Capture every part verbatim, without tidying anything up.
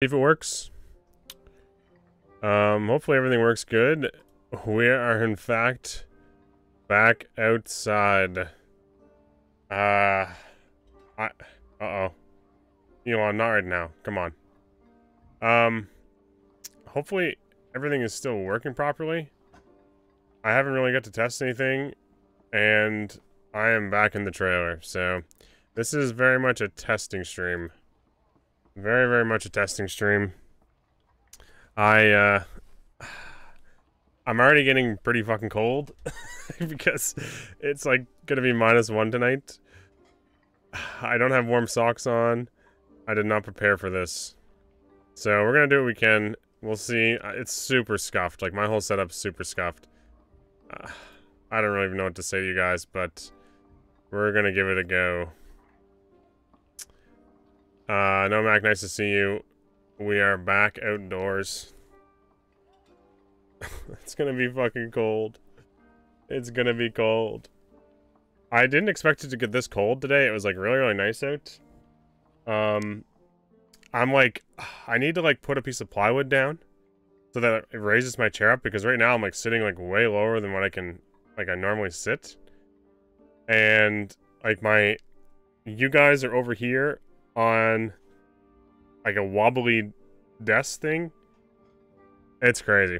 See if it works. Um, hopefully everything works good. We are, in fact, back outside. Uh, I, uh-oh. Elon, not right now. Come on. Um, hopefully everything is still working properly. I haven't really got to test anything, and I am back in the trailer, so this is very much a testing stream. Very, very much a testing stream. I, uh... I'm already getting pretty fucking cold. Because it's, like, gonna be minus one tonight. I don't have warm socks on. I did not prepare for this. So, we're gonna do what we can. We'll see. It's super scuffed. Like, my whole setup's super scuffed. Uh, I don't really even know what to say to you guys, but... we're gonna give it a go. Uh, no, Mac, nice to see you. We are back outdoors. It's gonna be fucking cold. It's gonna be cold. I didn't expect it to get this cold today. It was, like, really, really nice out. Um, I'm like, I need to, like, put a piece of plywood down so that it raises my chair up, because right now I'm, like, sitting, like, way lower than what I can, like, I normally sit. And, like, my, you guys are over here on, like, a wobbly desk thing. It's crazy.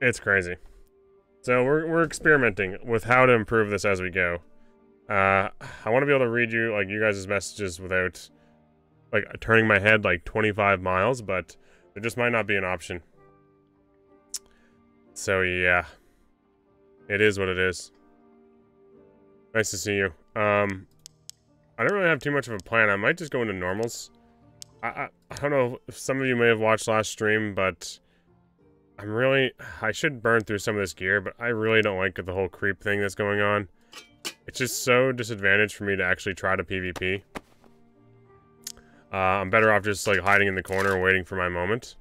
It's crazy. So we're, we're experimenting with how to improve this as we go. Uh, I want to be able to read you, like, you guys' messages without, like, turning my head, like, twenty-five miles, but it just might not be an option. So, yeah. It is what it is. Nice to see you. Um... I don't really have too much of a plan. I might just go into normals. I, I I don't know if some of you may have watched last stream, but I'm really... I should burn through some of this gear, but I really don't like the whole creep thing that's going on. It's just so disadvantaged for me to actually try to PvP. Uh, I'm better off just, like, hiding in the corner waiting for my moment.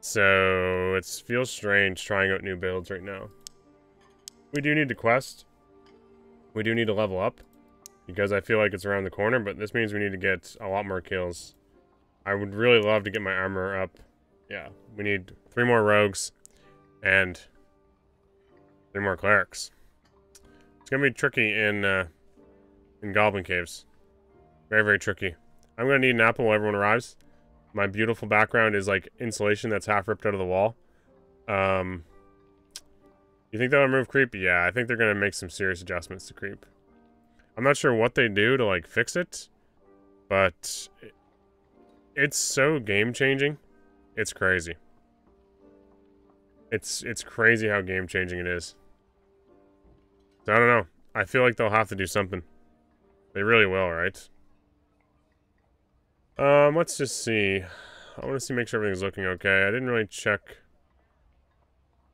So it feels strange trying out new builds right now. We do need to quest. We do need to level up, because I feel like it's around the corner, but this means we need to get a lot more kills. I would really love to get my armor up. Yeah, we need three more rogues and three more clerics. It's gonna be tricky in uh, in Goblin Caves. Very, very tricky. I'm gonna need an apple while everyone arrives. My beautiful background is, like, insulation that's half ripped out of the wall. Um, you think that'll remove creep? Yeah, I think they're gonna make some serious adjustments to creep. I'm not sure what they do to, like, fix it, but it's so game-changing. It's crazy. It's it's crazy how game-changing it is. So I don't know. I feel like they'll have to do something. They really will, right? Um, let's just see. I want to see, make sure everything's looking okay. I didn't really check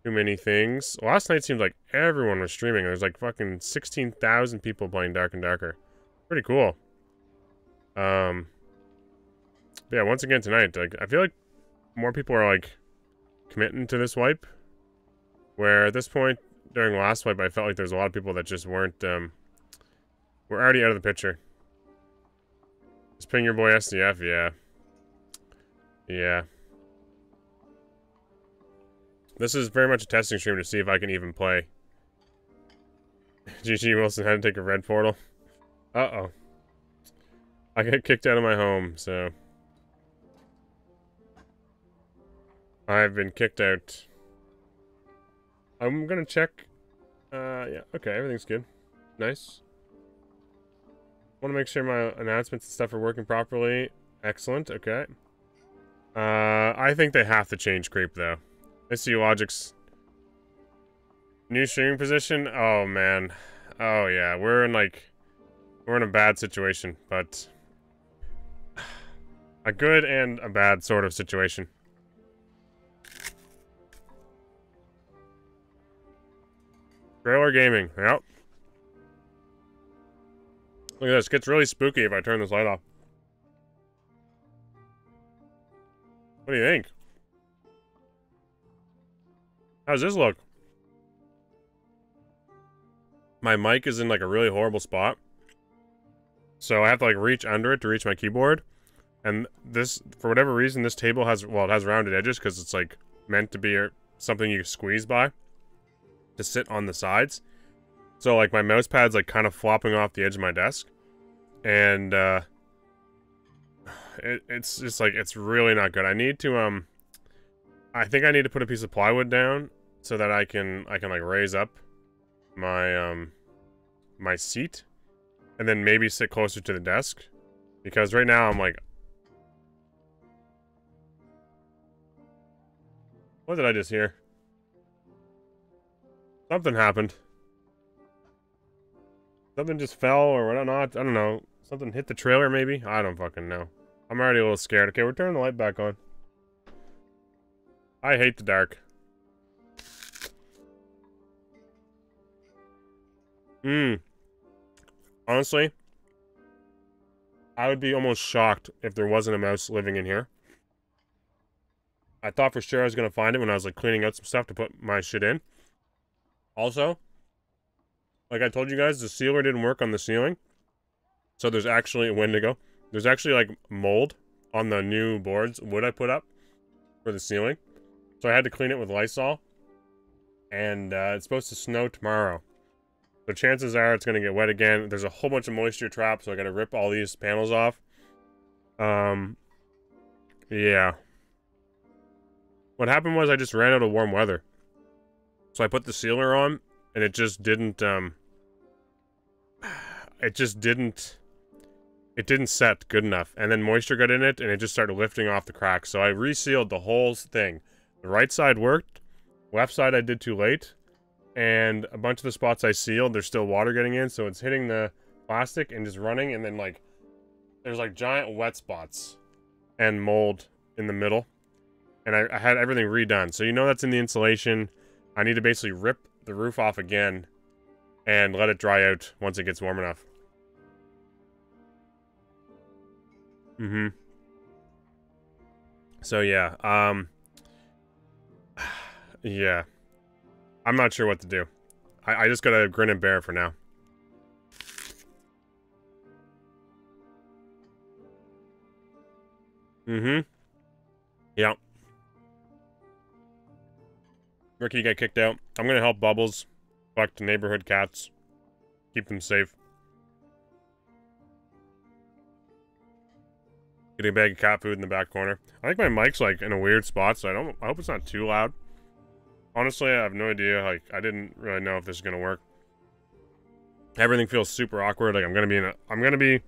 too many things. Last night seemed like everyone was streaming. There's, like, fucking sixteen thousand people playing Dark and Darker. Pretty cool. Um, yeah, once again tonight, like, I feel like more people are, like, committing to this wipe. Where at this point, during last wipe, I felt like there's a lot of people that just weren't, um, were already out of the picture. Just ping your boy S D F, yeah. Yeah. This is very much a testing stream to see if I can even play. G G Wilson had to take a red portal. Uh-oh. I got kicked out of my home, so... I've been kicked out. I'm gonna check... Uh, yeah, okay, everything's good. Nice. Want to make sure my announcements and stuff are working properly. Excellent, okay. Uh, I think they have to change creep, though. I see Logic's new streaming position. Oh, man. Oh, yeah. We're in, like, we're in a bad situation, but a good and a bad sort of situation. Trailer gaming. Yep. Look at this. It gets really spooky if I turn this light off. What do you think? How's this look? My mic is in, like, a really horrible spot. So I have to, like, reach under it to reach my keyboard. And this, for whatever reason, this table has, well, it has rounded edges because it's like meant to be something you squeeze by to sit on the sides. So like my mouse pad's like kind of flopping off the edge of my desk. And uh, it, it's just like, it's really not good. I need to, um, I think I need to put a piece of plywood down so that I can, I can like raise up my, um, my seat and then maybe sit closer to the desk, because right now I'm like, what did I just hear? Something happened. Something just fell or whatnot. I don't know. Something hit the trailer maybe? I don't fucking know. I'm already a little scared. Okay, we're turning the light back on. I hate the dark. Mmm. Honestly, I would be almost shocked if there wasn't a mouse living in here. I thought for sure I was going to find it when I was, like, cleaning out some stuff to put my shit in. Also, like I told you guys, the sealer didn't work on the ceiling. So there's actually a Wendigo. There's actually, like, mold on the new boards, wood I put up for the ceiling. So I had to clean it with Lysol. And uh, it's supposed to snow tomorrow. So chances are it's going to get wet again. There's a whole bunch of moisture trapped, so I got to rip all these panels off. Um, yeah. What happened was I just ran out of warm weather. So I put the sealer on, and it just didn't, um... It just didn't... It didn't set good enough. And then moisture got in it, and it just started lifting off the cracks. So I resealed the whole thing. The right side worked. Left side I did too late. And a bunch of the spots I sealed, there's still water getting in, so it's hitting the plastic and just running, and then, like... There's, like, giant wet spots. And mold in the middle. And I, I had everything redone. So you know that's in the insulation. I need to basically rip the roof off again and let it dry out once it gets warm enough. Mm-hmm. So yeah. Um, yeah. I'm not sure what to do. I, I just gotta grin and bear it for now. Mm-hmm. Yeah. Ricky got kicked out. I'm gonna help Bubbles fuck the neighborhood cats. Keep them safe. Getting a bag of cat food in the back corner. I think my mic's like in a weird spot, so I don't I hope it's not too loud. Honestly, I have no idea. Like I didn't really know if this is gonna work. Everything feels super awkward. Like I'm gonna be in a I'm gonna be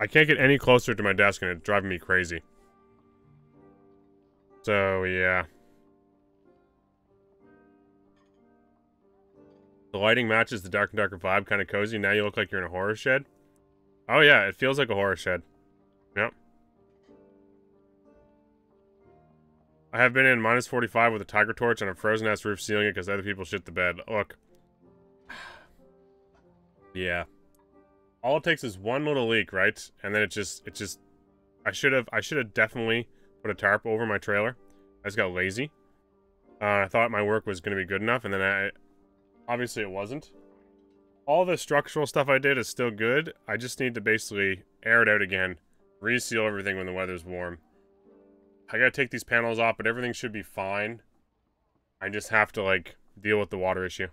I can't get any closer to my desk, and it's driving me crazy. So yeah. The lighting matches the Dark and Darker vibe, kind of cozy. Now you look like you're in a horror shed. Oh yeah, it feels like a horror shed. Yep. I have been in minus forty-five with a tiger torch on a frozen-ass roof ceiling it because other people shit the bed. Look. Yeah. All it takes is one little leak, right? And then it just, it just, I should have, I should have definitely put a tarp over my trailer. I just got lazy. Uh, I thought my work was going to be good enough, and then I... Obviously, it wasn't. All the structural stuff I did is still good. I just need to basically air it out again. Reseal everything when the weather's warm. I gotta take these panels off, but everything should be fine. I just have to, like, deal with the water issue.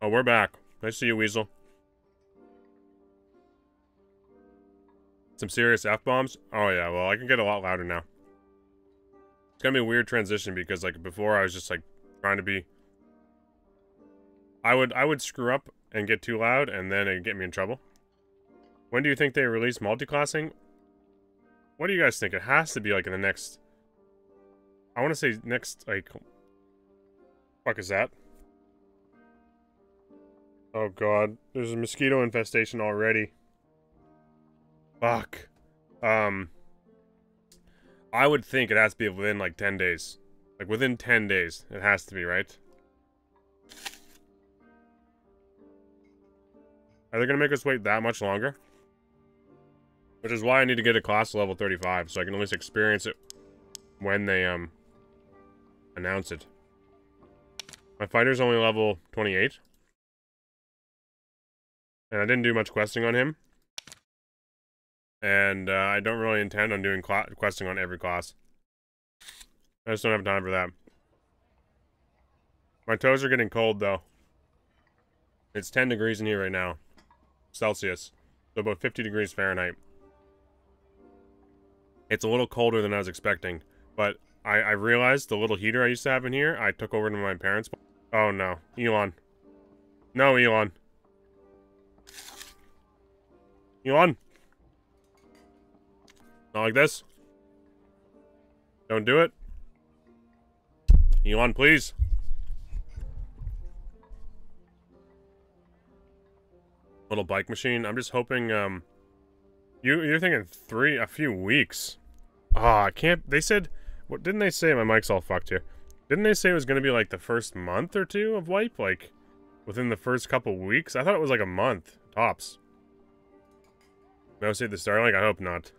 Oh, we're back. Nice to see you, Weasel. Some serious F-bombs? Oh, yeah. Well, I can get a lot louder now. It's gonna be a weird transition because, like, before I was just, like, trying to be... I would, I would screw up and get too loud, and then it'd get me in trouble. When do you think they release multiclassing? What do you guys think? It has to be, like, in the next... I want to say next, like... Fuck is that? Oh, God. There's a mosquito infestation already. Fuck. Um, I would think it has to be within, like, ten days. Like, within ten days. It has to be, right? Are they gonna make us wait that much longer? Which is why I need to get a class level thirty-five, so I can at least experience it when they, um, announce it. My fighter's only level twenty-eight. and I didn't do much questing on him. And uh, I don't really intend on doing questing on every class. I just don't have time for that. My toes are getting cold, though. It's ten degrees in here right now. Celsius. So about fifty degrees Fahrenheit. It's a little colder than I was expecting. But I, I realized the little heater I used to have in here, I took over to my parents. Oh, no. Elon. No, Elon. Elon. Not like this. Don't do it. Elon, please. Little bike machine. I'm just hoping, um... You, you're thinking three... a few weeks. Ah, oh, I can't... They said... What didn't they say? My mic's all fucked here. Didn't they say it was gonna be, like, the first month or two of wipe? Like, within the first couple weeks? I thought it was, like, a month. Tops. No save the Starlink? I hope not.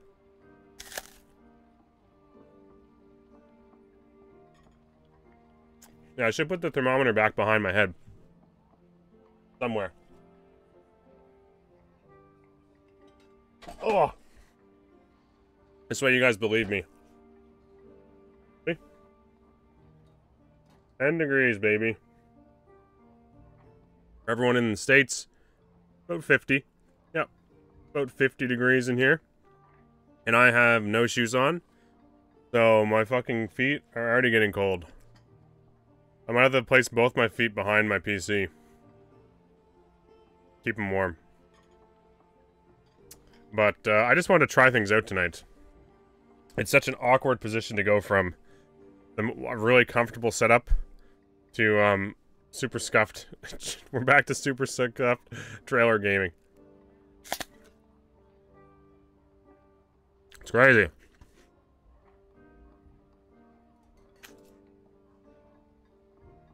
Yeah, I should put the thermometer back behind my head. Somewhere. Oh! This way you guys believe me. See? ten degrees, baby. For everyone in the States, about fifty. Yep. About fifty degrees in here. And I have no shoes on. So my fucking feet are already getting cold. I might have to place both my feet behind my P C. Keep them warm. But uh, I just wanted to try things out tonight. It's such an awkward position to go from the really comfortable setup to um, super scuffed. We're back to super scuffed trailer gaming. It's crazy.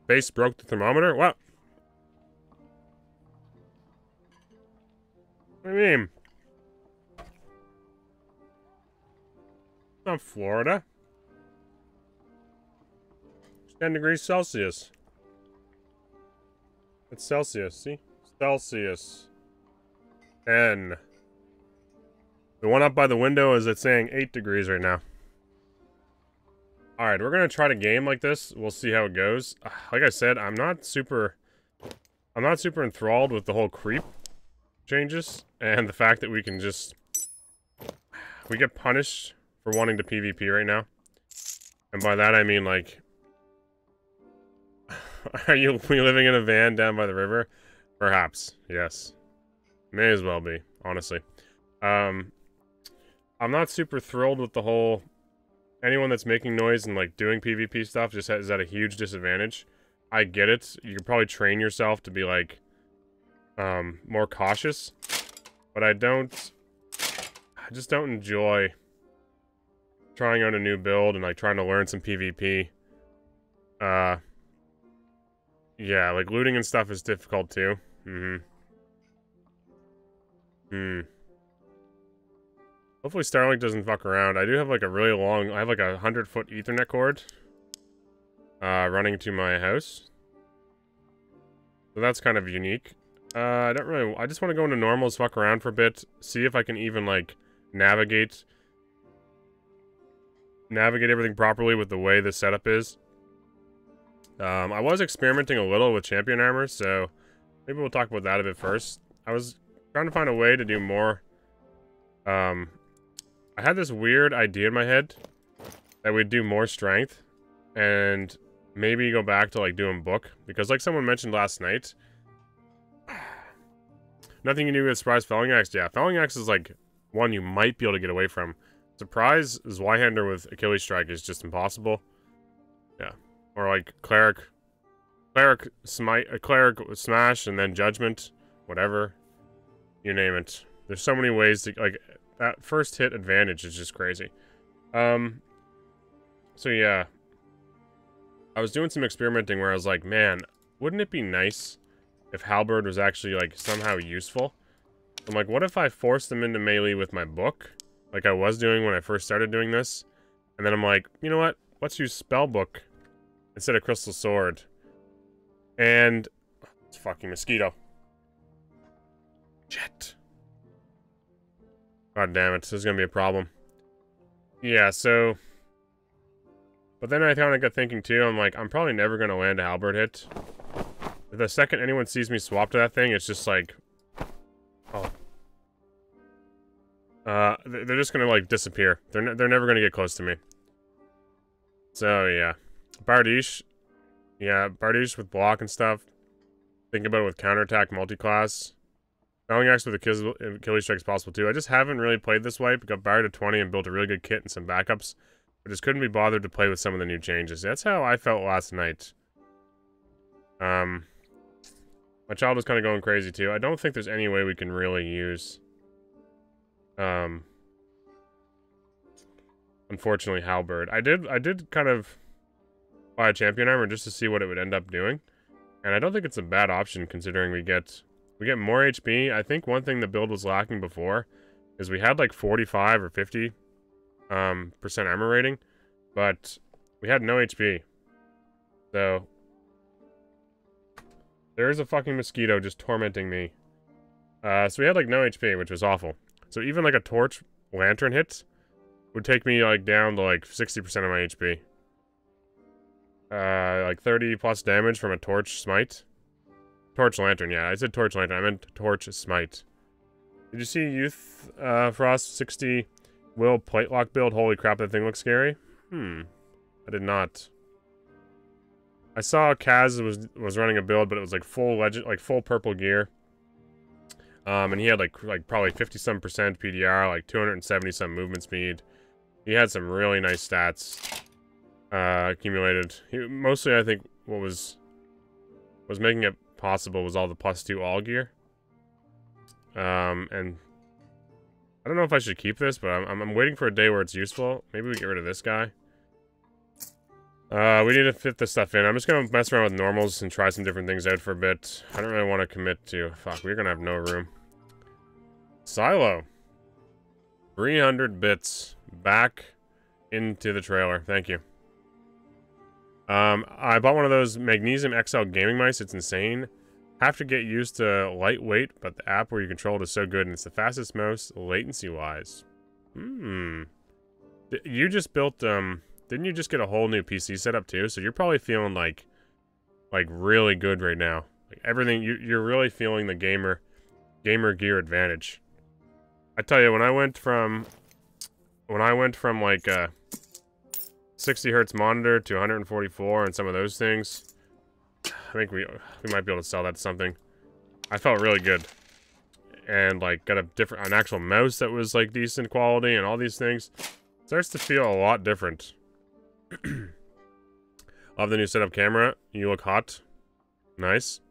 Base broke the thermometer? What? What do you mean? Not Florida. It's ten degrees Celsius. It's Celsius, see? Celsius. ten. The one up by the window is it's saying eight degrees right now. Alright, we're gonna try to game like this. We'll see how it goes. Like I said, I'm not super... I'm not super enthralled with the whole creep changes. And the fact that we can just... We get punished... for wanting to PvP right now. And by that I mean, like... Are you living in a van down by the river? Perhaps. Yes. May as well be, honestly. Um, I'm not super thrilled with the whole... Anyone that's making noise and, like, doing PvP stuff just is at a huge disadvantage. I get it. You can probably train yourself to be, like, um, more cautious. But I don't... I just don't enjoy... trying out a new build and like trying to learn some PvP. Uh, yeah, like looting and stuff is difficult too. Mm-hmm. Hmm. Hopefully Starlink doesn't fuck around. I do have like a really long, I have like a hundred foot Ethernet cord uh, running to my house. So that's kind of unique. Uh, I don't really, I just want to go into normals, fuck around for a bit, see if I can even like navigate navigate everything properly with the way the setup is. Um, I was experimenting a little with champion armor, so maybe we'll talk about that a bit first. I was trying to find a way to do more. Um, I had this weird idea in my head that we'd do more strength and maybe go back to like doing book, because like someone mentioned last night, nothing you do with Surprise Felling Axe. Yeah, Felling Axe is like one you might be able to get away from. Surprise is Y-hander with Achilles Strike is just impossible. Yeah. Or like Cleric. Cleric smite, a Cleric Smash, and then Judgment. Whatever. You name it. There's so many ways to, like, that first hit advantage is just crazy. Um, so yeah. I was doing some experimenting where I was like, man, wouldn't it be nice if Halberd was actually, like, somehow useful? I'm like, what if I forced them into melee with my book? Like I was doing when I first started doing this. And then I'm like, you know what? Let's use Spellbook instead of Crystal Sword. And... It's fucking mosquito. Jeez. God damn it, this is gonna be a problem. Yeah, so... But then I kind of got thinking too, I'm like, I'm probably never gonna land a halberd hit. The second anyone sees me swap to that thing, it's just like... Oh. Uh, they're just gonna, like, disappear. They're, ne they're never gonna get close to me. So, yeah. Bardiche. Yeah, Bardiche with block and stuff. Think about it with counterattack, multi-class. Falling Axe with Achilles Strike is possible too. I just haven't really played this wipe. Got Barred to twenty and built a really good kit and some backups. I just couldn't be bothered to play with some of the new changes. That's how I felt last night. Um, my child was kind of going crazy too. I don't think there's any way we can really use... Um, unfortunately, halberd. I did, I did kind of buy a champion armor just to see what it would end up doing, and I don't think it's a bad option considering we get we get more H P. I think one thing the build was lacking before is we had like forty-five or fifty um, percent armor rating, but we had no H P. So there is a fucking mosquito just tormenting me. Uh, so we had like no H P, which was awful. So even like a torch lantern hit would take me like down to like sixty percent of my H P. Uh, like thirty plus damage from a torch smite. Torch lantern, yeah. I said torch lantern. I meant torch smite. Did you see Youth uh, Frost sixty Will plate lock build? Holy crap, that thing looks scary. Hmm. I did not. I saw Kaz was was running a build, but it was like full legend, like full purple gear. Um, and he had like like probably fifty some percent P D R, like two hundred seventy some movement speed. He had some really nice stats uh, accumulated. He, mostly, I think what was was making it possible was all the plus two all gear. Um, and I don't know if I should keep this, but I'm I'm waiting for a day where it's useful. Maybe we get rid of this guy. Uh, we need to fit this stuff in. I'm just gonna mess around with normals and try some different things out for a bit. I don't really want to commit to... Fuck, we're gonna have no room. Silo. three hundred bits. Back into the trailer. Thank you. Um, I bought one of those Magnesium X L gaming mice. It's insane. Have to get used to lightweight, but the app where you control it is so good, and it's the fastest mouse latency-wise. Hmm. You just built, um... Didn't you just get a whole new P C setup too? So you're probably feeling like, like really good right now. Like everything, you, you're really feeling the gamer, gamer gear advantage. I tell you, when I went from, when I went from like a sixty hertz monitor to one forty-four and some of those things, I think we we might be able to sell that to something. I felt really good, and like got a different, an actual mouse that was like decent quality and all these things. It starts to feel a lot different. Love the new setup camera. You look hot. Nice.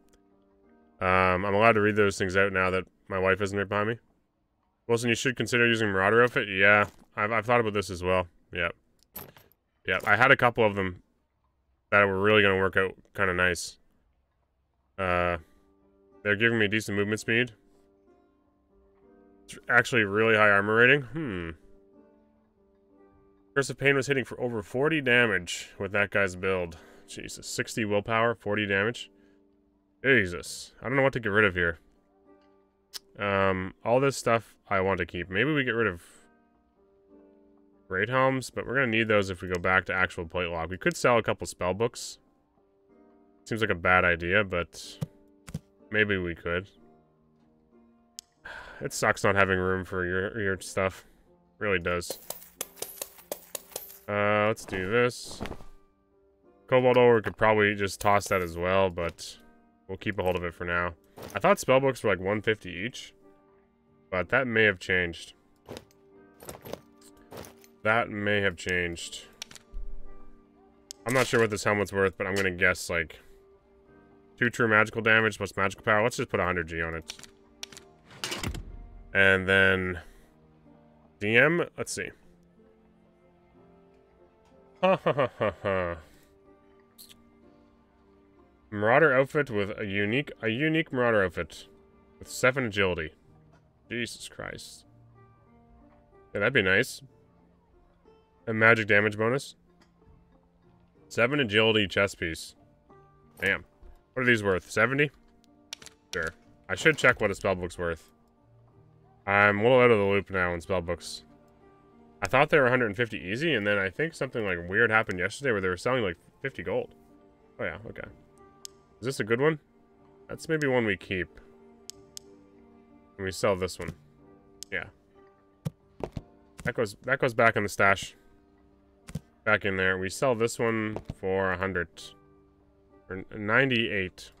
Um, I'm allowed to read those things out now that my wife isn't right behind me. Wilson, you should consider using Marauder outfit. Yeah, I've, I've thought about this as well. Yep. Yep, I had a couple of them that were really going to work out kind of nice. Uh, they're giving me decent movement speed. It's actually really high armor rating. Hmm. Curse of Pain was hitting for over forty damage with that guy's build. Jesus. sixty willpower, forty damage. Jesus. I don't know what to get rid of here. Um, all this stuff I want to keep. Maybe we get rid of Great Helms, but we're going to need those if we go back to actual plate lock. We could sell a couple spell books. Seems like a bad idea, but maybe we could. It sucks not having room for your, your stuff. It really does. Uh, let's do this. Cobalt Ore could probably just toss that as well, but we'll keep a hold of it for now. I thought spellbooks were like one fifty each, but that may have changed. That may have changed. I'm not sure what this helmet's worth, but I'm gonna guess like two true magical damage plus magical power. Let's just put one hundred G on it. And then D M, let's see. Ha ha ha ha. Marauder outfit with a unique a unique Marauder outfit. With seven agility. Jesus Christ. Yeah, that'd be nice. A magic damage bonus. Seven agility chest piece. Damn. What are these worth? seventy? Sure. I should check what a spellbook's worth. I'm a little out of the loop now in spell books. I thought they were one hundred fifty easy, and then I think something like weird happened yesterday where they were selling like fifty gold. Oh yeah, okay. Is this a good one? That's maybe one we keep. And we sell this one. Yeah. That goes that goes back in the stash. Back in there. We sell this one for one hundred. Or ninety-eight.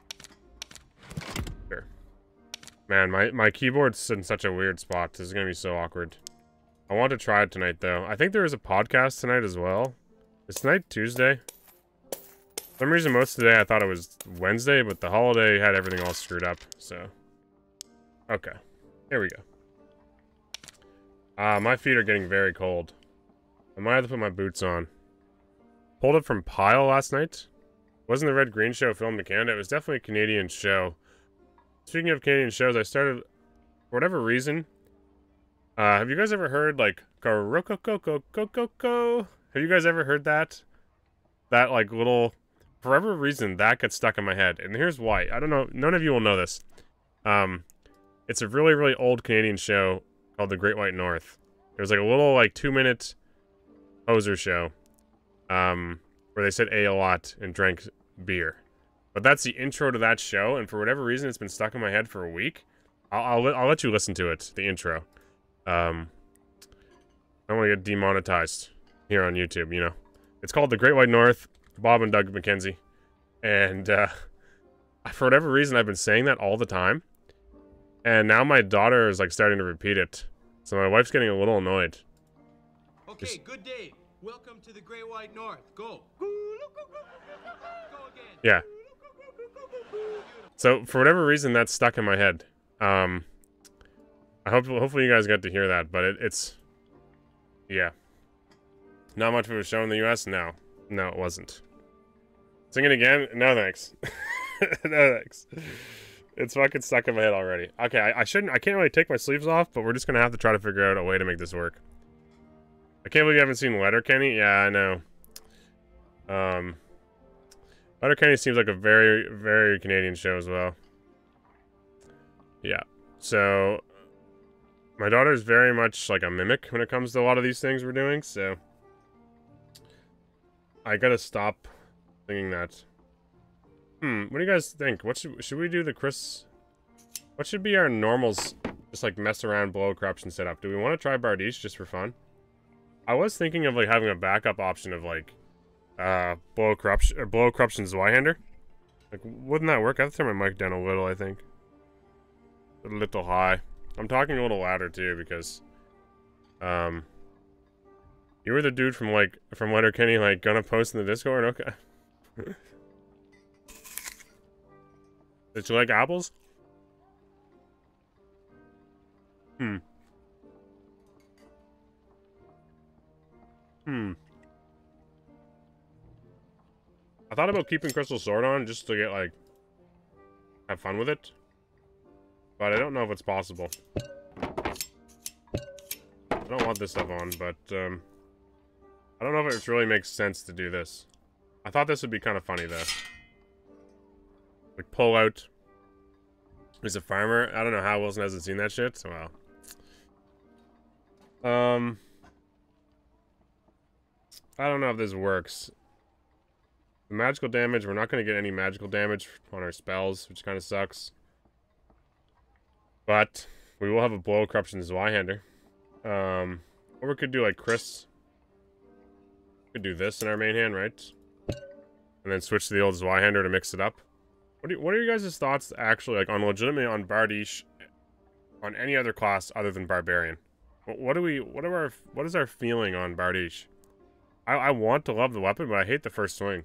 Sure. Man, my, my keyboard's in such a weird spot. This is going to be so awkward. I want to try it tonight, though. I think there is a podcast tonight as well. Is tonight Tuesday? For some reason, most of the day I thought it was Wednesday, but the holiday had everything all screwed up, so. Okay. Here we go. Ah, uh, my feet are getting very cold. I might have to put my boots on. Pulled up from Pyle last night. Wasn't the Red Green Show filmed in Canada? It was definitely a Canadian show. Speaking of Canadian shows, I started, for whatever reason, Uh, have you guys ever heard, like, Karokokokokokoko? Have you guys ever heard that? That, like, little... For whatever reason, that gets stuck in my head. And here's why. I don't know. None of you will know this. Um, it's a really, really old Canadian show called The Great White North. It was, like, a little, like, two-minute poser show. Um, where they said A a lot and drank beer. But that's the intro to that show. And for whatever reason, it's been stuck in my head for a week. I'll, I'll, I'll let you listen to it, the intro. Um, I don't want to get demonetized here on YouTube, you know. It's called The Great White North, Bob and Doug McKenzie. And, uh, for whatever reason, I've been saying that all the time. And now my daughter is, like, starting to repeat it. So my wife's getting a little annoyed. Okay, Just... good day. Welcome to The Great White North. Go. Go again. Yeah. So, for whatever reason, that's stuck in my head. Um... I hope, hopefully you guys got to hear that, but it, it's, yeah. Not much of it was shown in the U S? No. No, it wasn't. Sing it again? No, thanks. No, thanks. It's fucking stuck in my head already. Okay, I, I shouldn't, I can't really take my sleeves off, but we're just gonna have to try to figure out a way to make this work. I can't believe you haven't seen Letterkenny? Yeah, I know. Um, Letterkenny seems like a very, very Canadian show as well. Yeah, so... My daughter's very much like a mimic when it comes to a lot of these things we're doing, so I gotta stop thinking that. Hmm, what do you guys think? What should, should we do the Chris... What should be our normals, just like mess around, blow corruption setup? Do we want to try Bardiche just for fun? I was thinking of like having a backup option of like, uh, blow corruption, or blow corruption Zweihander. Like, wouldn't that work? I have to turn my mic down a little, I think. A little high. I'm talking a little louder, too, because, um, you were the dude from, like, from Letterkenny, like, gonna post in the Discord? Okay. Did you like apples? Hmm. Hmm. I thought about keeping Crystal Sword on just to get, like, have fun with it. But I don't know if it's possible. I don't want this stuff on, but, um... I don't know if it really makes sense to do this. I thought this would be kind of funny, though. Like, pull out... He's a farmer. I don't know how Wilson hasn't seen that shit, so wow. Um... I don't know if this works. The magical damage, we're not going to get any magical damage on our spells, which kind of sucks. But we will have a blow corruption Zweihander. Um, or we could do like Chris. We could do this in our main hand, right? And then switch to the old Zweihander to mix it up. What do you, what are you guys' thoughts actually like on legitimately on Bardiche, on any other class other than Barbarian? What, what do we what are our what is our feeling on Bardiche? I, I want to love the weapon, but I hate the first swing.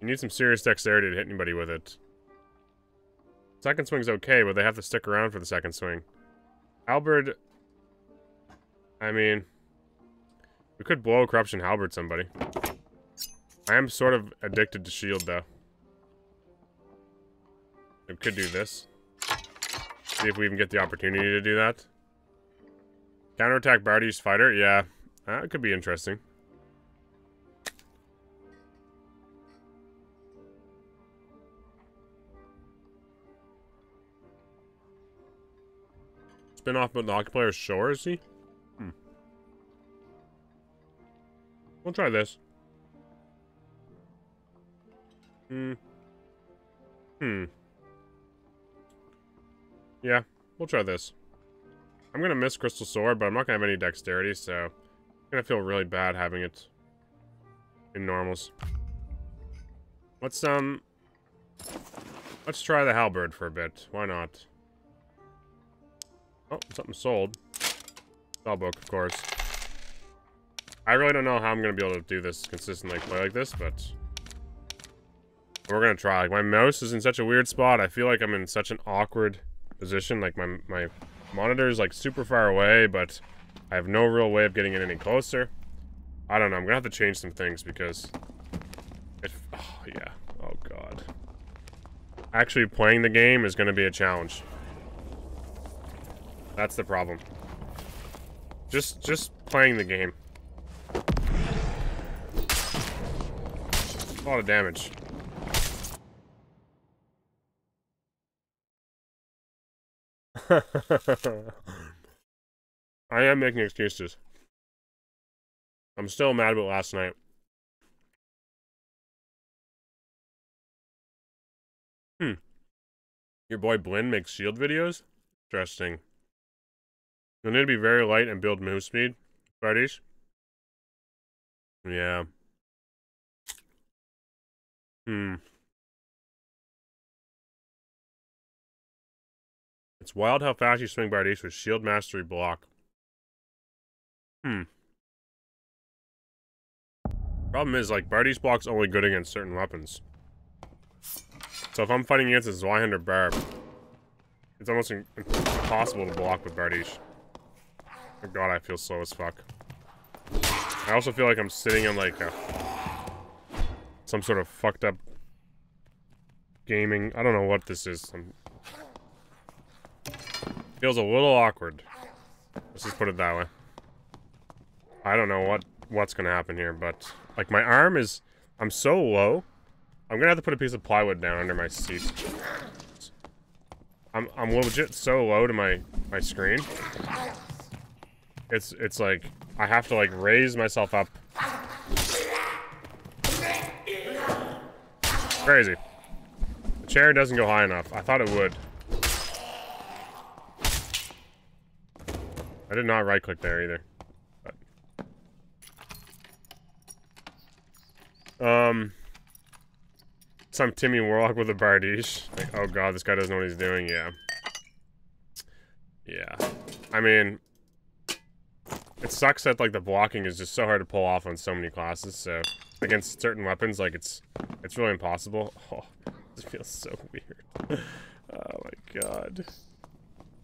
You need some serious dexterity to hit anybody with it. Second swing's okay, but they have to stick around for the second swing. Halberd... I mean... We could blow corruption halberd somebody. I am sort of addicted to shield, though. We could do this. See if we even get the opportunity to do that. Counterattack Bardiche fighter? Yeah. That could be interesting. Spin-off about the hockey player's shore, is he? Hmm. We'll try this. Hmm. Hmm. Yeah, we'll try this. I'm gonna miss Crystal Sword, but I'm not gonna have any dexterity, so I'm gonna feel really bad having it in normals. Let's, um... let's try the halberd for a bit. Why not? Oh, something sold. Spellbook, of course. I really don't know how I'm gonna be able to do this consistently, play like this, but... we're gonna try. Like, my mouse is in such a weird spot. I feel like I'm in such an awkward position. Like, my, my monitor is, like, super far away, but I have no real way of getting it any closer. I don't know. I'm gonna have to change some things because... If, oh, yeah. Oh, God. Actually playing the game is gonna be a challenge. That's the problem. Just, just playing the game. A lot of damage. I am making excuses. I'm still mad about last night. Hmm. Your boy Blinn makes shield videos? Interesting. You'll need to be very light and build move speed, buddies. Yeah. Hmm. It's wild how fast you swing Bardiche with shield mastery block. Hmm. Problem is, like, Bardiche block's only good against certain weapons. So if I'm fighting against a Zweihander or Barb, it's almost impossible to block with Bardiche. Oh god, I feel slow as fuck. I also feel like I'm sitting in, like, a, some sort of fucked up gaming. I don't know what this is. I'm, feels a little awkward. Let's just put it that way. I don't know what what's gonna happen here, but like my arm is, I'm so low. I'm gonna have to put a piece of plywood down under my seat. I'm I'm legit so low to my my screen. It's it's like I have to like raise myself up. Crazy. The chair doesn't go high enough. I thought it would. I did not right-click there either. But. Um, some Timmy Warlock with a Bardiche. Like, oh god, this guy doesn't know what he's doing. Yeah. Yeah. I mean, it sucks that like the blocking is just so hard to pull off on so many classes. So against certain weapons, like it's it's really impossible. Oh, this feels so weird. Oh my god.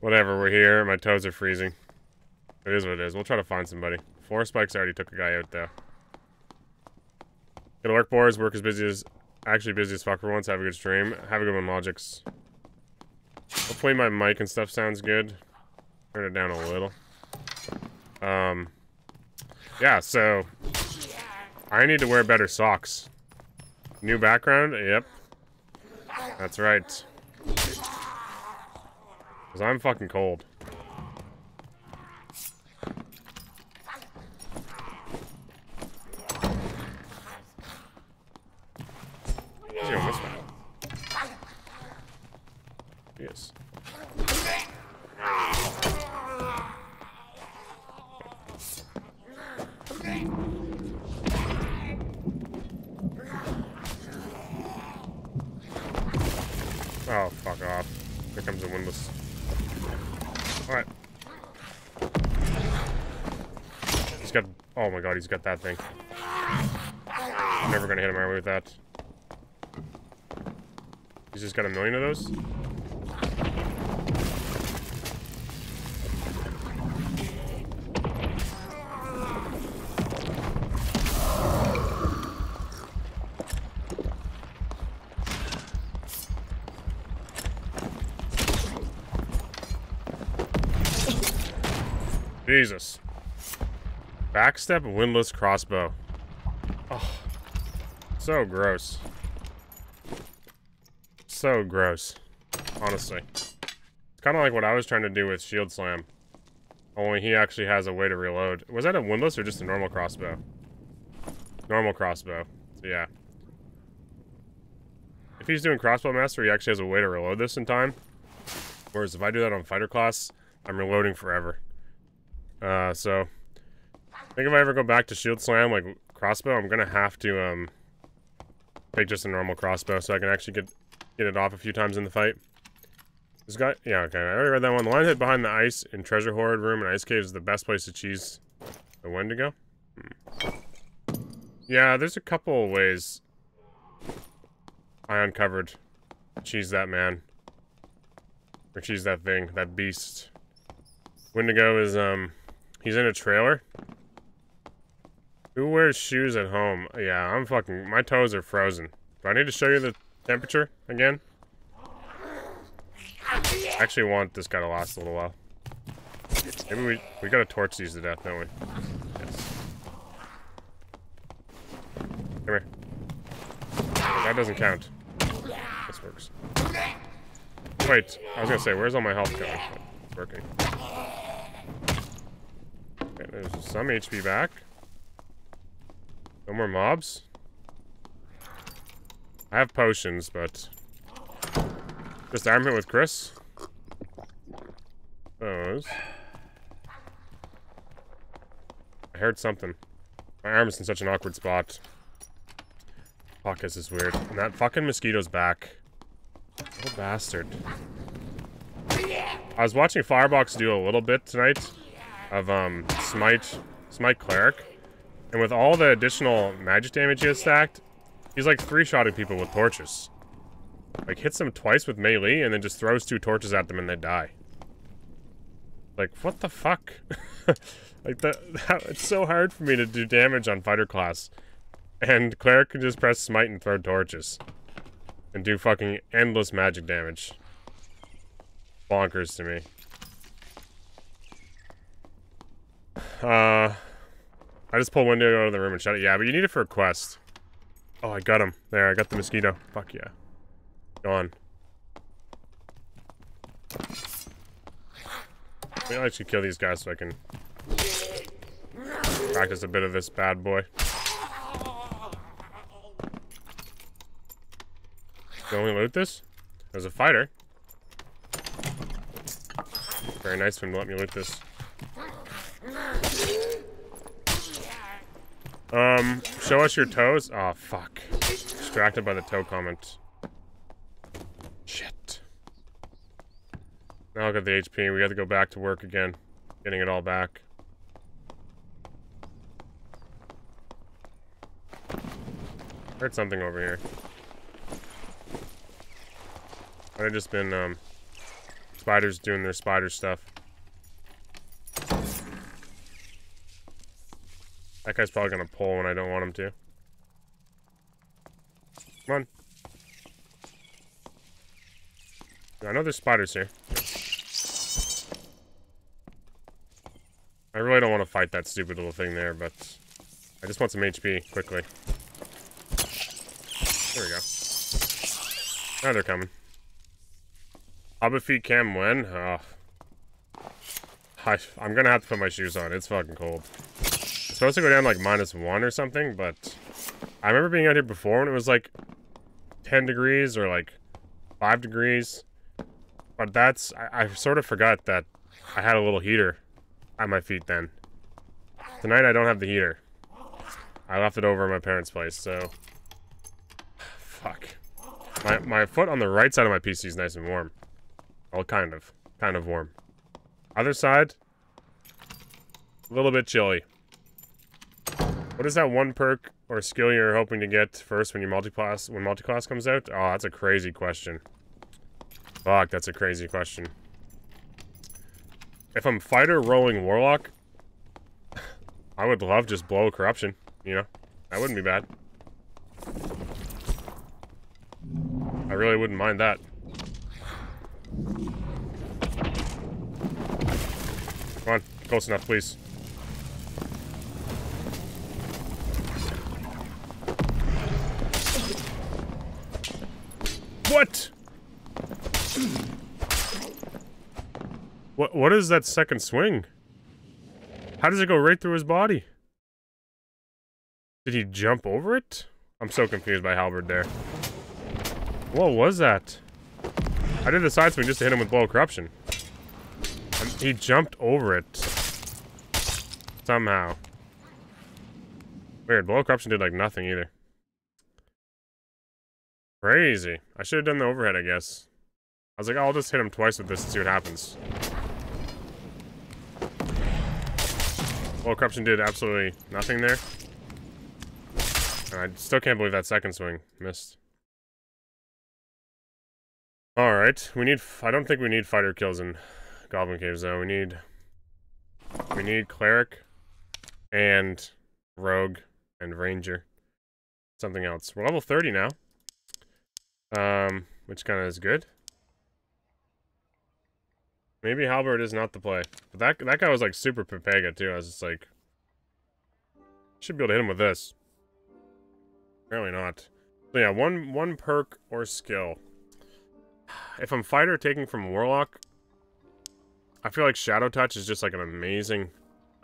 Whatever, we're here. My toes are freezing. It is what it is. We'll try to find somebody. Four spikes already took a guy out, though. Good work, boys. Work is busy as... Actually busy as fuck for once. Have a good stream. Have a good one, Logix. Hopefully my mic and stuff sounds good. Turn it down a little. Um... Yeah, so... I need to wear better socks. New background? Yep. That's right. Because I'm fucking cold. Yes. Oh, fuck off. Here comes the windlass. Alright. He's got... Oh my god, he's got that thing. I'm never gonna hit him our way with that. He's just got a million of those? Jesus. Backstep windlass crossbow. Oh, so gross. So gross. Honestly. It's kind of like what I was trying to do with Shield Slam. Only he actually has a way to reload. Was that a windlass or just a normal crossbow? Normal crossbow. So yeah. If he's doing crossbow master, he actually has a way to reload this in time. Whereas if I do that on fighter class, I'm reloading forever. Uh, so I think if I ever go back to Shield Slam, like crossbow, I'm gonna have to um take just a normal crossbow so I can actually get get it off a few times in the fight. This guy, yeah, okay, I already read that one. The line hid behind the ice in Treasure Hoard Room and Ice Cave is the best place to cheese the Wendigo. Hmm. Yeah, there's a couple ways I uncovered to cheese that man. Or cheese that thing, that beast. Wendigo is, um, he's in a trailer. Who wears shoes at home? Yeah, I'm fucking, my toes are frozen. Do I need to show you the temperature again? I actually want this guy to last a little while. Maybe we we gotta torch these to death, don't we? Yes. Come here. That doesn't count. This works. Wait, I was gonna say, where's all my health going? It's working. Okay, there's some H P back. No more mobs. I have potions, but just arm hit with Chris. Those. I heard something. My arm is in such an awkward spot. Fuck, this is weird. And that fucking mosquito's back. What a bastard. I was watching Firebox do a little bit tonight of um Smite Smite Cleric. And with all the additional magic damage he has stacked, he's like three-shotting people with torches. Like, hits them twice with melee, and then just throws two torches at them and they die. Like, what the fuck? Like, that, that, it's so hard for me to do damage on fighter class. And Cleric can just press smite and throw torches. And do fucking endless magic damage. Bonkers to me. Uh, I just pulled Wendigo out of the room and shut it. Yeah, but you need it for a quest. Oh, I got him. There, I got the mosquito. Fuck yeah. Gone. Maybe I should kill these guys so I can practice a bit of this bad boy. Can we loot this? There's a fighter. Very nice of him to let me loot this. Um, show us your toes. Aw, fuck. Distracted by the toe comment. Shit. Now I got the H P. We got to go back to work again. Getting it all back. Heard something over here. I've just been, um, spiders doing their spider stuff. That guy's probably gonna pull when I don't want him to. Come on. I know there's spiders here. I really don't want to fight that stupid little thing there, but I just want some H P quickly. There we go. Now they're coming. Hobbit feet cam when? Oh. I, I'm gonna have to put my shoes on. It's fucking cold. It's supposed to go down like minus one or something, but I remember being out here before when it was like ten degrees or like five degrees. But that's... I, I sort of forgot that I had a little heater at my feet then. Tonight I don't have the heater. I left it over at my parents' place, so... Fuck. My, my foot on the right side of my P C is nice and warm. Well, kind of. Kind of warm. Other side? A little bit chilly. What is that one perk or skill you're hoping to get first when your multi-class, when multi-class comes out? Oh, that's a crazy question. Fuck, that's a crazy question. If I'm fighter rolling warlock, I would love just blow corruption, you know? That wouldn't be bad. I really wouldn't mind that. Come on, close enough, please. What? What, what is that second swing? How does it go right through his body? Did he jump over it? I'm so confused by Halberd there. What was that? I did the side swing just to hit him with Blow of Corruption. And he jumped over it. Somehow. Weird. Blow of Corruption did like nothing either. Crazy. I should have done the overhead, I guess. I was like, oh, I'll just hit him twice with this and see what happens. Blow of Corruption did absolutely nothing there. And I still can't believe that second swing missed. Alright, we need... I don't think we need fighter kills in Goblin Caves, though. We need... We need Cleric and Rogue and Ranger. Something else. We're level thirty now. Um, which kind of is good. Maybe Halberd is not the play. But that, that guy was, like, super Pepega, too. I was just like... Should be able to hit him with this. Apparently not. So, yeah, one, one perk or skill. If I'm fighter taking from Warlock, I feel like Shadow Touch is just like an amazing,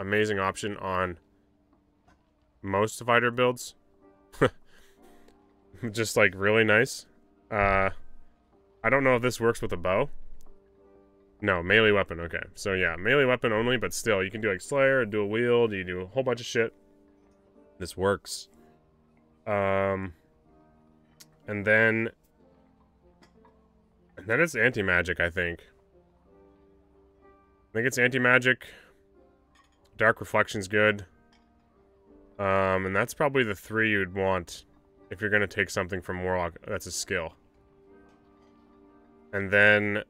amazing option on most fighter builds. Just like really nice. Uh, I don't know if this works with a bow. No, melee weapon, okay. So yeah, melee weapon only, but still, you can do like Slayer, dual wield, you do a whole bunch of shit. This works. Um, and then... And then it's anti-magic, I think. I think it's anti-magic. Dark Reflection's good. Um, and that's probably the three you'd want if you're going to take something from Warlock. That's a skill. And then...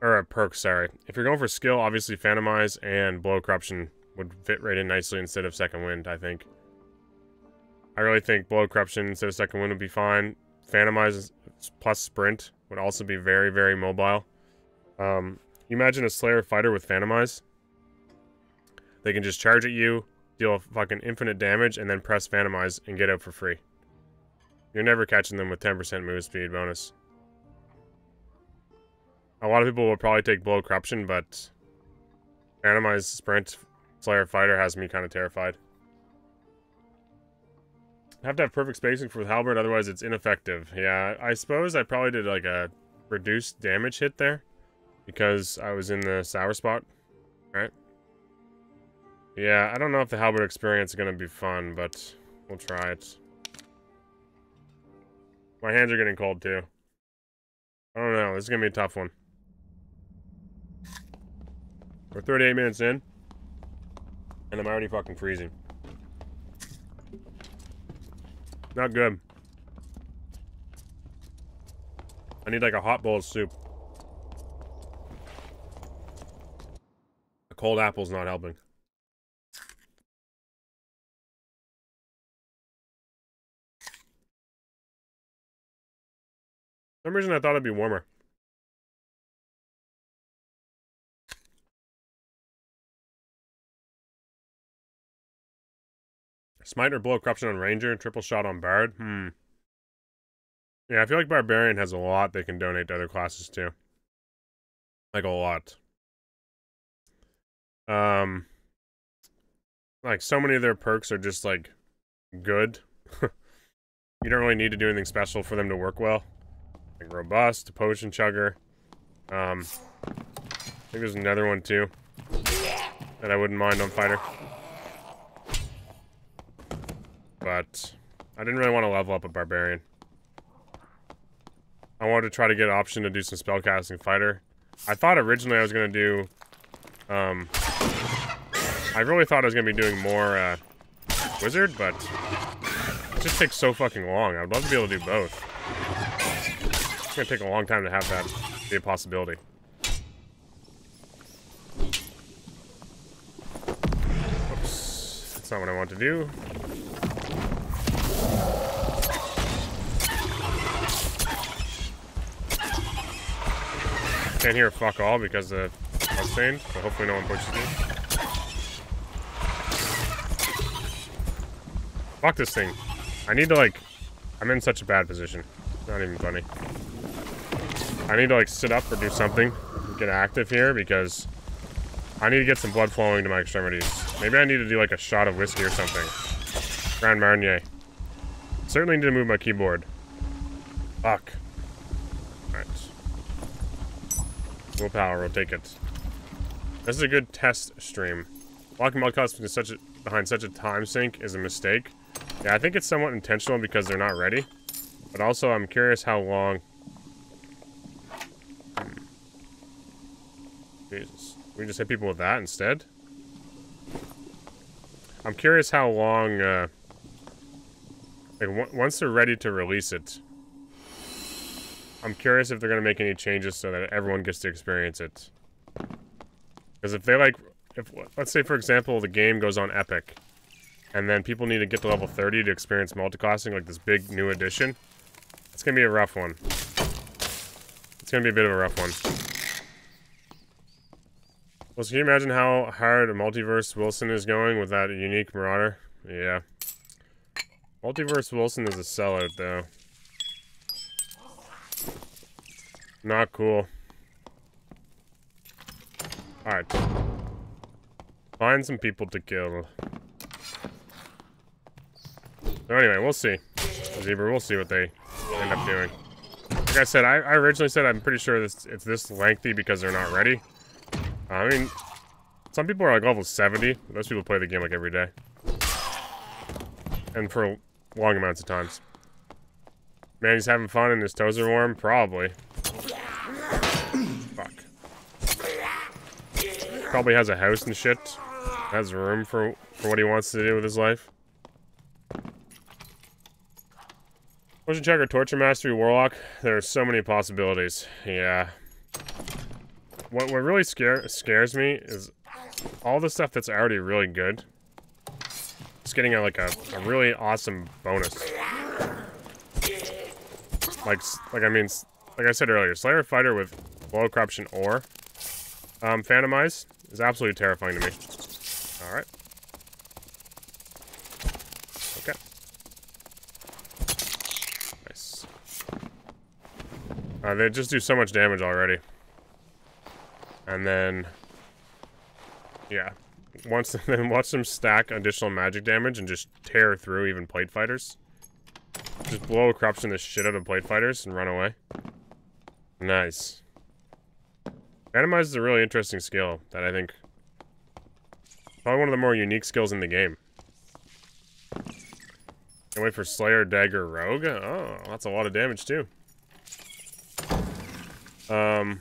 Or a perk, sorry. If you're going for skill, obviously Phantomize and Blow Corruption would fit right in nicely instead of Second Wind, I think. I really think Blow Corruption instead of Second Wind would be fine. Phantomize plus Sprint would also be very, very mobile. Um, you imagine a Slayer fighter with Phantomize. They can just charge at you, deal fucking infinite damage, and then press Phantomize and get out for free. You're never catching them with ten percent move speed bonus. A lot of people will probably take Blow Corruption, but Phantomize Sprint Slayer fighter has me kind of terrified. Have to have perfect spacing for Halberd, otherwise it's ineffective. Yeah, I suppose I probably did like a reduced damage hit there because I was in the sour spot, right? Yeah, I don't know if the Halberd experience is going to be fun, but we'll try it. My hands are getting cold too. I don't know, this is going to be a tough one. We're thirty-eight minutes in, and I'm already fucking freezing. Not good. I need like a hot bowl of soup. The cold apple's not helping. For some reason I thought it'd be warmer. Smite or Blow of Corruption on Ranger, triple shot on Bard. Hmm. Yeah, I feel like Barbarian has a lot they can donate to other classes too. Like a lot. Um, like so many of their perks are just like good. You don't really need to do anything special for them to work well. Like Robust, Potion Chugger. Um, I think there's another one too that I wouldn't mind on Fighter. But I didn't really want to level up a Barbarian. I wanted to try to get an option to do some spellcasting fighter. I thought originally I was going to do... Um, I really thought I was going to be doing more uh, Wizard, but it just takes so fucking long. I'd love to be able to do both. It's going to take a long time to have that be a possibility. Oops. That's not what I want to do. Can't hear fuck all because the Mustang, so hopefully no one pushes me. Fuck this thing. I need to like... I'm in such a bad position. Not even funny. I need to like sit up or do something. get active here because I need to get some blood flowing to my extremities. Maybe I need to do like a shot of whiskey or something. Grand Marnier. Certainly need to move my keyboard. Fuck. Alright. Willpower, we'll take it. This is a good test stream. Locking mod costs such a, behind such a time sink is a mistake. Yeah, I think it's somewhat intentional because they're not ready. But also, I'm curious how long... Jesus. We can just hit people with that instead? I'm curious how long... Uh, like, once they're ready to release it... I'm curious if they're going to make any changes so that everyone gets to experience it. Because if they, like... if let's say, for example, the game goes on Epic... and then people need to get to level thirty to experience multicosting, like this big new edition. It's gonna be a rough one. It's gonna be a bit of a rough one. Well, so can you imagine how hard Multiverse Wilson is going with that unique Marauder? Yeah. Multiverse Wilson is a sellout, though. Not cool. Alright. Find some people to kill. So anyway, we'll see. Zebra, we'll see what they end up doing. Like I said, I, I originally said I'm pretty sure this it's this lengthy because they're not ready. Uh, I mean, some people are like level seventy. Most people play the game like every day. And for long amounts of times. Man, he's having fun and his toes are warm? Probably. Fuck. Probably has a house and shit. Has room for, for what he wants to do with his life. Motion checker, torture mastery, warlock. There are so many possibilities. Yeah. What what really scare scares me is all the stuff that's already really good. It's getting a, like a, a really awesome bonus. Like like I mean like I said earlier, Slayer Fighter with Low Corruption Ore, um, Phantomize is absolutely terrifying to me. All right. Uh, they just do so much damage already. And then... yeah. Once, then watch them stack additional magic damage and just tear through even plate fighters. Just blow corruption the shit out of plate fighters and run away. Nice. Phantomize is a really interesting skill that I think... probably one of the more unique skills in the game. Can't wait for Slayer, Dagger, Rogue. Oh, that's a lot of damage too. Um,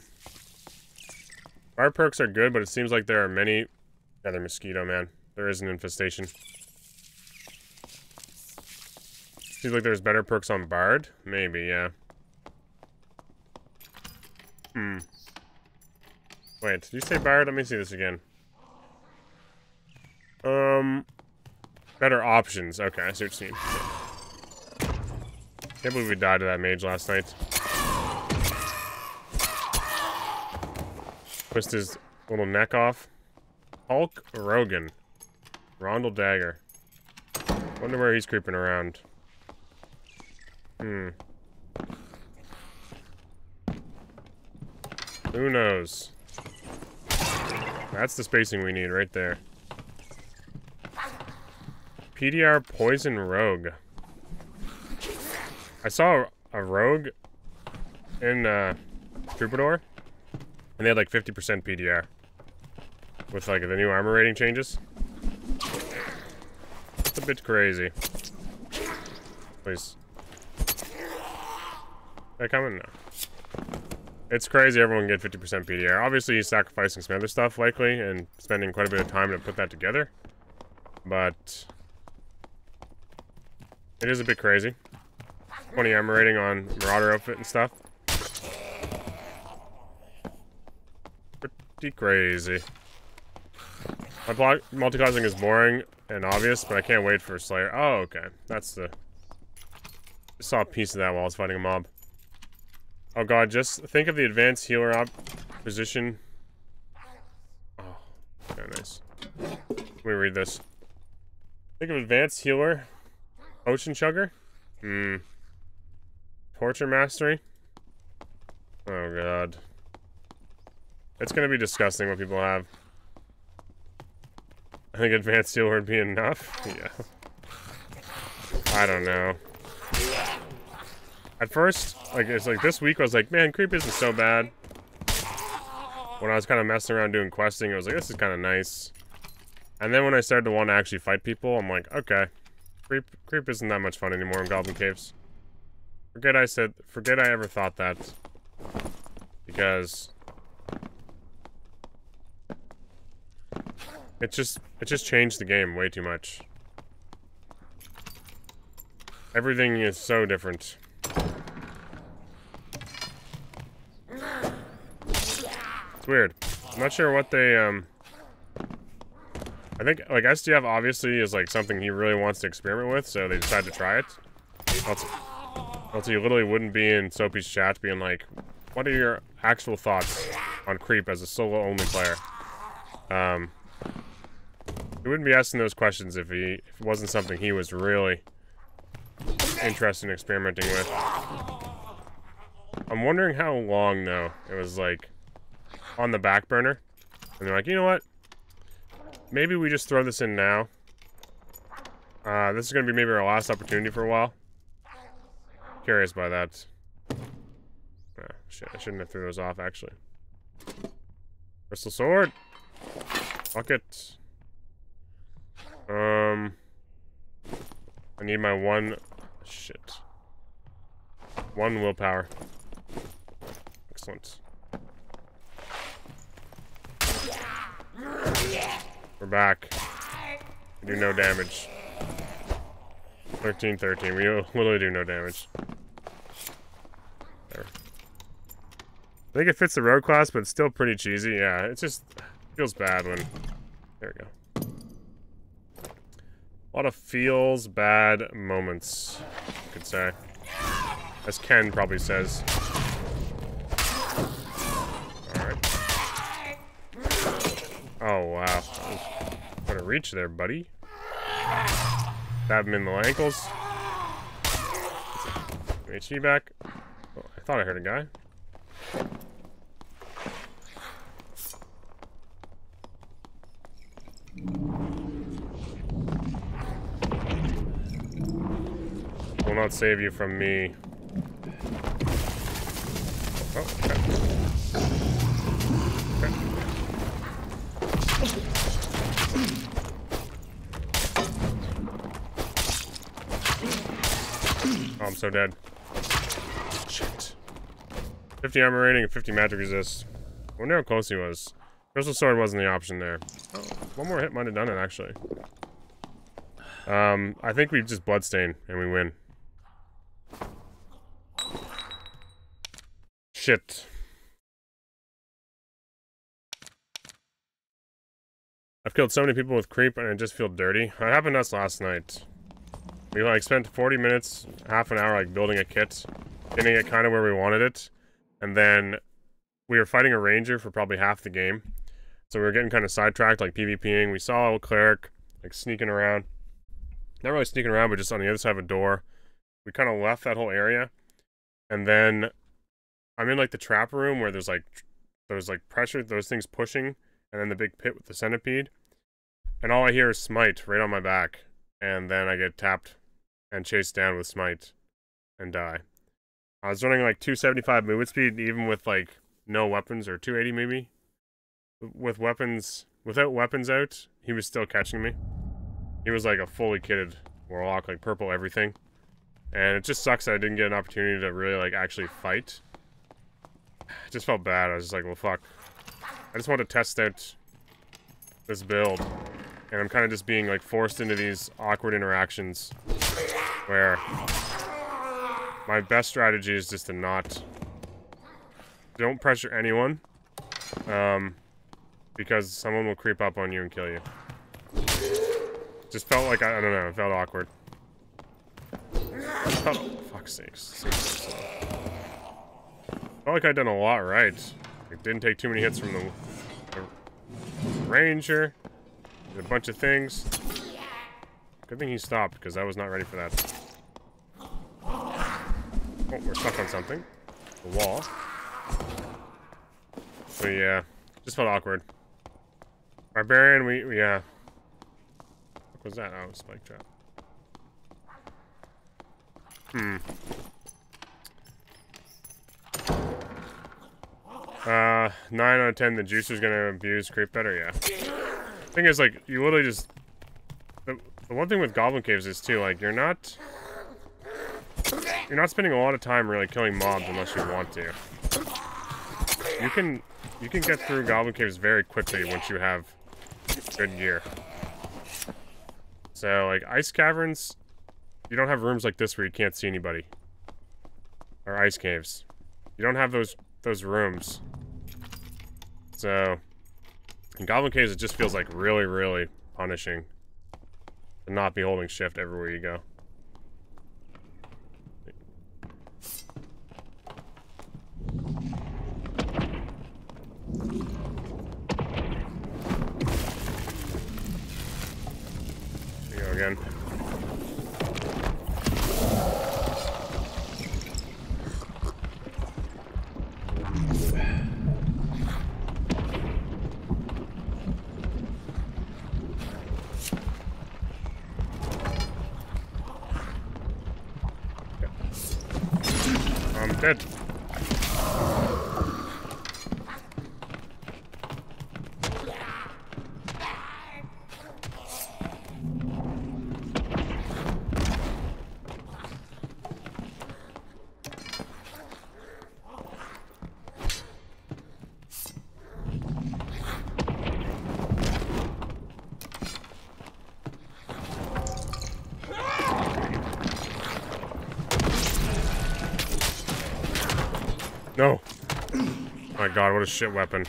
fire perks are good, but it seems like there are many... another mosquito, man. There is an infestation. Seems like there's better perks on Bard. Maybe, yeah. Hmm. Wait, did you say Bard? Let me see this again. Um, better options. Okay, I see what you mean. Can't believe we died to that mage last night. Twist his little neck off. Hulk Rogan. Rondel Dagger. Wonder where he's creeping around. Hmm. Who knows? That's the spacing we need right there. P D R Poison Rogue. I saw a rogue in uh, Troubadour. And they had like fifty percent P D R. With like the new armor rating changes. It's a bit crazy. Please. Did I comment? No. It's crazy everyone can get fifty percent P D R. Obviously he's sacrificing some other stuff likely and spending quite a bit of time to put that together. But... it is a bit crazy. twenty armor rating on Marauder outfit and stuff. Crazy. My block multicosting is boring and obvious, but I can't wait for Slayer. Oh, okay. That's the... I saw a piece of that while I was fighting a mob. Oh god, just think of the advanced healer op position. Oh, okay, nice. Let me read this. Think of advanced healer. Ocean chugger. Hmm. Torture mastery. Oh god. It's gonna be disgusting what people have. I think advanced steel would be enough. Yeah. I don't know. At first, like it's like this week I was like, man, creep isn't so bad. When I was kind of messing around doing questing, I was like, this is kind of nice. And then when I started to want to actually fight people, I'm like, okay, creep creep isn't that much fun anymore in Goblin Caves. Forget I said, forget I ever thought that, because it just it just changed the game way too much. Everything is so different. It's weird. I'm not sure what they um. I think like S D F obviously is like something he really wants to experiment with, so they decided to try it. Also, also you literally wouldn't be in Soapy's chat being like, "What are your actual thoughts on creep as a solo only player?" Um, he wouldn't be asking those questions if he if it wasn't something he was really interested in experimenting with. I'm wondering how long though it was like. On the back burner, and they're like, you know what, maybe we just throw this in now. Uh, this is gonna be maybe our last opportunity for a while. Curious by that. Oh, shit, I shouldn't have threw those off, actually. Crystal sword! Fuck it. Um... I need my one... Shit. One willpower. Excellent. We're back. We do no damage. thirteen, thirteen. We literally do no damage. There. I think it fits the road class, but it's still pretty cheesy. Yeah, it just feels bad when... There we go. A lot of feels bad moments, you could say. As Ken probably says. Oh, wow. What a reach there, buddy. Stab him in the ankles. H E back. Oh, I thought I heard a guy. Will not save you from me. Oh, okay. Okay. Oh, I'm so dead. Shit. fifty armor rating and fifty magic resist. I wonder how close he was. Crystal sword wasn't the option there. Oh, one more hit might have done it, actually. Um, I think we just bloodstain and we win. Shit. I've killed so many people with creep and I just feel dirty. That happened to us last night. We like spent forty minutes, half an hour like building a kit, getting it kind of where we wanted it, and then we were fighting a ranger for probably half the game. So we were getting kind of sidetracked, like PvPing. We saw a cleric like sneaking around, not really sneaking around, but just on the other side of a door. We kind of left that whole area, and then I'm in like the trap room where there's like there's like pressure, those things pushing, and then the big pit with the centipede, and all I hear is smite right on my back, and then I get tapped and chased down with smite and die. I was running like two seventy-five movement speed, even with like no weapons, or two eighty maybe. With weapons, without weapons out, he was still catching me. He was like a fully kitted warlock, like purple everything. And it just sucks that I didn't get an opportunity to really like actually fight. It just felt bad. I was just like, well, fuck. I just wanted to test out this build. And I'm kind of just being like forced into these awkward interactions where my best strategy is just to not, don't pressure anyone, um, because someone will creep up on you and kill you. Just felt like, I, I don't know, it felt awkward. It felt, oh, fuck's sakes. Felt like I'd done a lot right. Like, didn't take too many hits from the, the ranger. A bunch of things. Good thing he stopped, because I was not ready for that. Oh, we're stuck on something. The wall. So yeah, Just felt awkward. Barbarian, we, we uh... What was that? Oh, spike trap. Hmm. Uh, nine out of ten, the juicer's gonna abuse creep better, yeah. Thing is, like, you literally just... The, the one thing with Goblin Caves is, too, like, you're not... You're not spending a lot of time really killing mobs unless you want to. You can... You can get through Goblin Caves very quickly once you have good gear. So, like, Ice Caverns, you don't have rooms like this where you can't see anybody. Or Ice Caves. You don't have those those rooms. So, in Goblin Caves, it just feels like really, really punishing to not be holding shift everywhere you go. Again. I'm dead. God, what a shit weapon.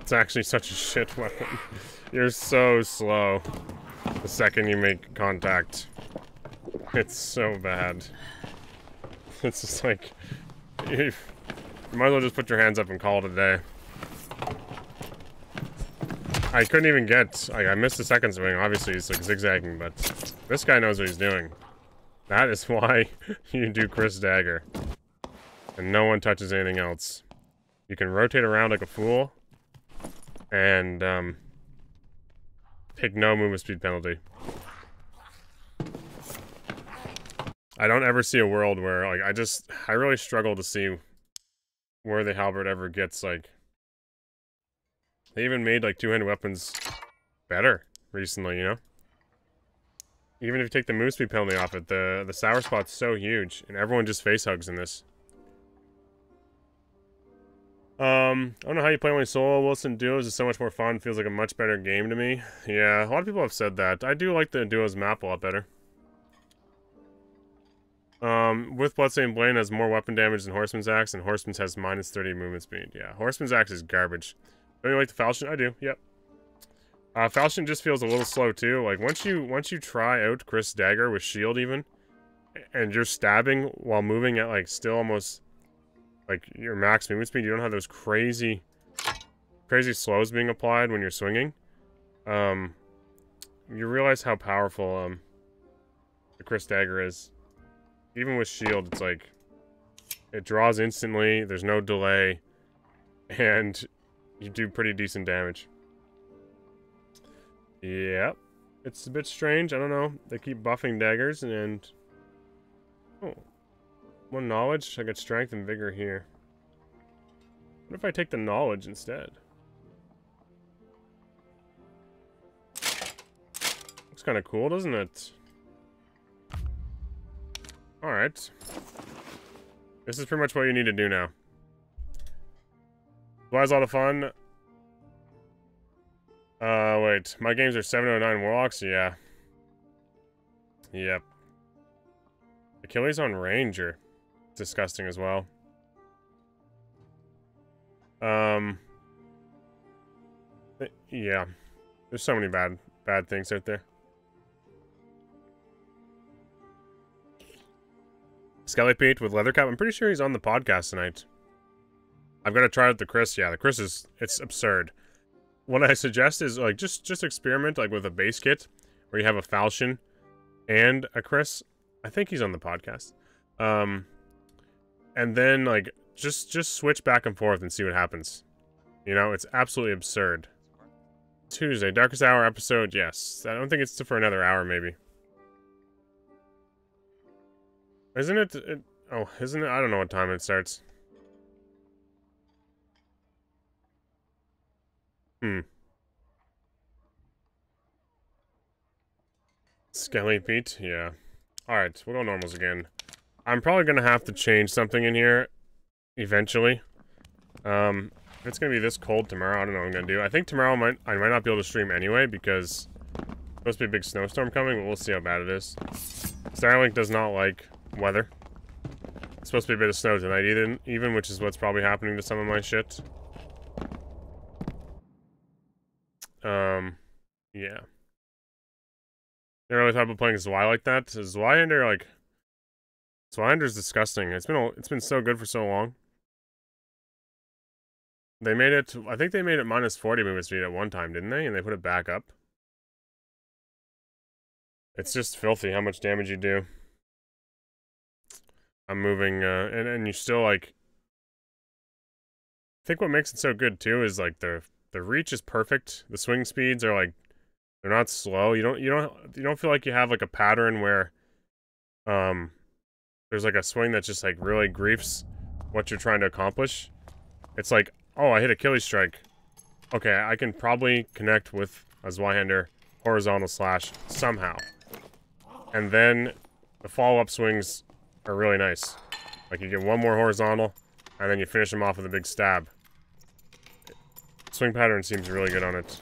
It's actually such a shit weapon. You're so slow the second you make contact. It's so bad. It's just like, you might as well just put your hands up and call it a day. I couldn't even get, like, I missed the second swing. Obviously he's like zigzagging, but this guy knows what he's doing. That is why you do Chris Dagger. And no one touches anything else. You can rotate around like a fool, and um, pick no movement speed penalty. I don't ever see a world where, like, I just, I really struggle to see where the halberd ever gets, like, they even made, like, two-handed weapons better recently, you know? Even if you take the move speed penalty off it, the, the sour spot's so huge, and everyone just face hugs in this. Um, I don't know how you play only solo. Wilson duos is so much more fun. Feels like a much better game to me. Yeah, a lot of people have said that. I do like the duos map a lot better. Um, with Bloodstained Blade has more weapon damage than Horseman's Axe, and Horseman's has minus thirty movement speed. Yeah, Horseman's Axe is garbage. Don't you like the Falchion? I do. Yep. Uh, Falchion just feels a little slow too. Like once you once you try out Chris Dagger with shield even, and you're stabbing while moving at like still almost. Like, your max movement speed, you don't have those crazy, crazy slows being applied when you're swinging. Um, you realize how powerful, um, the Chris Dagger is. Even with shield, it's like, it draws instantly, there's no delay, and you do pretty decent damage. Yep. It's a bit strange, I don't know. They keep buffing daggers, and... Oh. More knowledge? I got strength and vigor here. What if I take the knowledge instead? Looks kind of cool, doesn't it? Alright. This is pretty much what you need to do now. Bly's a lot of fun. Uh, wait. My games are seven oh nine Warlocks? Yeah. Yep. Achilles on Ranger. Disgusting as well. Um, yeah, there's so many bad, bad things out there. Skelly Pete with Leathercap. I'm pretty sure he's on the podcast tonight. I've got to try out the Chris. Yeah, the Chris is, it's absurd. What I suggest is like, just, just experiment like with a base kit where you have a Falchion and a Chris. I think he's on the podcast. Um, And then, like, just just switch back and forth and see what happens. You know, it's absolutely absurd. Tuesday, Darkest Hour episode, yes. I don't think it's for another hour, maybe. Isn't it, it... Oh, isn't it? I don't know what time it starts. Hmm. Skelly Pete? Yeah. Alright, we'll go normals again. I'm probably gonna have to change something in here eventually. Um... If it's gonna be this cold tomorrow, I don't know what I'm gonna do. I think tomorrow might I might not be able to stream anyway because there's supposed to be a big snowstorm coming, but we'll see how bad it is. Starlink does not like weather. It's supposed to be a bit of snow tonight even, even which is what's probably happening to some of my shit. Um, yeah. Never really thought about playing Zwei like that. Zweihander, like... Zweihander's disgusting. It's been a, it's been so good for so long. They made it, I think they made it minus forty movement speed at one time, didn't they? And they put it back up. It's just filthy how much damage you do. I'm moving, uh, and, and you still, like... I think what makes it so good, too, is, like, the, the reach is perfect. The swing speeds are, like, they're not slow. You don't, you don't, you don't feel like you have, like, a pattern where, um, there's, like, a swing that just, like, really griefs what you're trying to accomplish. It's like, oh, I hit Achilles Strike. Okay, I can probably connect with a Zweihander horizontal slash somehow. And then the follow-up swings are really nice. Like, you get one more horizontal, and then you finish them off with a big stab. Swing pattern seems really good on it.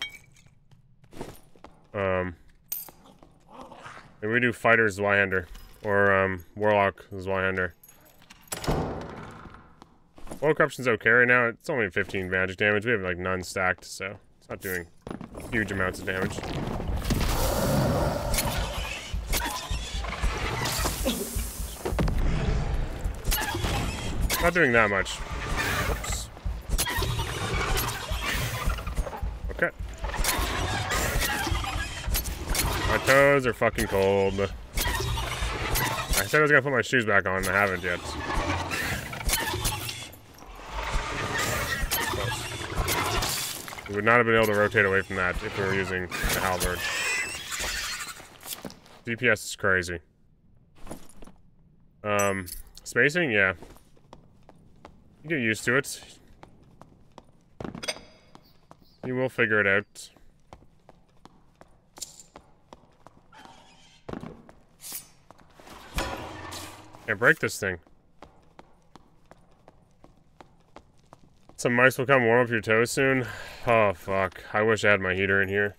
Um, maybe we do Fighter Zweihander, or um, Warlock Zweihander. Oil corruption's okay right now. It's only fifteen magic damage. We have like none stacked, so it's not doing huge amounts of damage. Not doing that much. Oops. Okay. My toes are fucking cold. I said I was gonna put my shoes back on, and I haven't yet. We would not have been able to rotate away from that if we were using the halberd. D P S is crazy. Um, spacing? Yeah. You get used to it. You will figure it out. Can't break this thing. Some mice will come warm up your toes soon. Oh, fuck. I wish I had my heater in here.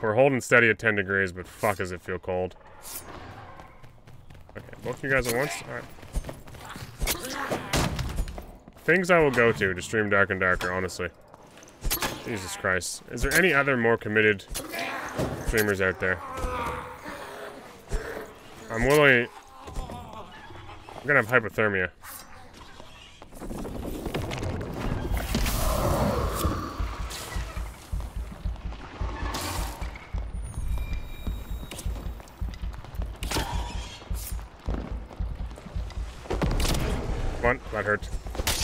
We're holding steady at ten degrees, but fuck does it feel cold. Okay, both of you guys at once? Alright. Things I will go to to stream Dark and Darker, honestly. Jesus Christ. Is there any other more committed streamers out there? I'm really... I'm gonna have hypothermia. One, that hurt.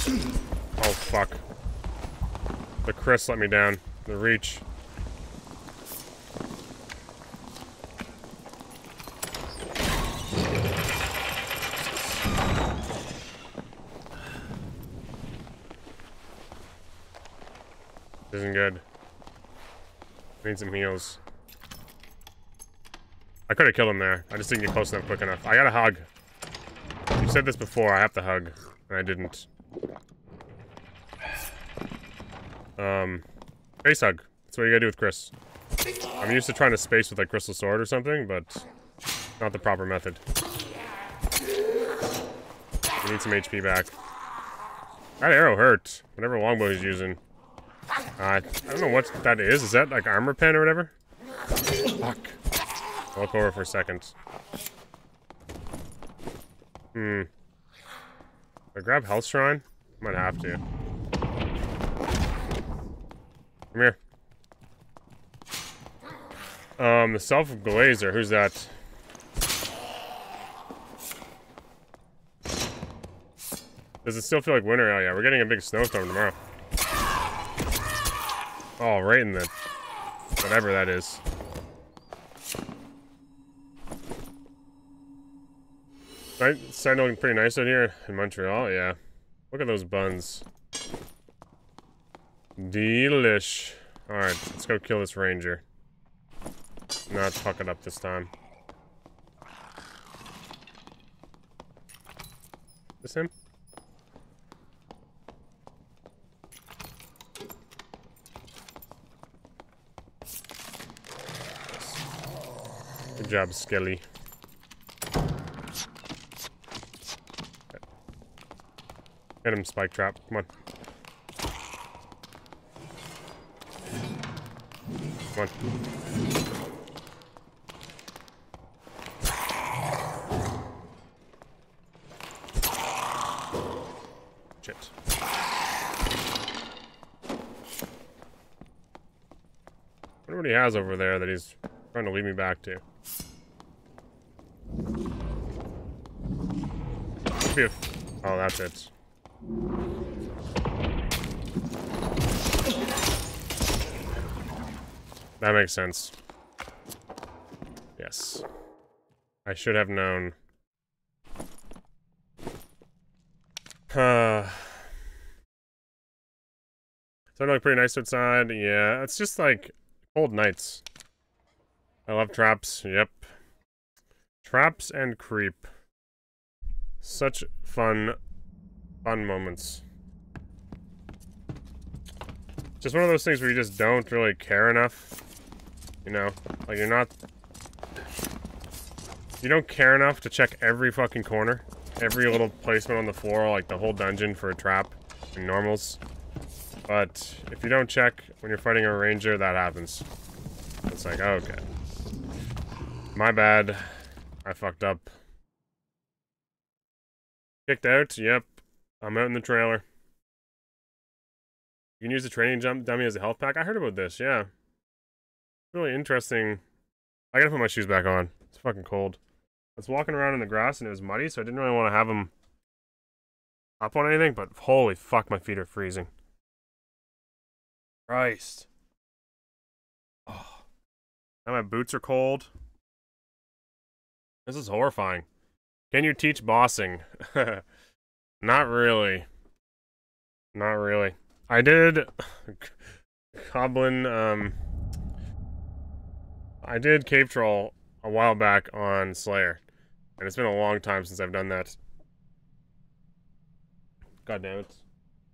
Oh, fuck. The Chris let me down. The reach. This isn't good. Need some heals. I could have killed him there. I just didn't get close enough quick enough. I got a hug. You said this before, I have to hug, and I didn't. Um, face hug. That's what you gotta do with Chris. I'm used to trying to space with, like, Crystal Sword or something, but not the proper method. We need some H P back. That arrow hurt. Whatever Longbow he's using. Uh, I don't know what that is. Is that, like, armor pen or whatever? Fuck. I'll look over for a second. Hmm. I grab Health Shrine? Might have to. Come here. Um, the Self Glazer. Who's that? Does it still feel like winter? Oh yeah, we're getting a big snowstorm tomorrow. Oh, right in the... whatever that is. It's starting to look pretty nice out here in Montreal, yeah. Look at those buns. Delish. Alright, let's go kill this ranger. Not fuck it up this time. This him? Good job, Skelly. Hit him, spike trap. Come on. Come on. Shit. I wonder what he has over there that he's trying to lead me back to. Phew. Oh, that's it. That makes sense. Yes. I should have known. Uh, it's like pretty nice outside. Yeah, it's just like cold nights. I love traps. Yep. Traps and creep. Such fun, fun moments. Just one of those things where you just don't really care enough. You know, like you're not... You don't care enough to check every fucking corner. Every little placement on the floor, like the whole dungeon for a trap and normals. But if you don't check when you're fighting a ranger, that happens. It's like, oh, okay. My bad. I fucked up. Kicked out? Yep. I'm out in the trailer. You can use the training jump dummy as a health pack. I heard about this, yeah. Really interesting. I gotta put my shoes back on. It's fucking cold. I was walking around in the grass and it was muddy, so I didn't really want to have them hop on anything, but holy fuck, my feet are freezing. Christ. Oh. Now my boots are cold. This is horrifying. Can you teach bossing? Not really. Not really. I did Goblin, um, I did Cave Troll a while back on Slayer, and it's been a long time since I've done that. God damn it.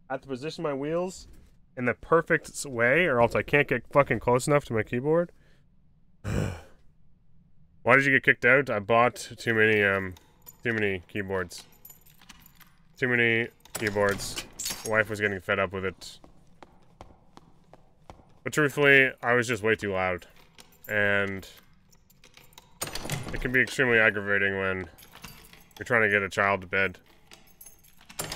I have to position my wheels in the perfect way, or else I can't get fucking close enough to my keyboard. Why did you get kicked out? I bought too many, um, too many keyboards. Too many keyboards. Wife was getting fed up with it. But truthfully, I was just way too loud. And it can be extremely aggravating when you're trying to get a child to bed.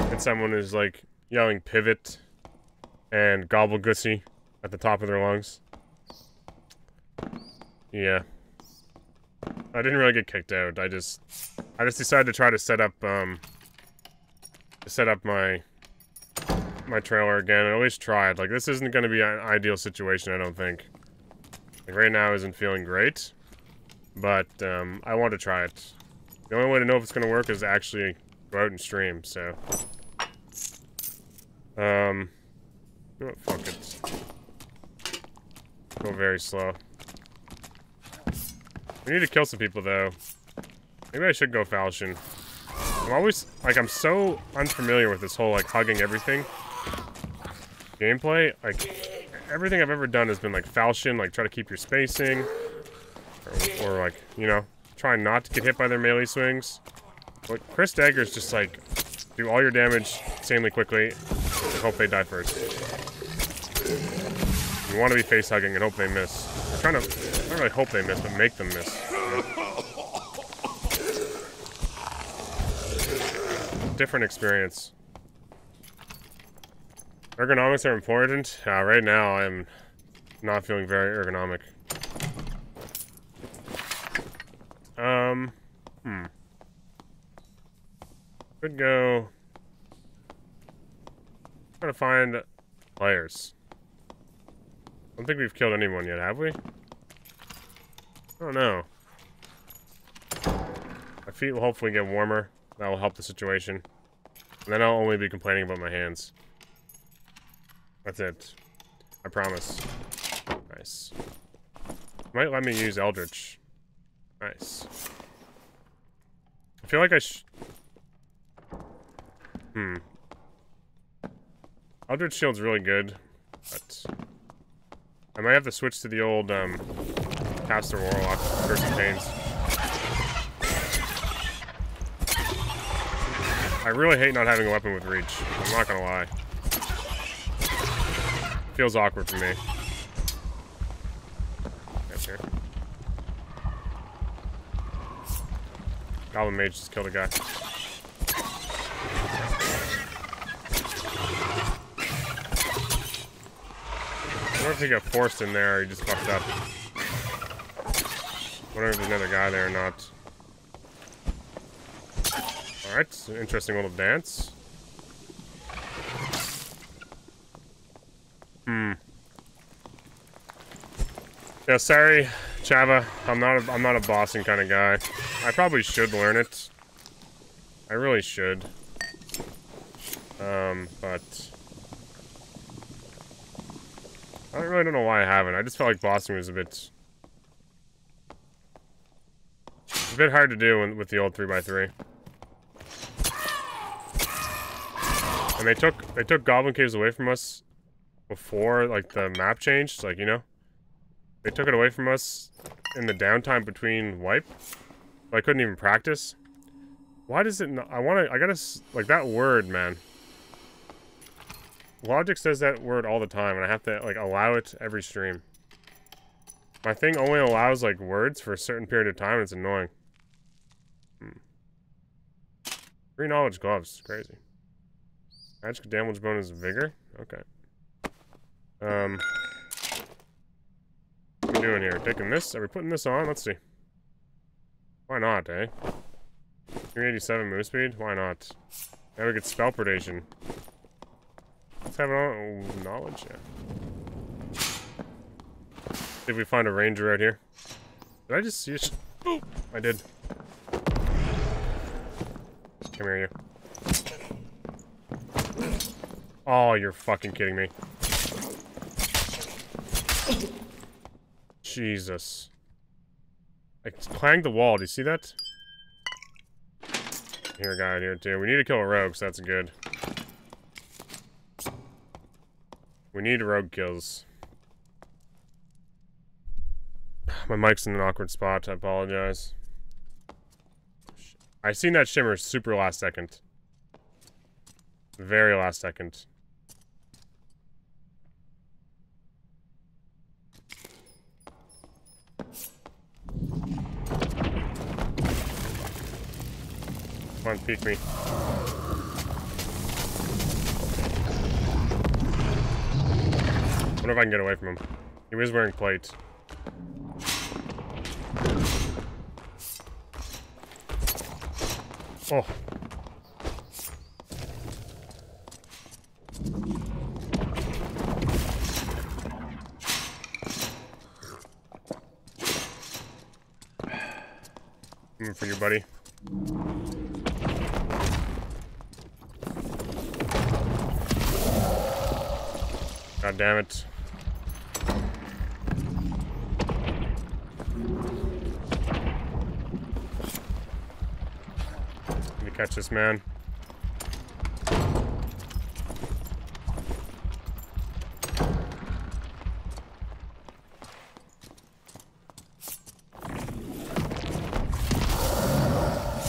And someone is like yelling pivot and gobblegussy at the top of their lungs. Yeah. I didn't really get kicked out. I just I just decided to try to set up um to set up my my trailer again, and at least try it. Like, this isn't going to be an ideal situation, I don't think. Like, right now isn't feeling great, but um, I want to try it. The only way to know if it's going to work is to actually go out and stream, so. Um, oh, fuck it. Go very slow. We need to kill some people, though. Maybe I should go Falchion. I'm always, like, I'm so unfamiliar with this whole, like, hugging everything gameplay. Like, everything I've ever done has been, like, Falchion, like, try to keep your spacing. Or, or like, you know, try not to get hit by their melee swings. But Chris Daggers just, like, do all your damage insanely quickly and hope they die first. You want to be face-hugging and hope they miss. I'm trying to, I don't really hope they miss, but make them miss. You know? Different experience. Ergonomics are important. Uh, right now, I'm not feeling very ergonomic. Um, hmm. Could go. Try to find players. don't think we've killed anyone yet, have we? I don't know. My feet will hopefully get warmer. That will help the situation. And then I'll only be complaining about my hands. That's it. I promise. Nice. Might let me use Eldritch. Nice. I feel like I sh... Hmm. Eldritch Shield's really good, but... I might have to switch to the old, um... Caster Warlock, Curse of Pains. I really hate not having a weapon with reach. I'm not gonna lie. Feels awkward for me. Right here. Goblin Mage just killed a guy. I don't know if he got forced in there or he just fucked up. I wonder if there's another guy there or not. Alright, interesting little dance. Hmm. Yeah, sorry, Chava. I'm not a, I'm not a bossing kind of guy. I probably should learn it. I really should. Um, but... I really don't know why I haven't. I just felt like bossing was a bit... It's a bit hard to do when, with the old three by three. And they took they took Goblin Caves away from us before, like, the map changed, like, you know? They took it away from us in the downtime between wipe. So I couldn't even practice. Why does it not... I wanna... I gotta... Like, that word, man. Logic says that word all the time, and I have to, like, allow it every stream. My thing only allows, like, words for a certain period of time, and it's annoying. Hmm. Free knowledge gloves. Crazy. Magic damage bonus vigor? Okay. Um. What are we doing here? Taking this? Are we putting this on? Let's see. Why not, eh? three eighty-seven move speed? Why not? Now we get spell predation. Let's have our knowledge here. Yeah. See if we find a ranger out here. Did I just see it? Boop! I did. Come here, you. Oh, you're fucking kidding me. Jesus. It's clang the wall. Do you see that? Here, a guy out here, too. We need to kill a rogue, so that's good. We need rogue kills. My mic's in an awkward spot. I apologize. I seen that shimmer super last second. Very last second. Come on, peek me. I wonder if I can get away from him. He was wearing plate. Oh. Coming for you, buddy. God damn it. Let me catch this man.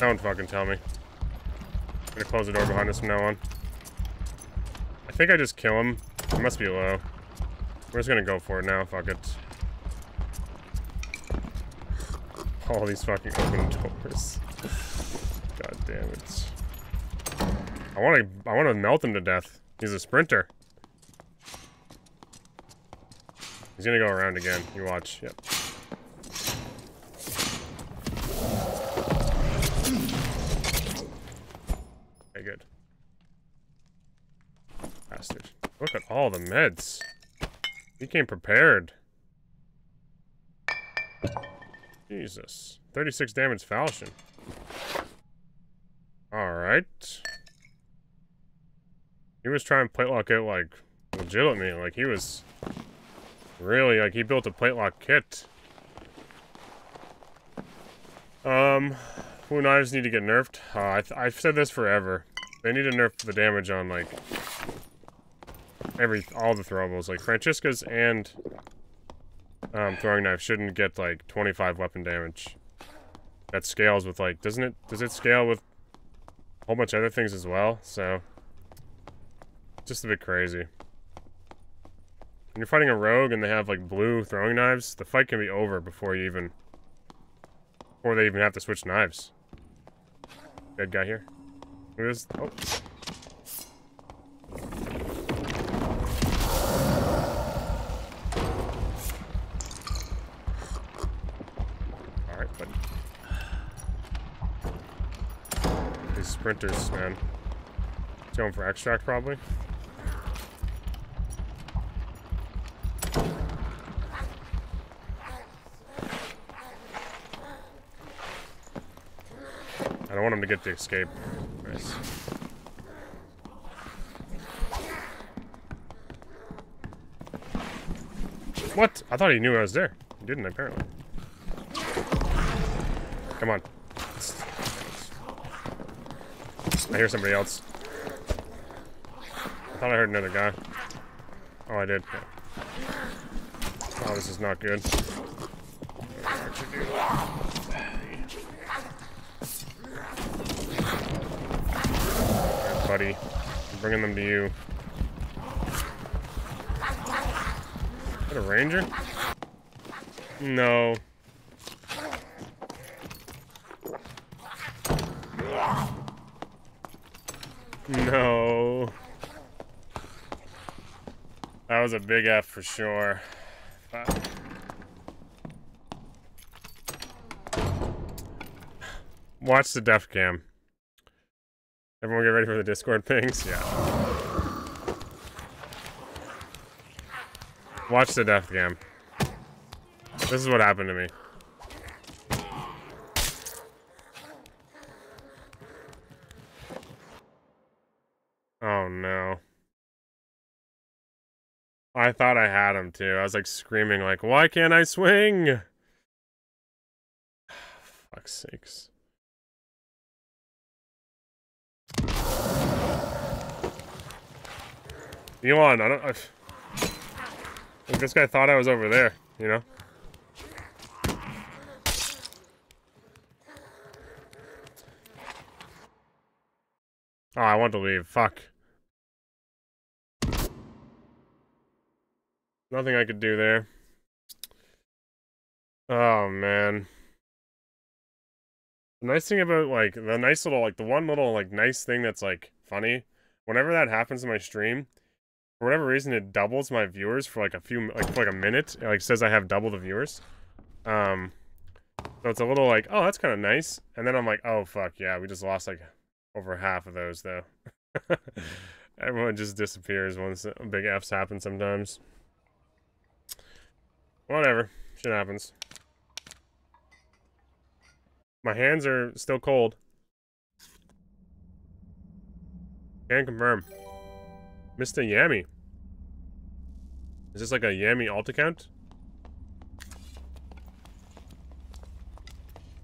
Don't fucking tell me. I'm gonna close the door behind us from now on. I think I just kill him. It must be low. We're just gonna go for it now. Fuck it. All these fucking open doors. God damn it. I wanna, I wanna melt him to death. He's a sprinter. He's gonna go around again. You watch. Yep. Look at all the meds. You came prepared. Jesus. thirty-six damage falchion. Alright. He was trying to platelock it, like, legitimately. Like, he was... Really, like, he built a platelock kit. Um... Ooh, knives need to get nerfed. Uh, I th I've said this forever. They need to nerf the damage on, like... Every- all the throwables. Like, Francisca's and... Um, throwing knife shouldn't get, like, twenty-five weapon damage. That scales with, like, doesn't it- does it scale with a whole bunch of other things as well? So... Just a bit crazy. When you're fighting a rogue and they have, like, blue throwing knives, the fight can be over before you even- Before they even have to switch knives. Dead guy here. Look at this- oh. Sprinters, man. It's going for extract, probably. I don't want him to get the escape. Nice. What? I thought he knew I was there. He didn't, apparently. Come on. I hear somebody else. I thought I heard another guy. Oh, I did. Oh, this is not good. Alright, buddy. I'm bringing them to you. Is that a ranger? No. No. That was a big F for sure. Uh, watch the def cam. Everyone get ready for the Discord things? Yeah. Watch the def cam. This is what happened to me. Oh, no. I thought I had him, too. I was, like, screaming, like, why can't I swing? Fuck's sakes. Elon, I don't... I, like, this guy thought I was over there, you know? Oh, I want to leave. Fuck. Nothing I could do there. Oh, man. The nice thing about, like, the nice little, like, the one little, like, nice thing that's, like, funny, whenever that happens in my stream, for whatever reason, it doubles my viewers for, like, a few, like, for, like, a minute. It, like, says I have double the viewers. Um, so it's a little, like, oh, that's kind of nice. And then I'm like, oh, fuck, yeah, we just lost, like, over half of those, though. Everyone just disappears once big F's happen sometimes. Whatever. Shit happens. My hands are still cold. Can confirm. Mister Yami. Is this like a Yami alt account?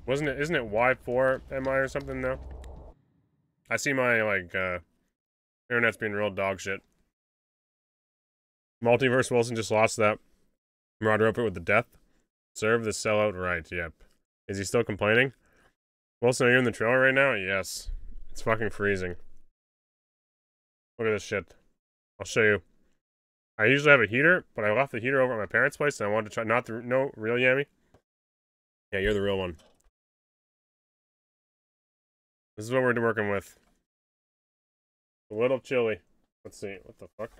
Wasn't it? Isn't it Y four M I or something, though? I see my, like, uh, internet's being real dog shit. Multiverse Wilson just lost that. Rod Roper with the death. Serve the sellout right, yep. Is he still complaining? Wilson, are you in the trailer right now? Yes. It's fucking freezing. Look at this shit. I'll show you. I usually have a heater, but I left the heater over at my parents' place, and I wanted to try not the, no, real Yami? Yeah, you're the real one. This is what we're working with. A little chilly. Let's see. What the fuck?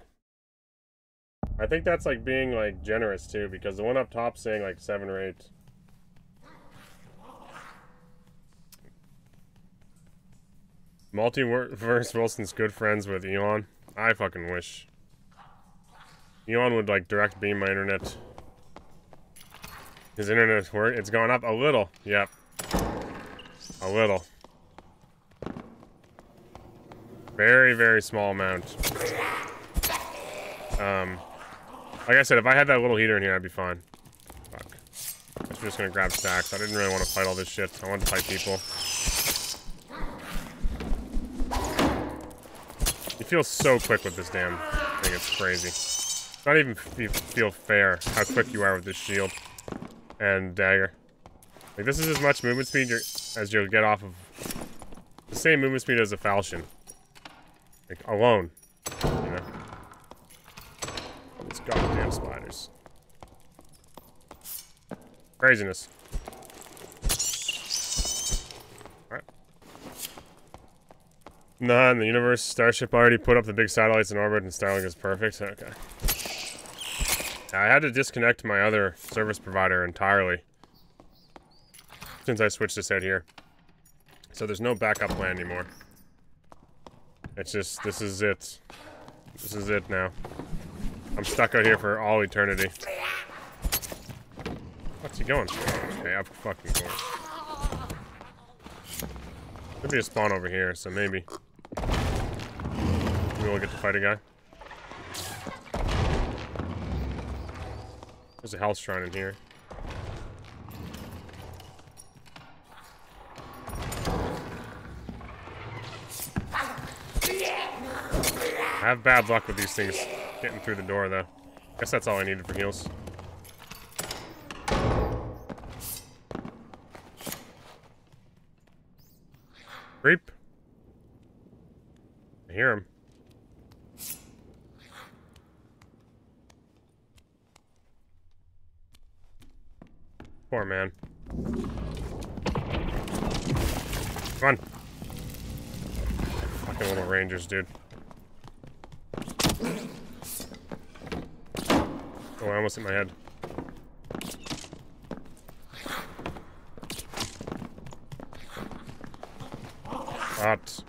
I think that's like being like generous too, because the one up top's saying like seven or eight. Multiverse Wilson's good friends with Elon. I fucking wish. Elon would like direct beam my internet. His internet's work. It's gone up a little. Yep. A little. Very, very small amount. Um, like I said, if I had that little heater in here, I'd be fine. Fuck. I'm just gonna grab stacks. I didn't really want to fight all this shit. I wanted to fight people. You feel so quick with this damn thing. It's crazy. It's not even you feel fair how quick you are with this shield and dagger. Like, this is as much movement speed you're, as you'll get off of the same movement speed as a falchion. Like, alone. You know? These goddamn spiders. Craziness. Alright. Nah, in the universe, Starship already put up the big satellites in orbit and Starlink is perfect. Okay. Now, I had to disconnect my other service provider entirely since I switched this out here. So there's no backup plan anymore. It's just, this is it. This is it now. I'm stuck out here for all eternity. What's he going for? Okay, I'm fucking going. Could be a spawn over here, so maybe. Maybe we'll get to fight a guy. There's a health shrine in here. I have bad luck with these things getting through the door, though. Guess that's all I needed for heals. Creep. I hear him. Poor man. Come on. Fucking little rangers, dude. Oh, I almost hit my head. Hot.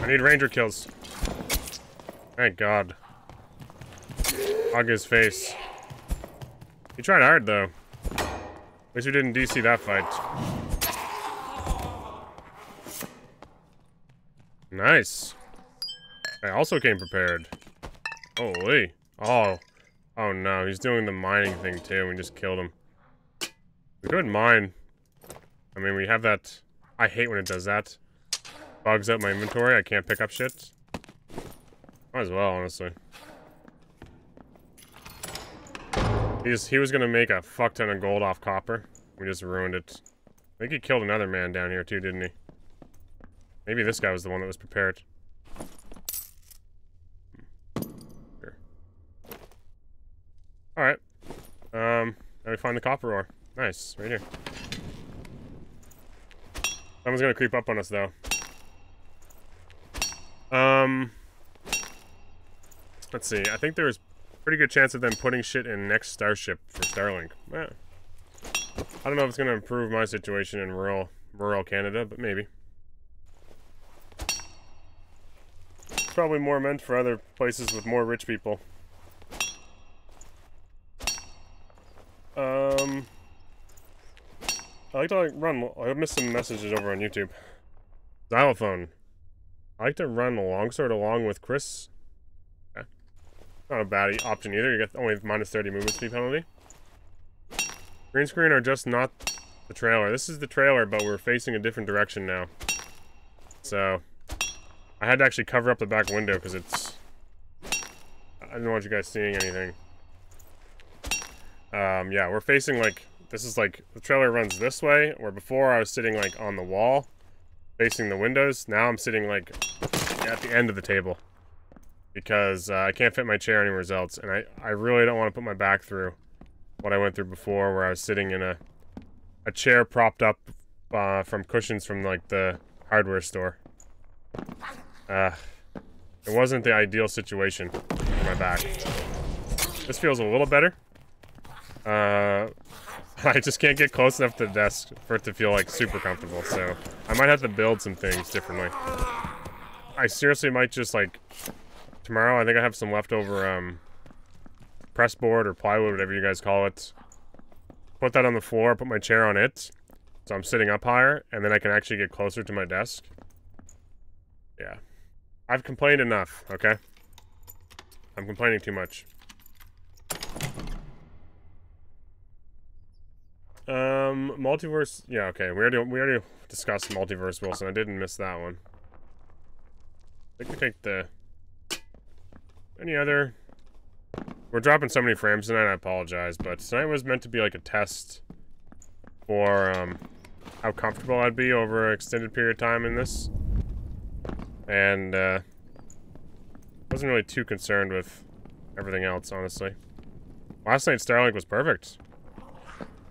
I need ranger kills. Thank God. Hug his face. He tried hard though. At least we didn't D C that fight. Nice. I also came prepared. Holy. Oh. Oh no, he's doing the mining thing too. We just killed him. We could mine. I mean, we have that. I hate when it does that. Bugs up my inventory. I can't pick up shit. Might as well, honestly. He's, he was gonna make a fuck ton of gold off copper. We just ruined it. I think he killed another man down here too, didn't he? Maybe this guy was the one that was prepared. Sure. Alright. Um, now we find the copper ore. Nice. Right here. Someone's gonna creep up on us though. Um, let's see. I think there was a pretty good chance of them putting shit in next Starship for Starlink. Eh. I don't know if it's going to improve my situation in rural, rural Canada, but maybe. It's probably more meant for other places with more rich people. Um, I like to like, run. I missed some messages over on YouTube. Xylophone. I like to run longsword along with Chris. Okay. Not a bad option either. You get only minus thirty movement speed penalty. Green screen are just not the trailer. This is the trailer, but we're facing a different direction now. So, I had to actually cover up the back window because it's... I didn't want you guys seeing anything. Um, yeah, we're facing like... This is like... The trailer runs this way, where before I was sitting like on the wall. Facing the windows. Now I'm sitting like at the end of the table because uh, I can't fit my chair anywhere else, and I I really don't want to put my back through what I went through before, where I was sitting in a a chair propped up uh, from cushions from like the hardware store. Uh, it wasn't the ideal situation for my back. This feels a little better. Uh, I just can't get close enough to the desk for it to feel like super comfortable, so I might have to build some things differently. I seriously might just like, tomorrow I think I have some leftover um, press board or plywood, whatever you guys call it. Put that on the floor, put my chair on it, so I'm sitting up higher, and then I can actually get closer to my desk. Yeah. I've complained enough, okay? I'm complaining too much. Um, multiverse, yeah, okay, we already, we already discussed multiverse Wilson, I didn't miss that one. I think we take the, any other, we're dropping so many frames tonight, I apologize, but tonight was meant to be like a test for, um, how comfortable I'd be over an extended period of time in this. And, uh, wasn't really too concerned with everything else, honestly. Last night, Starlink was perfect.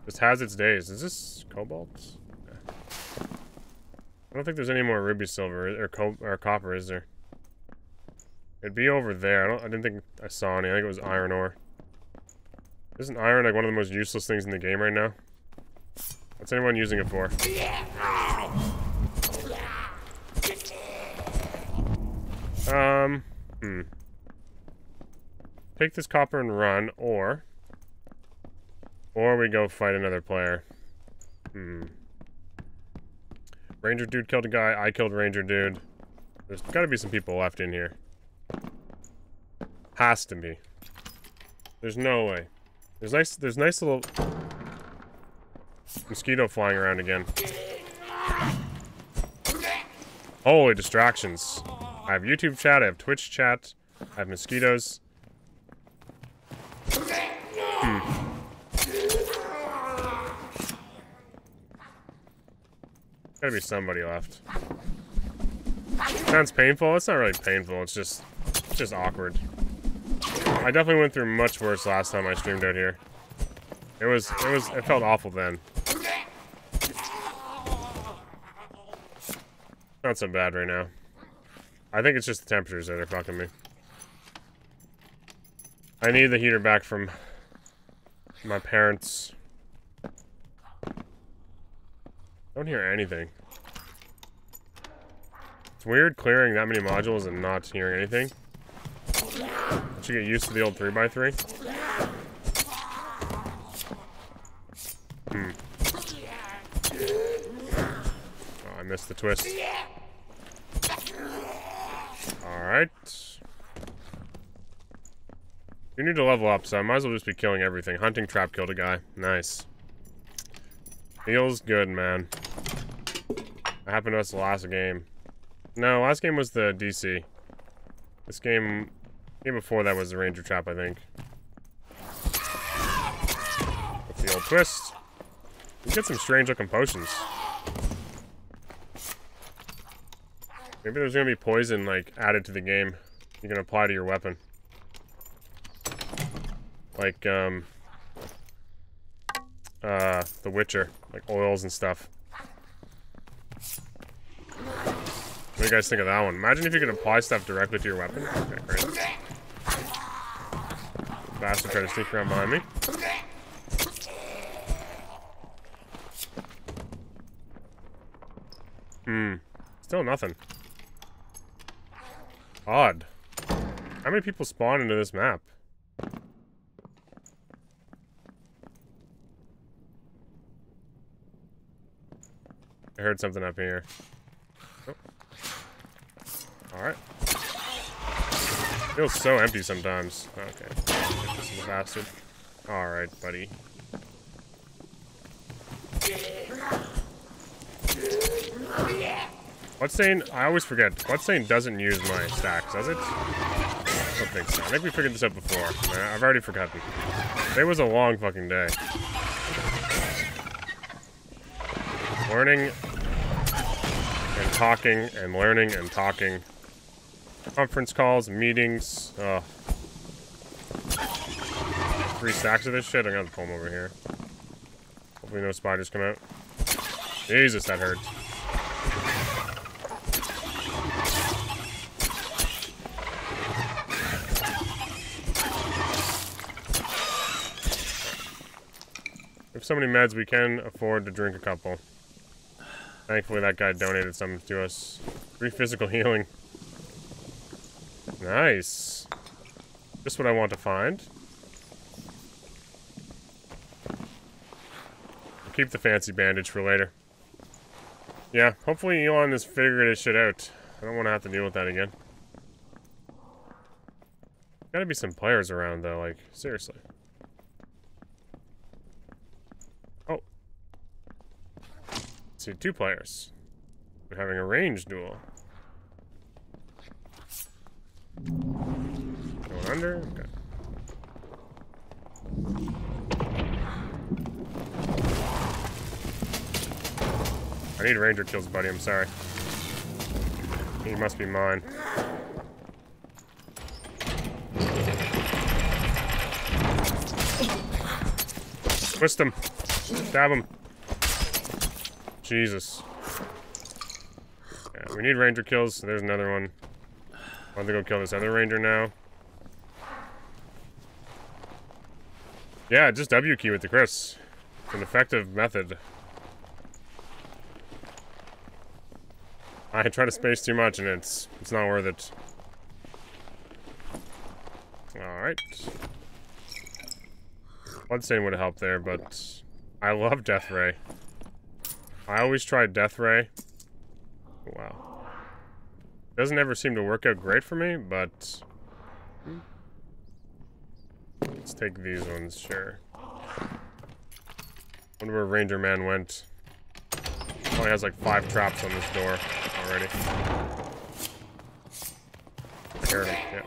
This has its days. Is this cobalt? Yeah. I don't think there's any more ruby silver or, co or copper, is there? It'd be over there. I, don't, I didn't think I saw any. I think it was iron ore. Isn't iron like one of the most useless things in the game right now? What's anyone using it for? Um, hmm. Take this copper and run, or... Or we go fight another player. Hmm. Ranger dude killed a guy. I killed Ranger dude. There's gotta be some people left in here. Has to be. There's no way. There's nice, there's nice little... Mosquito flying around again. Holy distractions. I have YouTube chat, I have Twitch chat, I have mosquitoes. Hmm. Gotta be somebody left. Sounds painful. It's not really painful, it's just it's just awkward. I definitely went through much worse last time I streamed out here. It was it was it felt awful then. Not so bad right now. I think it's just the temperatures that are fucking me. I need the heater back from my parents. Don't hear anything. It's weird clearing that many modules and not hearing anything. Should get used to the old three by three. Hmm. Oh, I missed the twist. Alright. You need to level up, so I might as well just be killing everything. Hunting trap killed a guy. Nice. Feels good, man. That happened to us last game. No, last game was the D C. This game... The game before that was the Ranger trap, I think. That's the old twist. We get some strange looking potions. Maybe there's gonna be poison, like, added to the game. You can apply to your weapon. Like, um... Uh, The Witcher. Like, oils and stuff. What do you guys think of that one? Imagine if you could apply stuff directly to your weapon. Okay, great. Bastard tried to sneak around behind me. Hmm. Still nothing. Odd. How many people spawn into this map? I heard something up here. Oh. Alright. Feels so empty sometimes. Okay. Get this little bastard. Alright, buddy. Bloodstained, I always forget, Bloodstained doesn't use my stacks, does it? I don't think so. I think we figured this out before. I've already forgotten. Today was a long fucking day. Learning and talking and learning and talking. Conference calls, meetings. Oh. Three stacks of this shit? I'm gonna pull them over here. Hopefully no spiders come out. Jesus, that hurt. We have so many meds, we can afford to drink a couple. Thankfully, that guy donated some to us. Free physical healing. Nice. Just what I want to find. Keep the fancy bandage for later. Yeah, hopefully Elon has figured his shit out. I don't want to have to deal with that again. Gotta be some players around though, like, seriously. Oh. Let's see, two players. We're having a ranged duel. Going under? Okay. I need ranger kills, buddy, I'm sorry. He must be mine. Twist him. Stab him. Jesus. Yeah, we need ranger kills. There's another one. I want to go kill this other ranger now. Yeah, just W key with the Chris. It's an effective method. I try to space too much and it's it's not worth it. Alright. Bloodstain would have helped there, but I love Death Ray. I always try Death Ray. Wow. Doesn't ever seem to work out great for me, but let's take these ones, sure. Wonder where Ranger Man went. Only has like five traps on this door already. Here, yeah.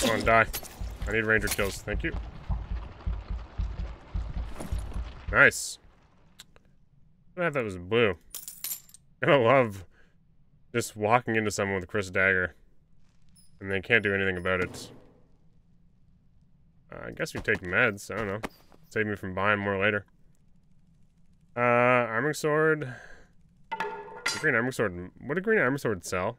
Come on, die. I need ranger kills, thank you. Nice. I thought that was blue. I love just walking into someone with a Chris dagger and they can't do anything about it. Uh, I guess we take meds, I don't know. Save me from buying more later. Uh, armor sword. The green armor sword, what did green armor sword sell?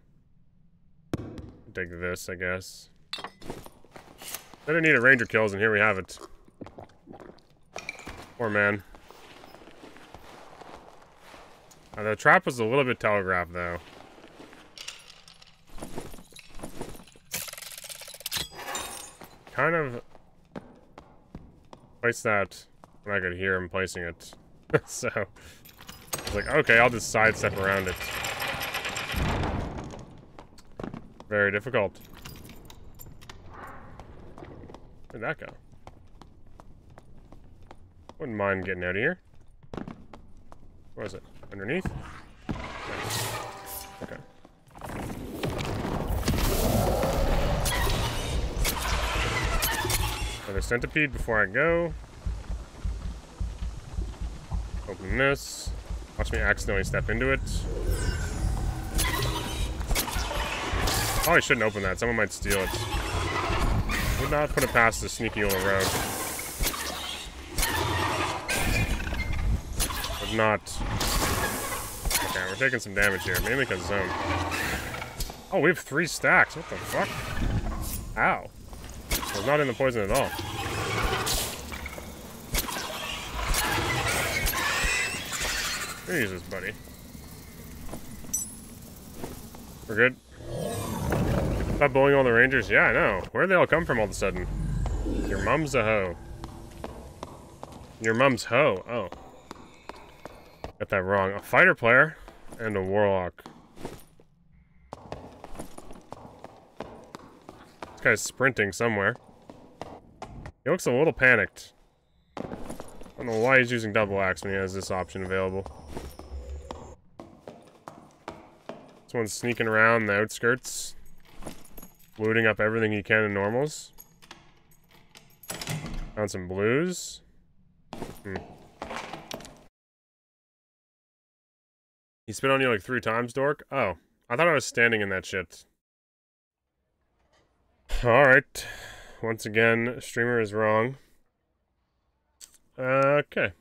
Take this, I guess. I didn't need a ranger kills, and here we have it. Poor man. Uh, the trap was a little bit telegraphed, though. Kind of placed that when I could hear him placing it. So, I was like, okay, I'll just sidestep around it. Very difficult. Where'd that go? Wouldn't mind getting out of here. Where is it? Underneath? Nice. Okay. Another centipede before I go. Open this. Watch me accidentally step into it. Probably shouldn't open that. Someone might steal it. Would not put it past the sneaky old road. Would not. Okay, we're taking some damage here, mainly because zone. Oh, we have three stacks. What the fuck? Ow. I was not in the poison at all. Jesus, buddy. We're good. Stop bullying all the rangers? Yeah, I know. Where'd they all come from all of a sudden? Your mum's a hoe. Your mum's hoe. Oh. Got that wrong. A fighter player and a warlock. This guy's sprinting somewhere. He looks a little panicked. I don't know why he's using double axe when he has this option available. This one's sneaking around the outskirts. Looting up everything he can in normals. Found some blues. Hmm. He spit on you like three times, dork? Oh. I thought I was standing in that shit. Alright. Once again, streamer is wrong. Uh, okay.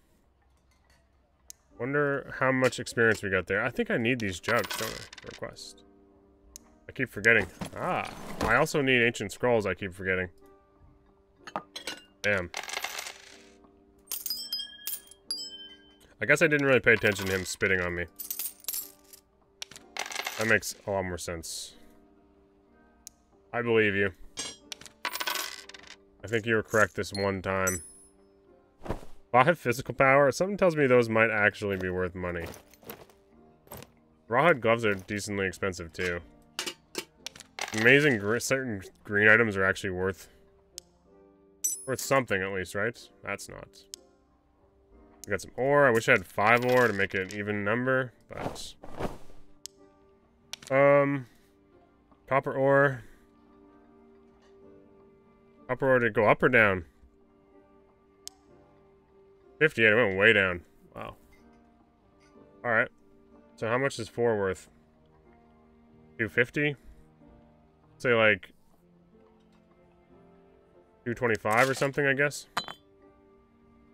Wonder how much experience we got there. I think I need these jugs, don't I? Request. I keep forgetting. Ah. I also need ancient scrolls, I keep forgetting. Damn. I guess I didn't really pay attention to him spitting on me. That makes a lot more sense. I believe you. I think you were correct this one time. Five physical power? Something tells me those might actually be worth money. Rawhide gloves are decently expensive too. Amazing gr certain green items are actually worth... worth something at least, right? That's not. We got some ore. I wish I had five ore to make it an even number, but... Um, copper ore. Copper ore to go up or down? fifty-eight, it went way down. Wow. Alright. So how much is four worth? two fifty? Say like... two twenty-five or something, I guess? It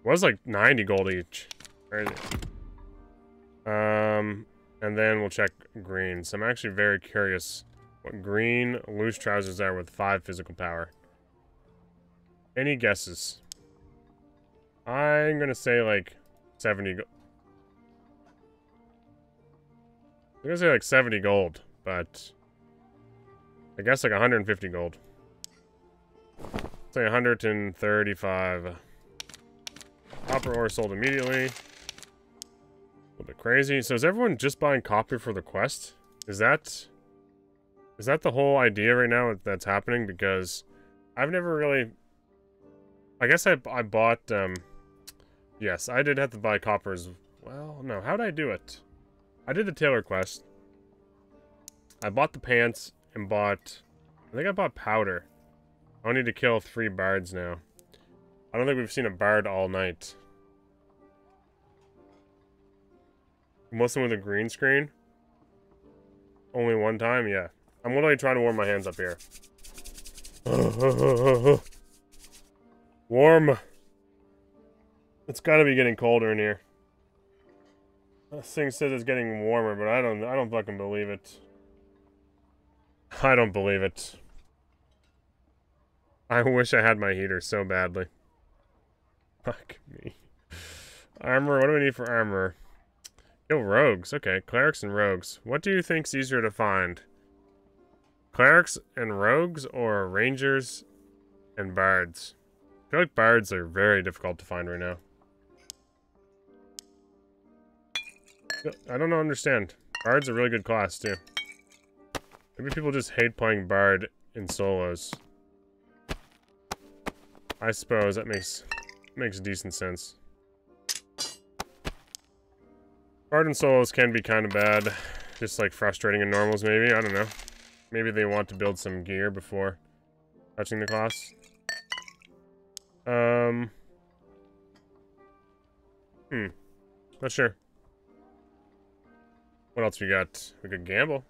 was like ninety gold each. Crazy. Um... And then we'll check green. So I'm actually very curious what green loose trousers are with five physical power. Any guesses? I'm gonna say like seventy. Go I'm gonna say like seventy gold, but I guess like one hundred fifty gold. Say one hundred thirty-five. Copper ore sold immediately. A little bit crazy. So is everyone just buying copper for the quest? Is that... Is that the whole idea right now that's happening? Because I've never really... I guess I, I bought... Um, yes, I did have to buy copper as well. No, how did I do it? I did the tailor quest. I bought the pants and bought... I think I bought powder. I need to kill three bards now. I don't think we've seen a bard all night. Mostly with a green screen. Only one time? Yeah. I'm literally trying to warm my hands up here. Warm. It's gotta be getting colder in here. This thing says it's getting warmer, but I don't I don't fucking believe it. I don't believe it. I wish I had my heater so badly. Fuck me. Armor, what do we need for armor? Kill rogues. Okay, clerics and rogues. What do you think's easier to find? Clerics and rogues or rangers and bards? I feel like bards are very difficult to find right now. I don't know, understand. Bard's a really good class, too. Maybe people just hate playing bard in solos. I suppose that makes, makes decent sense. Bard and solos can be kind of bad, just like frustrating in normals maybe, I don't know. Maybe they want to build some gear before touching the class. Um. Hmm. Not sure. What else we got? We could gamble.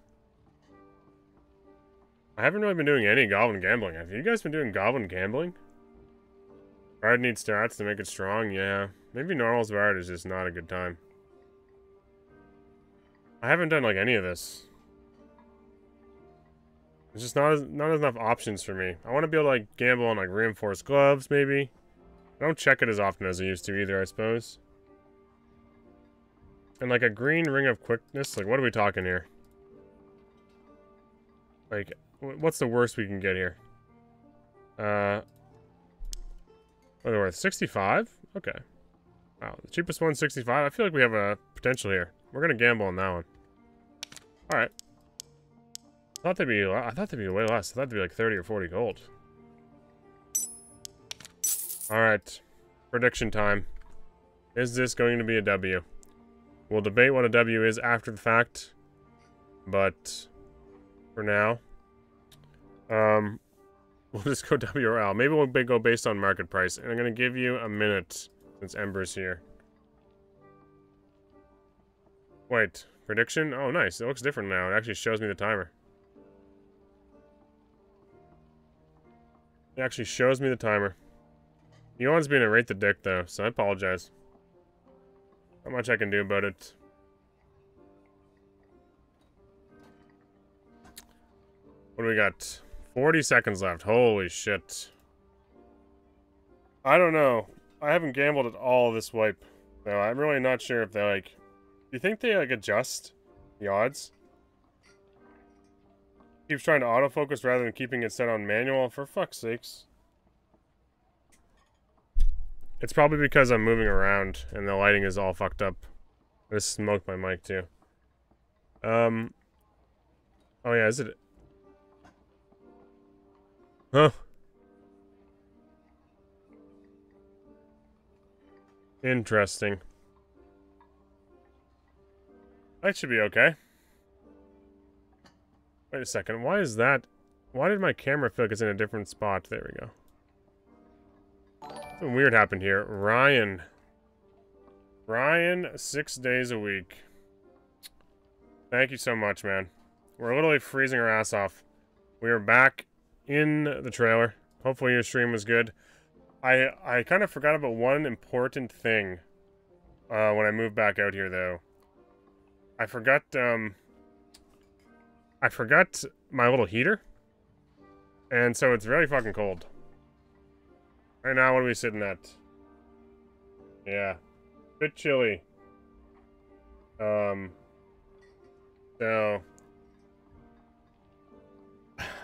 I haven't really been doing any goblin gambling. Have you guys been doing goblin gambling? Bard needs stats to make it strong, yeah. Maybe normals bard is just not a good time. I haven't done like any of this. It's just not as, not enough options for me. I want to be able to like gamble on like reinforced gloves, maybe. I don't check it as often as I used to either, I suppose. And like a green ring of quickness. Like, what are we talking here? Like, what's the worst we can get here? Uh, what are they worth? sixty-five? Okay. Wow, the cheapest one's sixty-five. I feel like we have a potential here. We're gonna gamble on that one. All right. I thought they'd be. I thought they'd be way less. I thought they'd be like thirty or forty gold. All right. Prediction time. Is this going to be a W? We'll debate what a W is after the fact, but for now, um, We'll just go W R L. Maybe we'll go based on market price. And I'm going to give you a minute since Ember's here. Wait, prediction? Oh, nice. It looks different now. It actually shows me the timer. It actually shows me the timer. Yuan's being a rate the dick, though, so I apologize. Not much I can do about it. What do we got? forty seconds left. Holy shit. I don't know. I haven't gambled at all this wipe, though. I'm really not sure if they, like... Do you think they, like, adjust the odds? Keeps trying to autofocus rather than keeping it set on manual. For fuck's sakes. It's probably because I'm moving around and the lighting is all fucked up. This smoked my mic too. Um. Oh yeah, is it? Huh. Interesting. That should be okay. Wait a second, why is that? Why did my camera feel like it's in a different spot? There we go. Something weird happened here. Ryan. Ryan, six days a week. Thank you so much, man. We're literally freezing our ass off. We are back in the trailer. Hopefully your stream was good. I, I kind of forgot about one important thing uh, when I moved back out here, though. I forgot... Um, I forgot my little heater. And so it's very fucking cold. Right now, what are we sitting at? Yeah. Bit chilly. Um. So.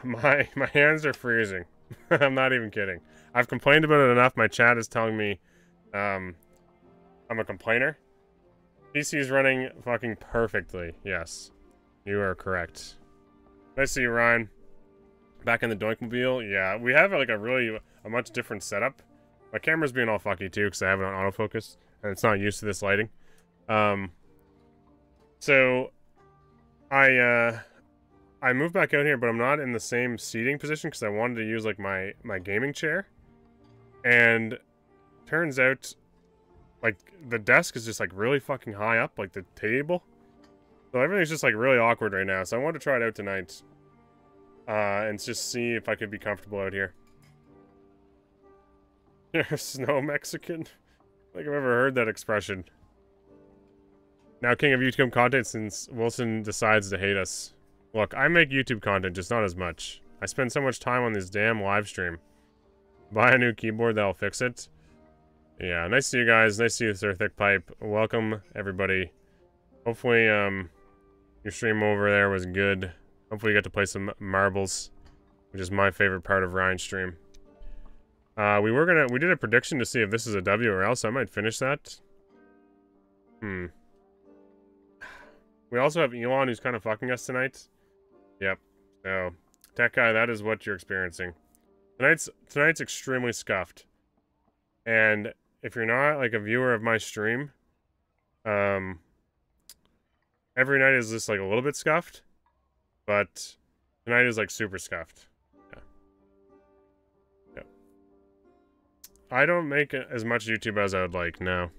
My, my hands are freezing. I'm not even kidding. I've complained about it enough. My chat is telling me um, I'm a complainer. P C is running fucking perfectly. Yes. You are correct. Nice to see you, Ryan. Back in the Doinkmobile. Yeah, we have like a really, a much different setup. My camera's being all fucky too, because I have it on autofocus, and it's not used to this lighting. Um, so, I, uh, I moved back out here, but I'm not in the same seating position, because I wanted to use like my, my gaming chair. And turns out, like, the desk is just like really fucking high up, like the table. So everything's just like really awkward right now, so I wanted to try it out tonight. Uh, and just see if I could be comfortable out here. You're snow Mexican? I think I've ever heard that expression. Now king of YouTube content since Wilson decides to hate us. Look, I make YouTube content, just not as much. I spend so much time on this damn live stream. Buy a new keyboard, that'll fix it. Yeah, nice to see you guys. Nice to see you, Sir Thick Pipe. Welcome, everybody. Hopefully, um, your stream over there was good. Hopefully you got to play some marbles, which is my favorite part of Ryan's stream. Uh, we were gonna, we did a prediction to see if this is a W or L, so I might finish that. Hmm. We also have Elon, who's kind of fucking us tonight. Yep. So, tech guy, that is what you're experiencing. Tonight's, tonight's extremely scuffed. And if you're not, like, a viewer of my stream, um, every night is just, like, a little bit scuffed. But tonight is like super scuffed. Yeah. Yep. I don't make as much YouTube as I would like now.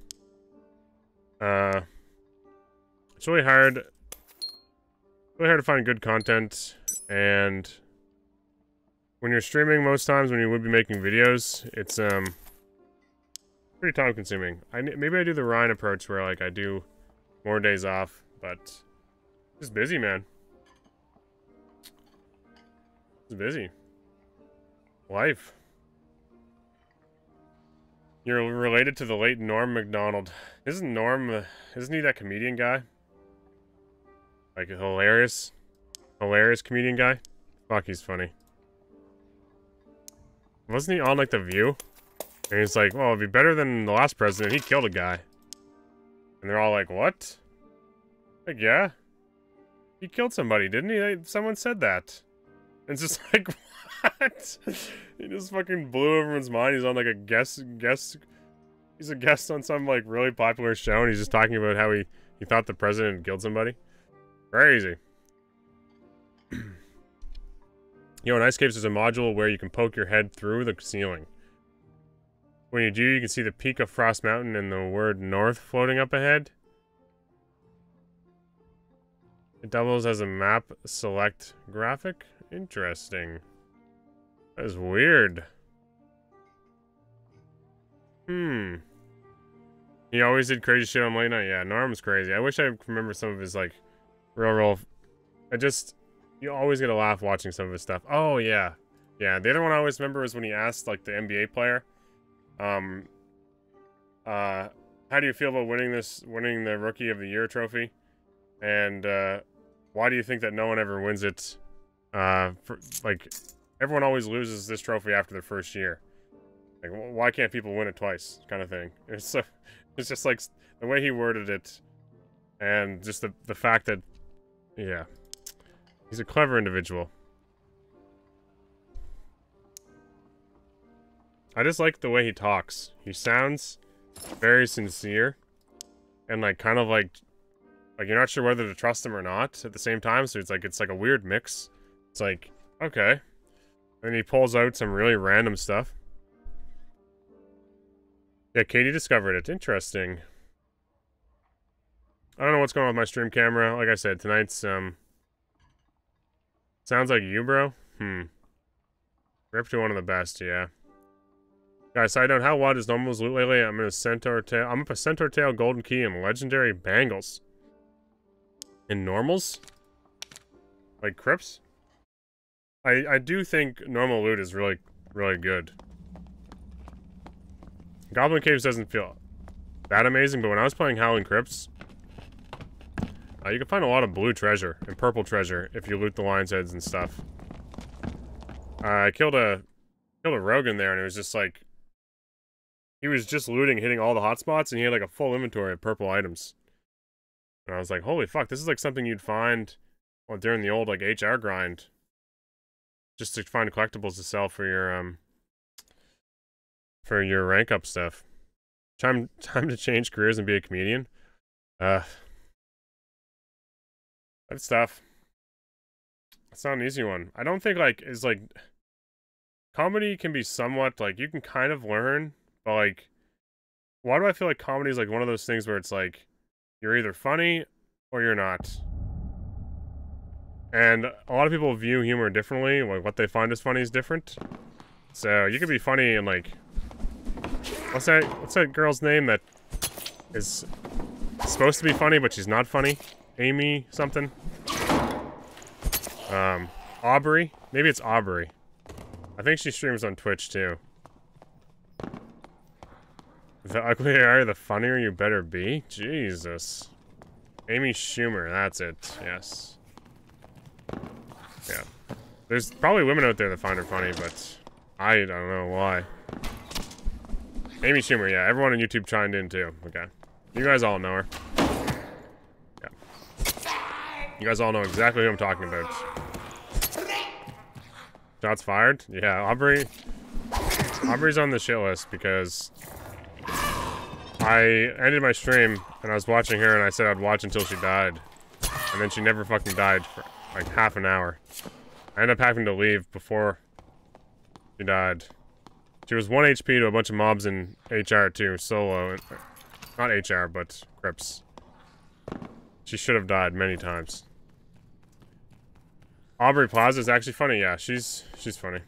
Uh, it's really hard. Really hard to find good content, and when you're streaming, most times when you would be making videos, it's um pretty time consuming. I maybe I do the Ryan approach where like I do more days off, but just busy, man. Busy life. You're related to the late Norm MacDonald. Isn't Norm uh, isn't he that comedian guy, like a hilarious hilarious comedian guy? Fuck, he's funny. Wasn't he on like The View, and he's like, well, it'd be better than the last president, he killed a guy, and they're all like, what? Like, yeah, he killed somebody, didn't he? Someone said that. It's just like, what? He just fucking blew everyone's mind. He's on like a guest, guest, he's a guest on some like really popular show, and he's just talking about how he, he thought the president killed somebody. Crazy. You know, in Ice Caves, there's a module where you can poke your head through the ceiling. When you do, you can see the peak of Frost Mountain and the word North floating up ahead. It doubles as a map select graphic. Interesting. That is weird. Hmm. He always did crazy shit on late night. Yeah, Norm's crazy. I wish I remember some of his, like, real roll. I just... You always get a laugh watching some of his stuff. Oh, yeah. Yeah, the other one I always remember was when he asked, like, the N B A player, um, uh, how do you feel about winning this, winning the Rookie of the Year trophy? And, uh, why do you think that no one ever wins it? Uh, for, like, everyone always loses this trophy after their first year. Like, why can't people win it twice? Kind of thing. It's so, it's just like the way he worded it, and just the the fact that, yeah, he's a clever individual. I just like the way he talks. He sounds very sincere, and like kind of like, like you're not sure whether to trust him or not at the same time. So it's like it's like a weird mix. It's like, okay, and he pulls out some really random stuff. Yeah, Katie discovered it. Interesting. I don't know what's going on with my stream camera. Like I said, tonight's, um... sounds like you, bro. Hmm. Rip to one of the best, yeah. Guys, side note, how wild is Normal's loot lately? I'm in a Centaur Tail... I'm up a Centaur Tail, Golden Key, and Legendary Bangles. In Normals? Like Crips? I, I do think Normal loot is really, really good. Goblin Caves doesn't feel that amazing, but when I was playing Howling Crypts, uh, you can find a lot of blue treasure and purple treasure if you loot the lion's heads and stuff. Uh, I killed a killed a rogue in there, and it was just like he was just looting, hitting all the hotspots, and he had like a full inventory of purple items. And I was like, holy fuck, this is like something you'd find well, during the old like H R grind, just to find collectibles to sell for your um. for your rank up stuff. Time time to change careers and be a comedian. Uh, that stuff. That's not an easy one. I don't think like is like comedy can be somewhat like you can kind of learn, but like why do I feel like comedy is like one of those things where it's like you're either funny or you're not. And a lot of people view humor differently, like what they find as funny is different. So you could be funny and like What's that, what's that girl's name that is supposed to be funny, but she's not funny? Amy something? Um, Aubrey? Maybe it's Aubrey. I think she streams on Twitch, too. The uglier you are, the funnier you better be? Jesus. Amy Schumer, that's it. Yes. Yeah. There's probably women out there that find her funny, but I don't know why. Amy Schumer, yeah. Everyone on YouTube chimed in, too. Okay. You guys all know her. Yeah. You guys all know exactly who I'm talking about. Shots fired? Yeah, Aubrey... Aubrey's on the shit list because... I ended my stream, and I was watching her, and I said I'd watch until she died. And then she never fucking died for, like, half an hour. I ended up having to leave before she died. She was one H P to a bunch of mobs in H R too, solo. Not H R, but Crips. She should have died many times. Aubrey Plaza is actually funny, yeah. She's she's funny.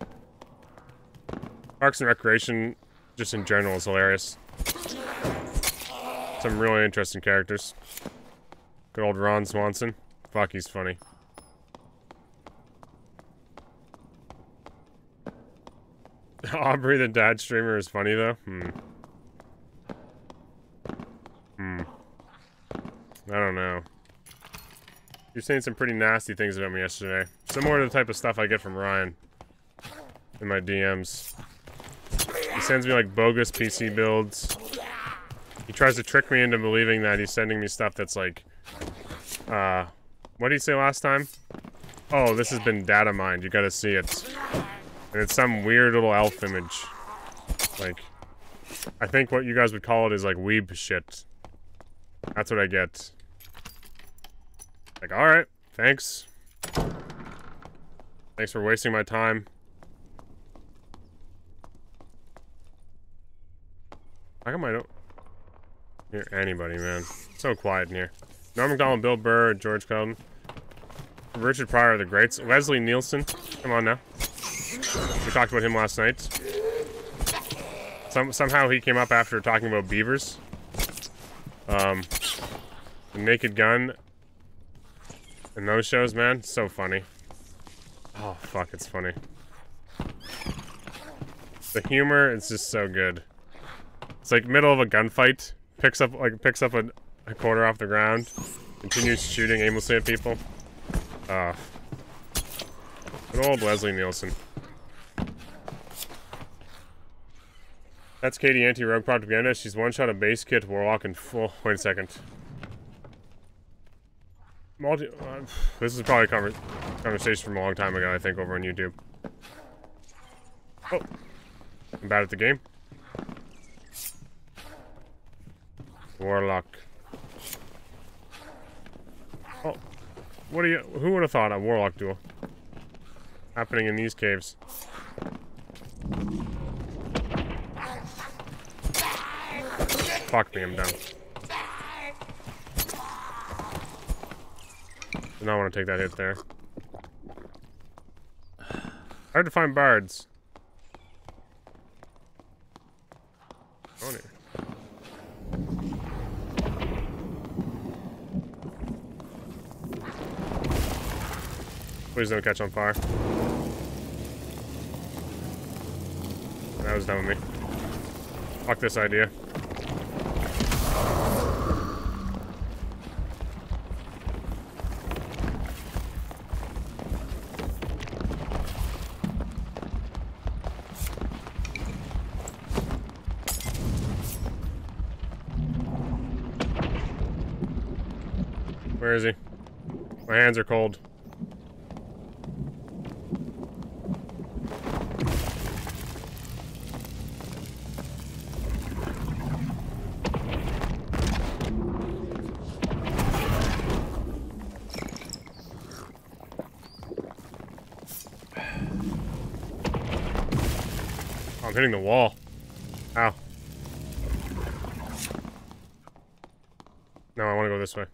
Parks and Recreation, just in general, is hilarious. Some really interesting characters. Good old Ron Swanson. Fuck, he's funny. Aubrey the dad streamer is funny though? Hmm. Hmm. I don't know. You're saying some pretty nasty things about me yesterday. Similar to the type of stuff I get from Ryan in my D Ms. He sends me like bogus P C builds. He tries to trick me into believing that he's sending me stuff that's like... Uh, what did he say last time? Oh, this has been data mined. You gotta see it. And it's some weird little elf image. Like, I think what you guys would call it is like weeb shit. That's what I get. Like, alright, thanks. Thanks for wasting my time. How come I don't hear anybody, man? It's so quiet in here. Norm MacDonald, Bill Burr, George Carlin, Richard Pryor, the greats. Leslie Nielsen. Come on now. We talked about him last night. Some, somehow he came up after talking about beavers. Um, The Naked Gun. And those shows, man. So funny. Oh, fuck, it's funny. The humor is just so good. It's like middle of a gunfight. Picks up, like, picks up a, a quarter off the ground. Continues shooting aimlessly at people. Uh, good old Leslie Nielsen. That's Katie Anti-Rogue Propaganda. She's one-shot a base kit warlock and full... Oh, wait a second. Multi... Uh, this is probably a conver conversation from a long time ago, I think, over on YouTube. Oh. I'm bad at the game. Warlock. Oh. What do you... Who would have thought a warlock duel? Happening in these caves. Fuck me, I'm done. Did not want to take that hit there. Hard to find bards. Oh, dear. Please don't catch on fire. That was done with me. Fuck this idea. Where is he? My hands are cold. I'm hitting the wall. Ow. No, I want to go this way.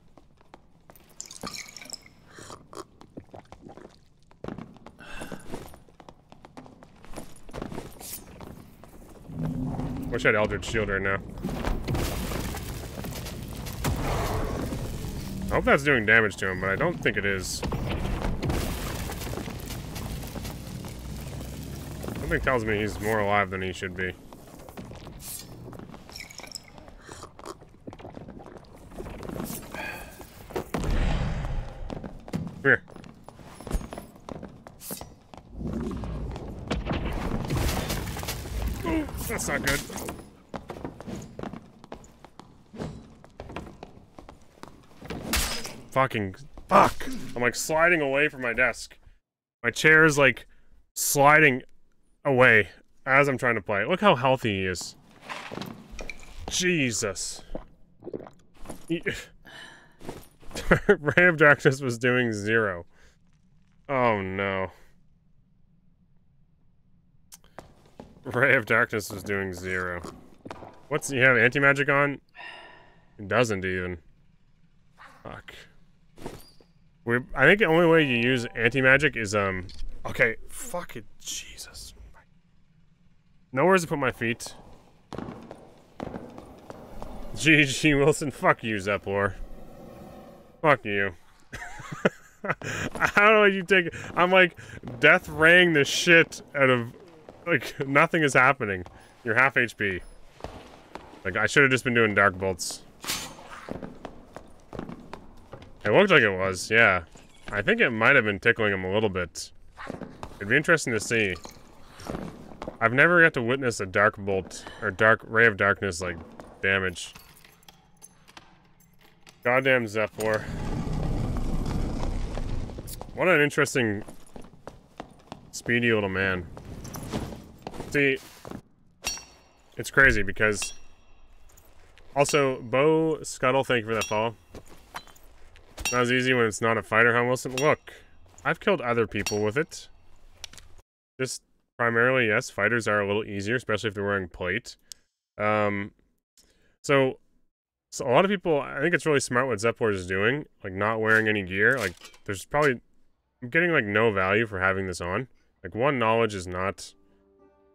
Wish I had Eldritch Shield right now. I hope that's doing damage to him, but I don't think it is. Something tells me he's more alive than he should be. Come here. Ooh, that's not good. Fucking fuck! I'm like sliding away from my desk. My chair is like sliding away as I'm trying to play. Look how healthy he is. Jesus. He Ray of Darkness was doing zero. Oh no. Ray of Darkness was doing zero. What's you have anti-magic on? It doesn't even. Fuck. We I think the only way you use anti-magic is um okay, fuck it, Jesus. Nowhere to put my feet. G G Wilson, fuck you, Zeplor. Fuck you. How do I you take? I'm like death raying the shit out of, like, nothing is happening. You're half H P. Like, I should have just been doing dark bolts. It looked like it was, yeah. I think it might have been tickling him a little bit. It'd be interesting to see. I've never got to witness a dark bolt or dark ray of darkness like damage. Goddamn Zephor. What an interesting speedy little man. See, it's crazy because also Bo Scuttle, thank you for that follow. Not as easy when it's not a fighter, huh, Wilson? Look, I've killed other people with it. just primarily, yes, fighters are a little easier, especially if they're wearing plate. Um, so, so a lot of people, I think it's really smart what Zepplor is doing, like not wearing any gear. Like, there's probably, I'm getting like no value for having this on. Like, one, knowledge is not,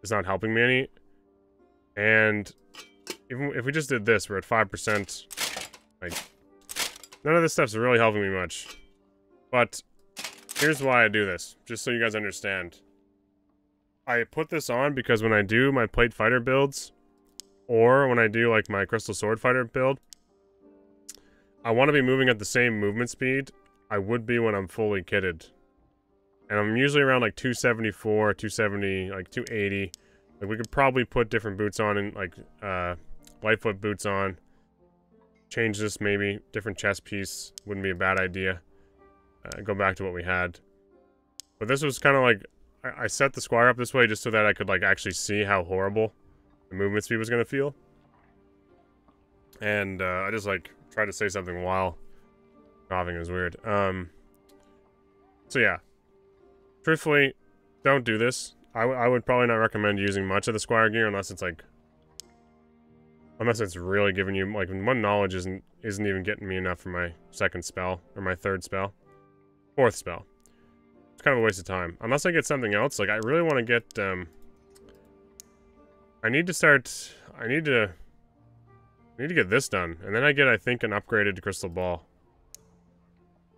is not helping me any. And even if we just did this, we're at five percent. Like, none of this stuff's really helping me much. But here's why I do this, just so you guys understand. I put this on because when I do my plate fighter builds, or when I do like my crystal sword fighter build, I want to be moving at the same movement speed I would be when I'm fully kitted. And I'm usually around like two seventy-four, two seventy, like two eighty. Like, we could probably put different boots on, and like uh, Lightfoot boots on. Change this maybe, different chest piece, wouldn't be a bad idea. Uh, go back to what we had. But this was kind of like, I, I set the Squire up this way just so that I could like actually see how horrible the movement speed was going to feel. And uh, I just like tried to say something while coughing, it was weird. Um, so yeah, truthfully, don't do this. I, w I would probably not recommend using much of the Squire gear unless it's like, unless it's really giving you, like, one knowledge isn't, isn't even getting me enough for my second spell, or my third spell. Fourth spell. It's kind of a waste of time. Unless I get something else, like, I really want to get, um... I need to start... I need to... I need to get this done. And then I get, I think, an upgraded crystal ball.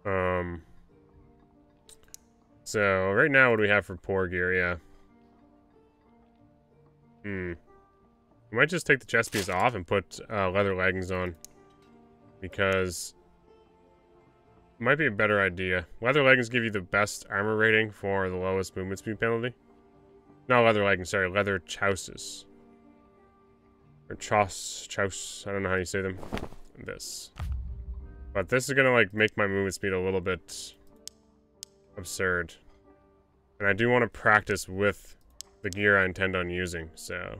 Um... So, right now, what do we have for poor gear? Yeah. Hmm. We might just take the chest piece off and put uh, leather leggings on. Because... might be a better idea. Leather leggings give you the best armor rating for the lowest movement speed penalty. Not leather leggings, sorry, leather chouses. Or chouse, chouse, I don't know how you say them. This. But this is gonna like make my movement speed a little bit absurd. And I do want to practice with the gear I intend on using, so.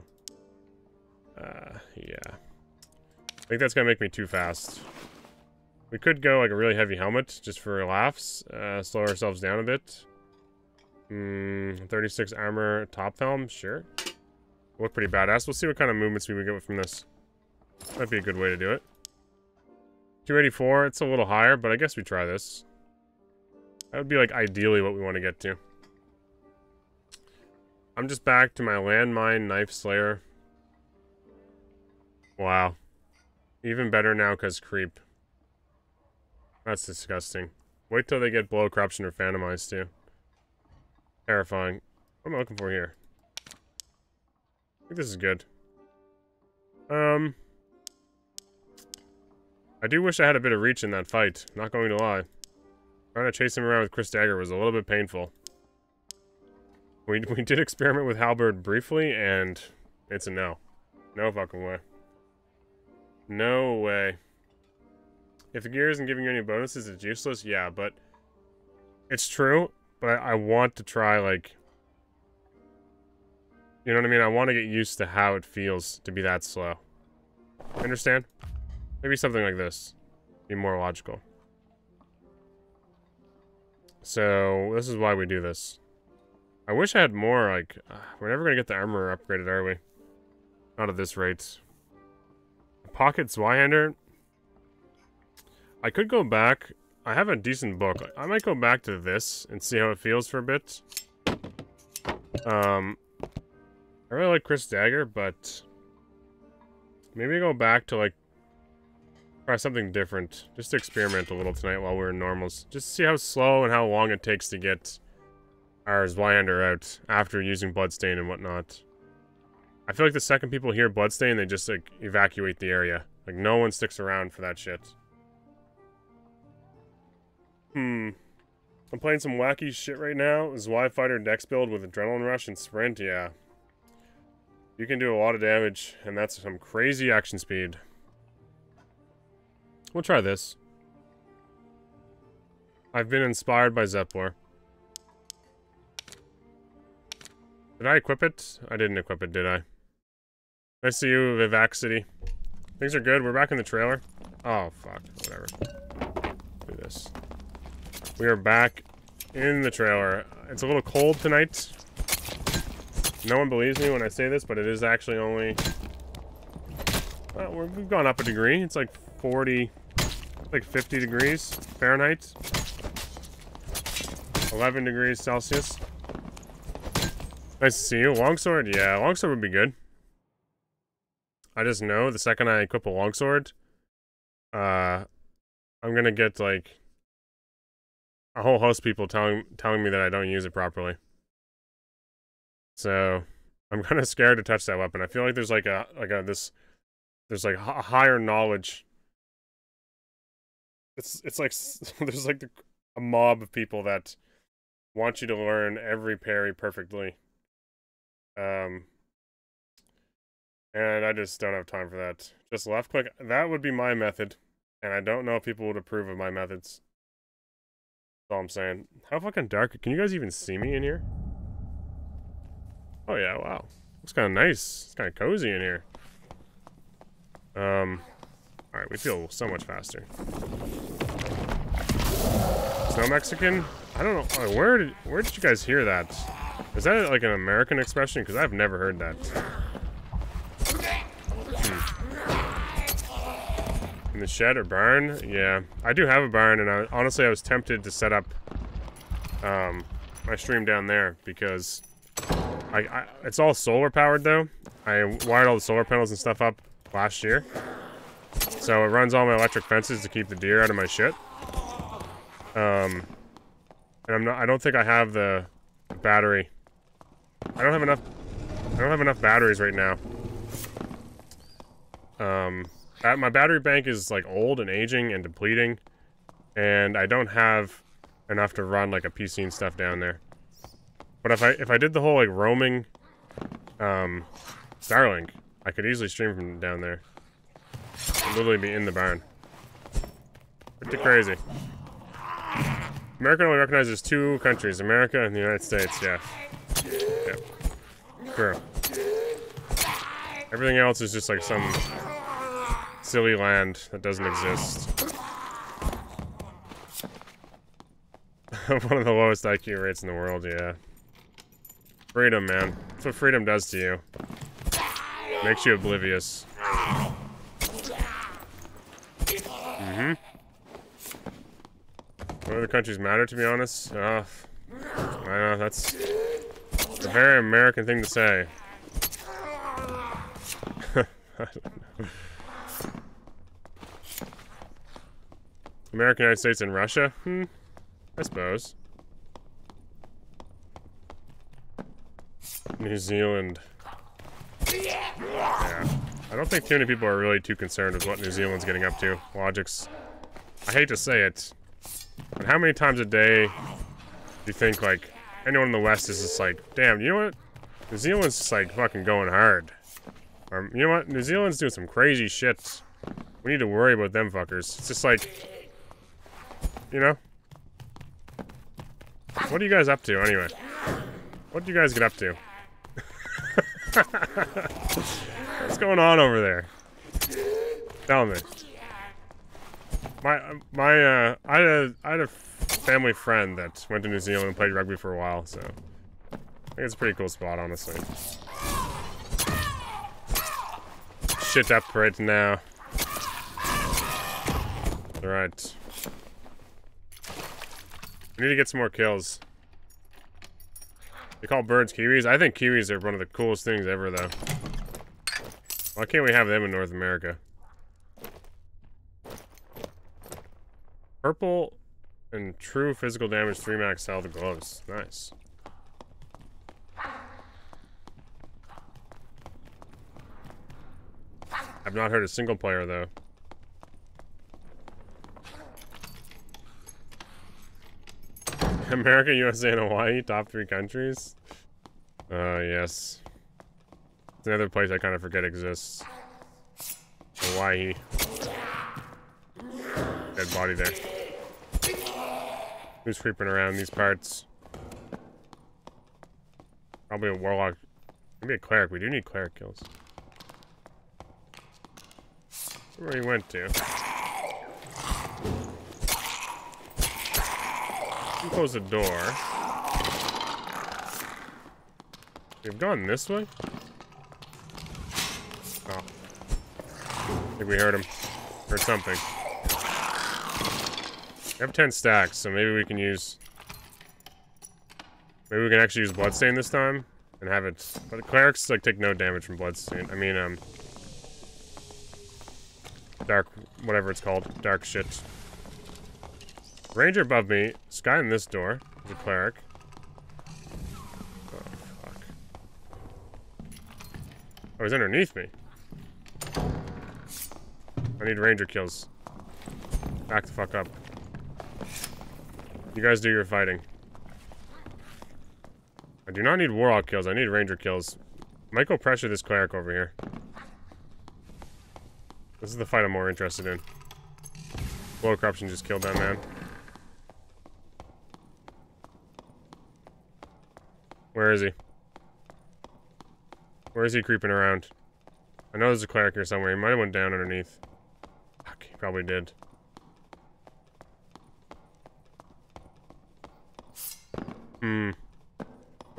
Uh, yeah. I think that's gonna make me too fast. We could go like a really heavy helmet just for laughs, uh, slow ourselves down a bit. Mm, thirty-six armor top helm, sure. Look pretty badass. We'll see what kind of movements we would get from this. That'd be a good way to do it. two eighty-four, it's a little higher, but I guess we try this. That would be like ideally what we want to get to. I'm just back to my landmine knife slayer. Wow. Even better now because creep. That's disgusting. Wait till they get blow, corruption, or phantomized too. Terrifying. What am I looking for here? I think this is good. Um, I do wish I had a bit of reach in that fight. Not going to lie. Trying to chase him around with Chris Dagger was a little bit painful. We we did experiment with Halberd briefly, and it's a no. No fucking way. No way. If the gear isn't giving you any bonuses, it's useless. Yeah, but it's true. But I want to try, like, you know what I mean? I want to get used to how it feels to be that slow. Understand? Maybe something like this. Be more logical. So, this is why we do this. I wish I had more, like, uh, we're never going to get the armor upgraded, are we? Not at this rate. Pocket Zweihander. I could go back. I have a decent book. I might go back to this and see how it feels for a bit. Um, I really like Chris Dagger, but maybe go back to like try something different. Just to experiment a little tonight while we're in normals. Just see how slow and how long it takes to get our Zweihander out after using Bloodstain and whatnot. I feel like the second people hear Bloodstain, they just like evacuate the area. Like no one sticks around for that shit. Hmm. I'm playing some wacky shit right now. Zwei Fighter Dex build with Adrenaline Rush and Sprint, yeah. You can do a lot of damage, and that's some crazy action speed. We'll try this. I've been inspired by Zepplor. Did I equip it? I didn't equip it, did I? Nice to see you, Vivac City. Things are good, we're back in the trailer. Oh, fuck. Whatever. Do this. We are back in the trailer. It's a little cold tonight. No one believes me when I say this, but it is actually only... Well, we've gone up a degree. It's like forty... Like fifty degrees Fahrenheit. eleven degrees Celsius. Nice to see you. Longsword? Yeah, longsword would be good. I just know the second I equip a longsword, uh, I'm gonna get like a whole host of people telling telling me that I don't use it properly. So I'm kind of scared to touch that weapon. I feel like there's like a like a this there's like a higher knowledge. It's it's like there's like the, a mob of people that want you to learn every parry perfectly. Um. And I just don't have time for that. Just left click. That would be my method. And I don't know if people would approve of my methods. That's all I'm saying. How fucking dark? Can you guys even see me in here? Oh yeah, wow. It's kind of nice. It's kind of cozy in here. Um, Alright, we feel so much faster. Snow Mexican? I don't know. Oh, where did, where did you guys hear that? Is that like an American expression? Because I've never heard that. In the shed or barn? Yeah, I do have a barn, and I, honestly I was tempted to set up um, my stream down there because I, I it's all solar powered though. I wired all the solar panels and stuff up last year, so it runs all my electric fences to keep the deer out of my shit. Um, and I'm not. I don't think I have the battery. I don't have enough. I don't have enough batteries right now. Um, my battery bank is like old and aging and depleting, and I don't have enough to run like a P C and stuff down there. But if I if I did the whole like roaming, um, Starlink, I could easily stream from down there. I'd literally be in the barn. Pretty crazy. America only recognizes two countries: America and the United States. Yeah. Yeah. True. Everything else is just like some silly land that doesn't exist. One of the lowest I Q rates in the world, yeah. Freedom, man. That's what freedom does to you. Makes you oblivious. Mm-hmm. What other countries matter, to be honest? Uh, I know, that's a very American thing to say. I don't know. American, United States, and Russia? Hmm. I suppose. New Zealand. Yeah. I don't think too many people are really too concerned with what New Zealand's getting up to. Logic's... I hate to say it, but how many times a day do you think, like, anyone in the West is just like, damn, you know what? New Zealand's just, like, fucking going hard. Um, you know what? New Zealand's doing some crazy shit. We need to worry about them fuckers. It's just like... You know? What are you guys up to, anyway? What do you guys get up to? What's going on over there? Tell me. My, my, uh... I had a, I had a family friend that went to New Zealand and played rugby for a while, so... I think it's a pretty cool spot, honestly. Shit up right now. Alright. I need to get some more kills. They call birds kiwis. I think kiwis are one of the coolest things ever, though. Why can't we have them in North America? Purple and true physical damage three max sell the gloves. Nice. I've not heard a single player, though. America, U S A, and Hawaii, top three countries? Uh, yes. It's another place I kind of forget exists. Hawaii. Dead body there. Who's creeping around these parts? Probably a warlock. Maybe a cleric. We do need cleric kills. Where he went to. Close the door. They've gone this way? Oh. I think we heard him. Heard something. I have ten stacks, so maybe we can use... Maybe we can actually use Bloodstain this time and have it... But clerics, like, take no damage from Bloodstain. I mean, um... Dark... Whatever it's called. Dark shit. Ranger above me. Sky in this door. The cleric. Oh, fuck. Oh, he's underneath me. I need ranger kills. Back the fuck up. You guys do your fighting. I do not need warlock kills. I need ranger kills. Might go pressure this cleric over here. This is the fight I'm more interested in. Blow corruption just killed that man. Where is he? Where is he creeping around? I know there's a cleric here somewhere. He might have went down underneath. Fuck, he probably did. Hmm. I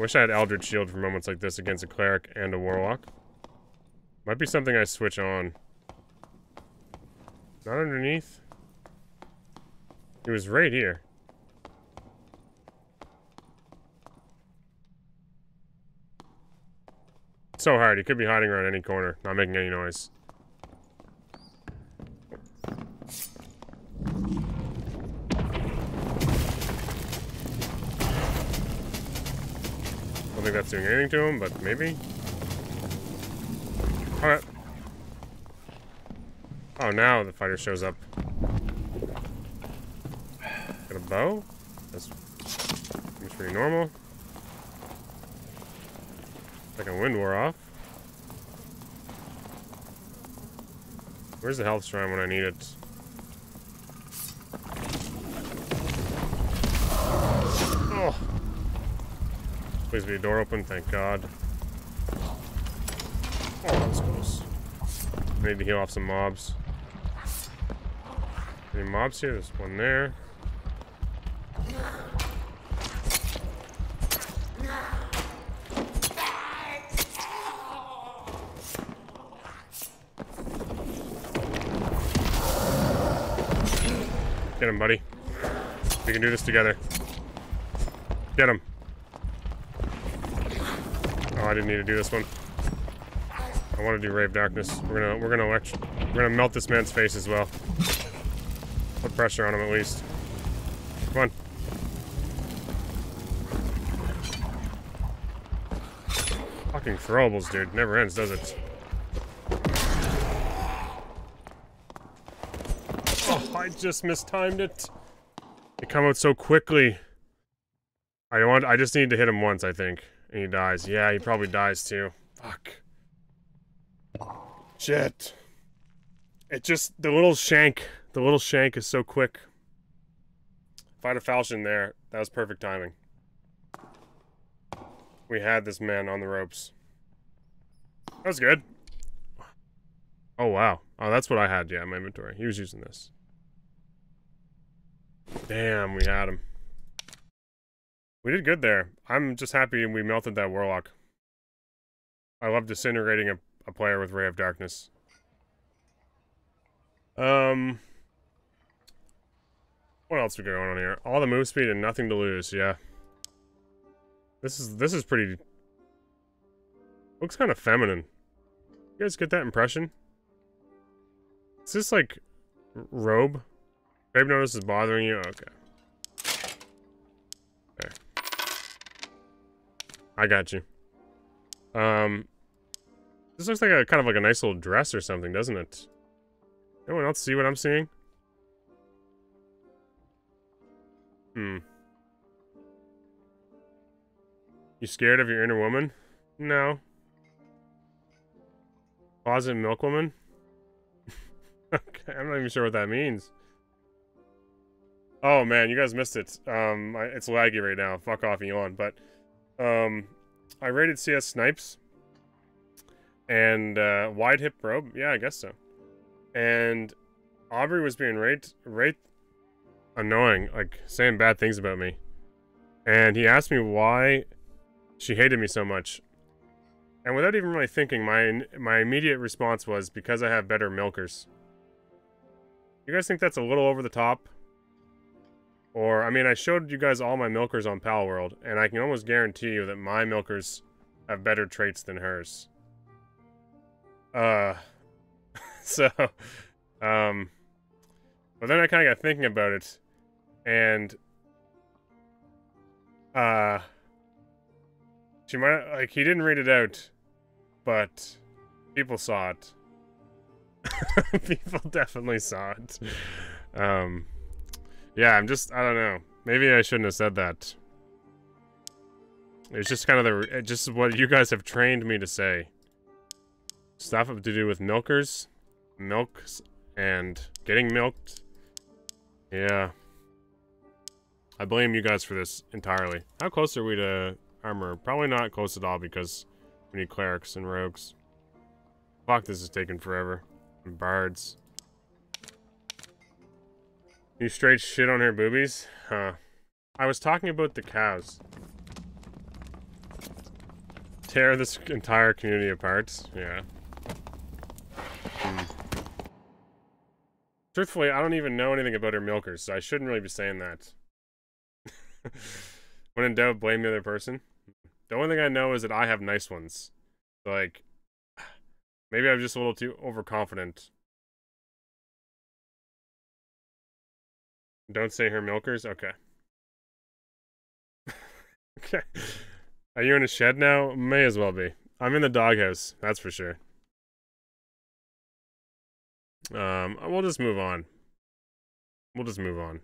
wish I had Eldritch Shield for moments like this against a cleric and a warlock. Might be something I switch on. Not underneath. He was right here. It's so hard. He could be hiding around any corner, not making any noise. I don't think that's doing anything to him, but maybe. Alright. Oh, now the fighter shows up. Got a bow? That's pretty normal. Second wind wore off. Where's the health shrine when I need it? Oh! Please be a door open, thank God. Oh, that's close. I need to heal off some mobs. Any mobs here? There's one there. Get him, buddy. We can do this together. Get him. Oh, I didn't need to do this one. I want to do Rave Darkness. We're gonna, we're gonna elect, we're gonna melt this man's face as well. Put pressure on him at least. Come on. Fucking throwables, dude. Never ends, does it? Oh, I just mistimed it. They come out so quickly. I want. I just need to hit him once, I think. And he dies. Yeah, he probably dies too. Fuck. Shit. It just, the little shank, the little shank is so quick. If I had a falchion there, that was perfect timing. We had this man on the ropes. That was good. Oh, wow. Oh, that's what I had, yeah, in my inventory. He was using this. Damn, we had him. We did good there. I'm just happy we melted that warlock. I love disintegrating a, a player with Ray of Darkness. Um, what else we got going on here? All the move speed and nothing to lose. Yeah, this is this is pretty. Looks kind of feminine. You guys get that impression? Is this like robe? Grave notice is bothering you. Okay. There. I got you. Um, this looks like a kind of like a nice little dress or something, doesn't it? Anyone else see what I'm seeing? Hmm. You scared of your inner woman? No. Closet milk woman? Okay, I'm not even sure what that means. Oh man, you guys missed it. Um, I, it's laggy right now. Fuck off, Elon. But, um, I rated C S Snipes and uh, Wide Hip Robe. Yeah, I guess so. And Aubrey was being right, right, annoying, like saying bad things about me. And he asked me why she hated me so much. And without even really thinking, my my immediate response was, because I have better milkers. You guys think that's a little over the top? Or, I mean, I showed you guys all my milkers on Palworld, and I can almost guarantee you that my milkers have better traits than hers. Uh, so, um, but then I kind of got thinking about it, and, uh, she might, like, he didn't read it out, but people saw it. People definitely saw it. Um, yeah, I'm just, I don't know. Maybe I shouldn't have said that. It's just kind of the, just what you guys have trained me to say. Stuff to do with milkers, milks, and getting milked. Yeah. I blame you guys for this entirely. How close are we to armor? Probably not close at all because we need clerics and rogues. Fuck, this is taking forever. And bards. You straight shit on her boobies? Huh. I was talking about the cows. Tear this entire community apart. Yeah. Mm. Truthfully, I don't even know anything about her milkers, so I shouldn't really be saying that. When in doubt, blame the other person. The only thing I know is that I have nice ones. Like, maybe I'm just a little too overconfident. Don't say her milkers? Okay. Okay. Are you in a shed now? May as well be. I'm in the doghouse, that's for sure. Um, we'll just move on. We'll just move on.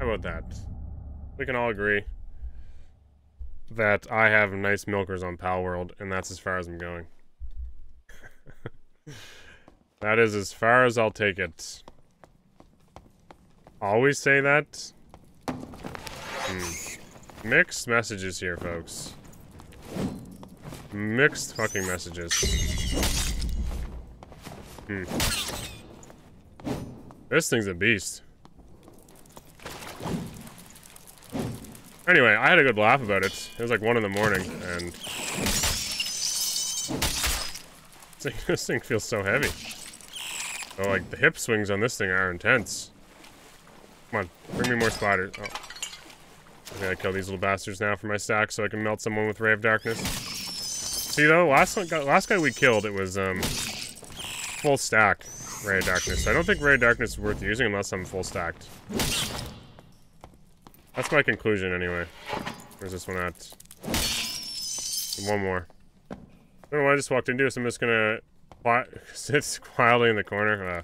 How about that? We can all agree that I have nice milkers on Palworld, and that's as far as I'm going. That is as far as I'll take it. Always say that. Mm. Mixed messages here, folks. Mixed fucking messages. Hmm. This thing's a beast. Anyway, I had a good laugh about it. It was like one in the morning, and this thing feels so heavy. Oh, like the hip swings on this thing are intense. Come on, bring me more spiders. Oh. I gotta kill these little bastards now for my stack so I can melt someone with Ray of Darkness. See though, last one, last guy we killed, it was um full stack Ray of Darkness. So I don't think Ray of Darkness is worth using unless I'm full stacked. That's my conclusion anyway. Where's this one at? One more. I don't know what I just walked into, so I'm just gonna sit quietly in the corner. Uh,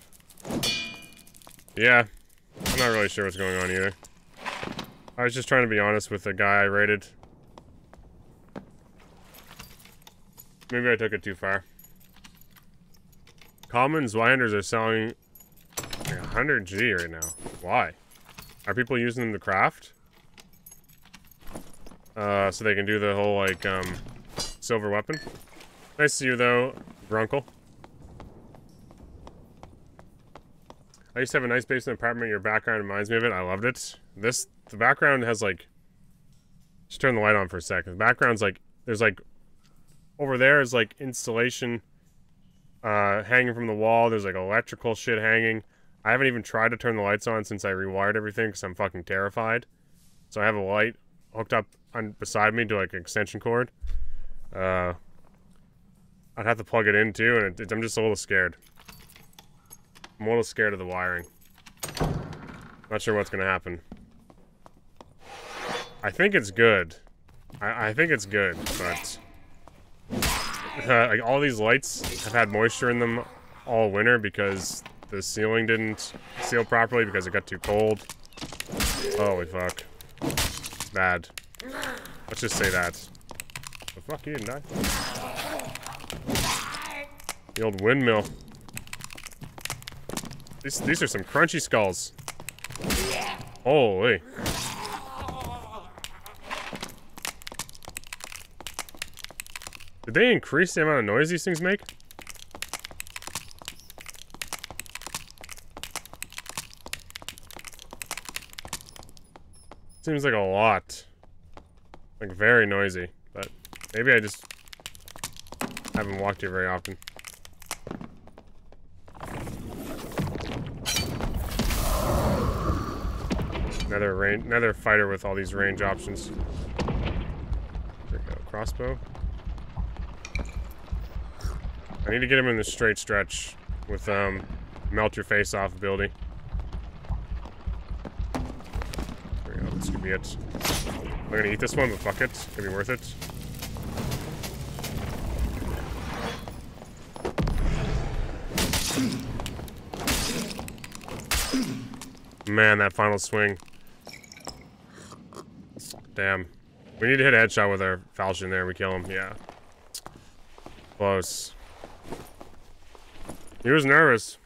yeah, I'm not really sure what's going on either. I was just trying to be honest with the guy I raided. Maybe I took it too far. Common Zwinders are selling like one hundred G right now. Why? Are people using them to craft? Uh, so they can do the whole, like, um, silver weapon. Nice to see you, though, Grunkle. I used to have a nice basement apartment. Your background reminds me of it. I loved it. This, the background has like, just turn the light on for a second. The background's like, there's like, over there is like insulation uh, hanging from the wall. There's like electrical shit hanging. I haven't even tried to turn the lights on since I rewired everything because I'm fucking terrified. So I have a light hooked up on, beside me to like an extension cord. Uh, I'd have to plug it in too, and it, it, I'm just a little scared. I'm a little scared of the wiring. Not sure what's gonna happen. I think it's good. I, I think it's good, but uh, like all these lights have had moisture in them all winter because the ceiling didn't seal properly because it got too cold. Holy fuck. Bad. Let's just say that. The fuck, you didn't die. The old windmill. These, these are some crunchy skulls. Holy. Did they increase the amount of noise these things make? Seems like a lot. Like very noisy, but maybe I just I haven't walked here very often. Another range, another fighter with all these range options. There we go, crossbow. I need to get him in the straight stretch with um, melt your face off ability. There we go, this could be it. I'm gonna eat this one, but fuck it, could be worth it. Man, that final swing. Damn. We need to hit a headshot with our falchion there. We kill him. Yeah. Close. He was nervous.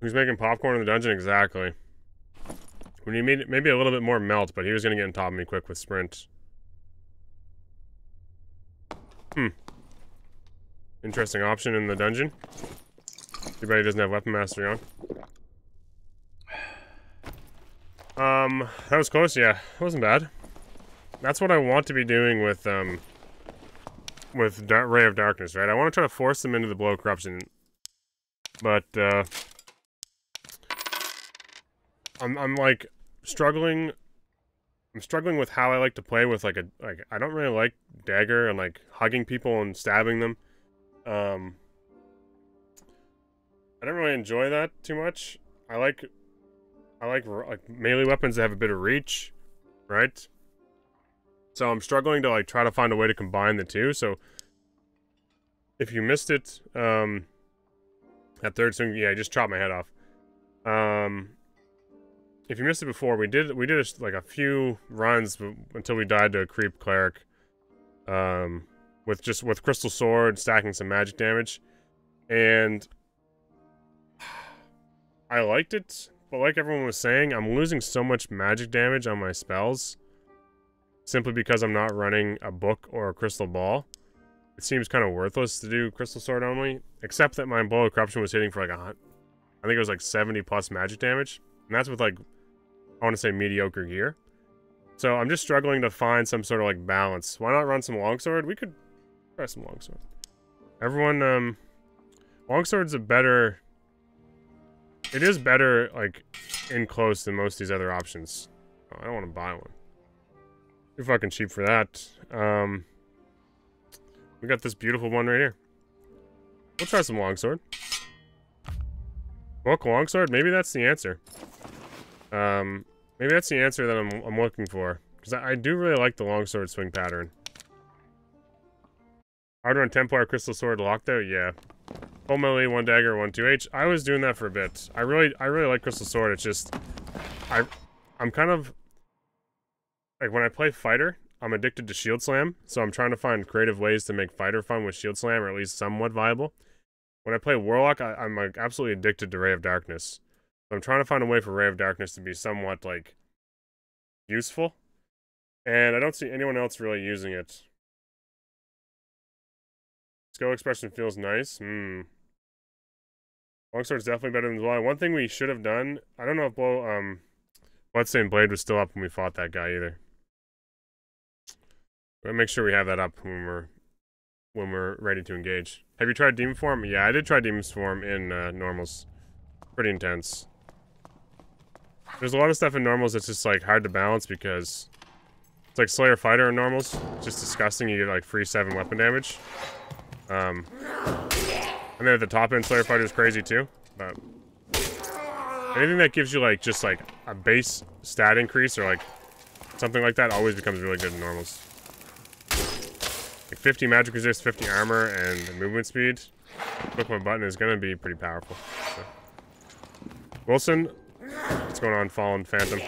He was making popcorn in the dungeon. Exactly. We need maybe a little bit more melt, but he was going to get on top of me quick with sprint. Hmm. Interesting option in the dungeon. Too bad he doesn't have weapon mastery on. Um, that was close, yeah. It wasn't bad. That's what I want to be doing with, um, with Dar- Ray of Darkness, right? I want to try to force them into the blow of corruption. But, uh... I'm, I'm, like, struggling... I'm struggling with how I like to play with, like, a... Like, I don't really like dagger and, like, hugging people and stabbing them. Um... I don't really enjoy that too much. I like... I like, like melee weapons that have a bit of reach, right? So I'm struggling to like try to find a way to combine the two. So if you missed it, um, that third swing, yeah, I just chopped my head off. Um, if you missed it before, we did we did a, like a few runs until we died to a creep cleric, um, with just with crystal sword stacking some magic damage, and I liked it. But like everyone was saying, I'm losing so much magic damage on my spells simply because I'm not running a book or a crystal ball. It seems kind of worthless to do crystal sword only, except that my blow of corruption was hitting for like a hunt. I think it was like seventy plus magic damage, and that's with like, I want to say mediocre gear. So I'm just struggling to find some sort of like balance. Why not run some longsword? We could try some longsword. Everyone, um, longsword's a better... It is better, like, in close than most of these other options. Oh, I don't want to buy one. Too fucking cheap for that. Um, we got this beautiful one right here. We'll try some longsword. Book longsword? Maybe that's the answer. Um, maybe that's the answer that I'm, I'm looking for. Because I, I do really like the longsword swing pattern. Hard run Templar Crystal Sword locked out? Yeah. Full melee, one dagger, one two H. I was doing that for a bit. I really, I really like Crystal Sword. It's just, I, I'm kind of like when I play fighter, I'm addicted to Shield Slam. So I'm trying to find creative ways to make fighter fun with Shield Slam, or at least somewhat viable. When I play Warlock, I, I'm like absolutely addicted to Ray of Darkness. So I'm trying to find a way for Ray of Darkness to be somewhat like useful, and I don't see anyone else really using it. Skill expression feels nice. Hmm. Longsword is definitely better than Blow. One thing we should have done, I don't know if Blow, um, Bloodstained Blade was still up when we fought that guy either. But make sure we have that up when we're, when we're ready to engage. Have you tried Demon Form? Yeah, I did try Demon Form in uh, normals. Pretty intense. There's a lot of stuff in normals that's just like hard to balance because it's like Slayer Fighter in normals. It's just disgusting. You get like free seven weapon damage. Um, and then at the top end, Slayer Fighter is crazy too, but anything that gives you like, just like a base stat increase or like something like that always becomes really good in normals. Like fifty magic resist, fifty armor, and movement speed. Click my button is going to be pretty powerful. So. Wilson, what's going on, Fallen Phantom?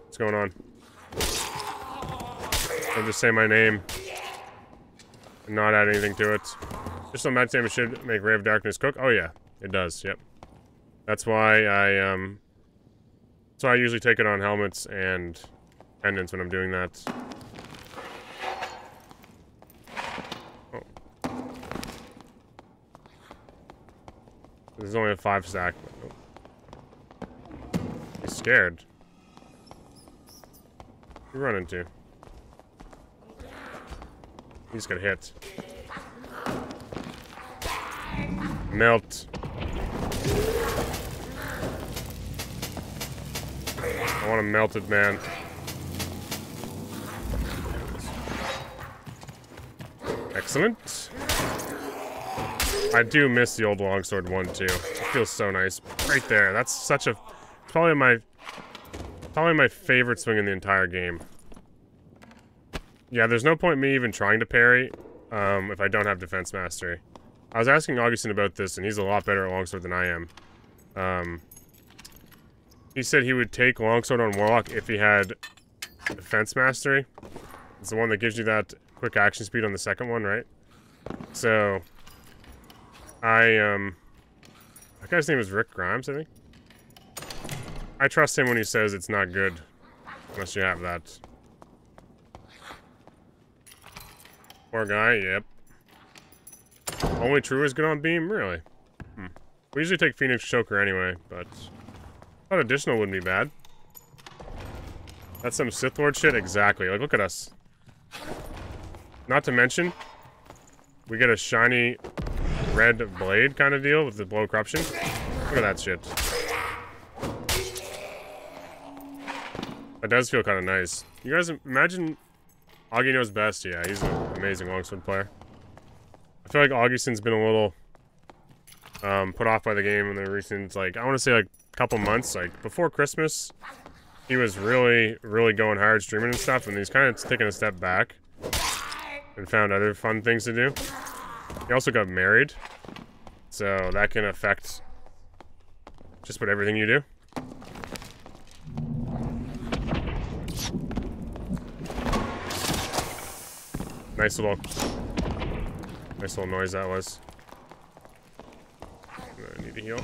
What's going on? Don't just say my name. And not add anything to it. Just some magic damage should make Ray of Darkness cook. Oh yeah, it does. Yep. That's why I um. So I usually take it on helmets and pendants when I'm doing that. Oh. There's only a five stack. He's scared. Who are you running to? He's gonna hit. Melt. I want a melted man. Excellent. I do miss the old longsword one too. It feels so nice. Right there. That's such a. It's probably my. Probably my favorite swing in the entire game. Yeah, there's no point in me even trying to parry um, if I don't have defense mastery. I was asking Augustine about this, and he's a lot better at longsword than I am. Um, he said he would take longsword on warlock if he had defense mastery. It's the one that gives you that quick action speed on the second one, right? So, I um, that guy's name is Rick Grimes, I think. I trust him when he says it's not good unless you have that. Poor guy, yep. Only true is good on beam, really. Hmm. We usually take Phoenix Choker anyway, but thought additional wouldn't be bad. That's some Sith Lord shit, exactly. Like, look at us. Not to mention, we get a shiny red blade kind of deal with the blow corruption. Look at that shit. That does feel kind of nice. You guys imagine. Augie knows best, yeah, he's an amazing longsword player. I feel like Augustine's been a little um, put off by the game in the recent, like, I want to say like a couple months, like before Christmas, he was really, really going hard streaming and stuff, and he's kind of taking a step back and found other fun things to do. He also got married, so that can affect just about everything you do. Nice little, nice little noise that was. I need to heal.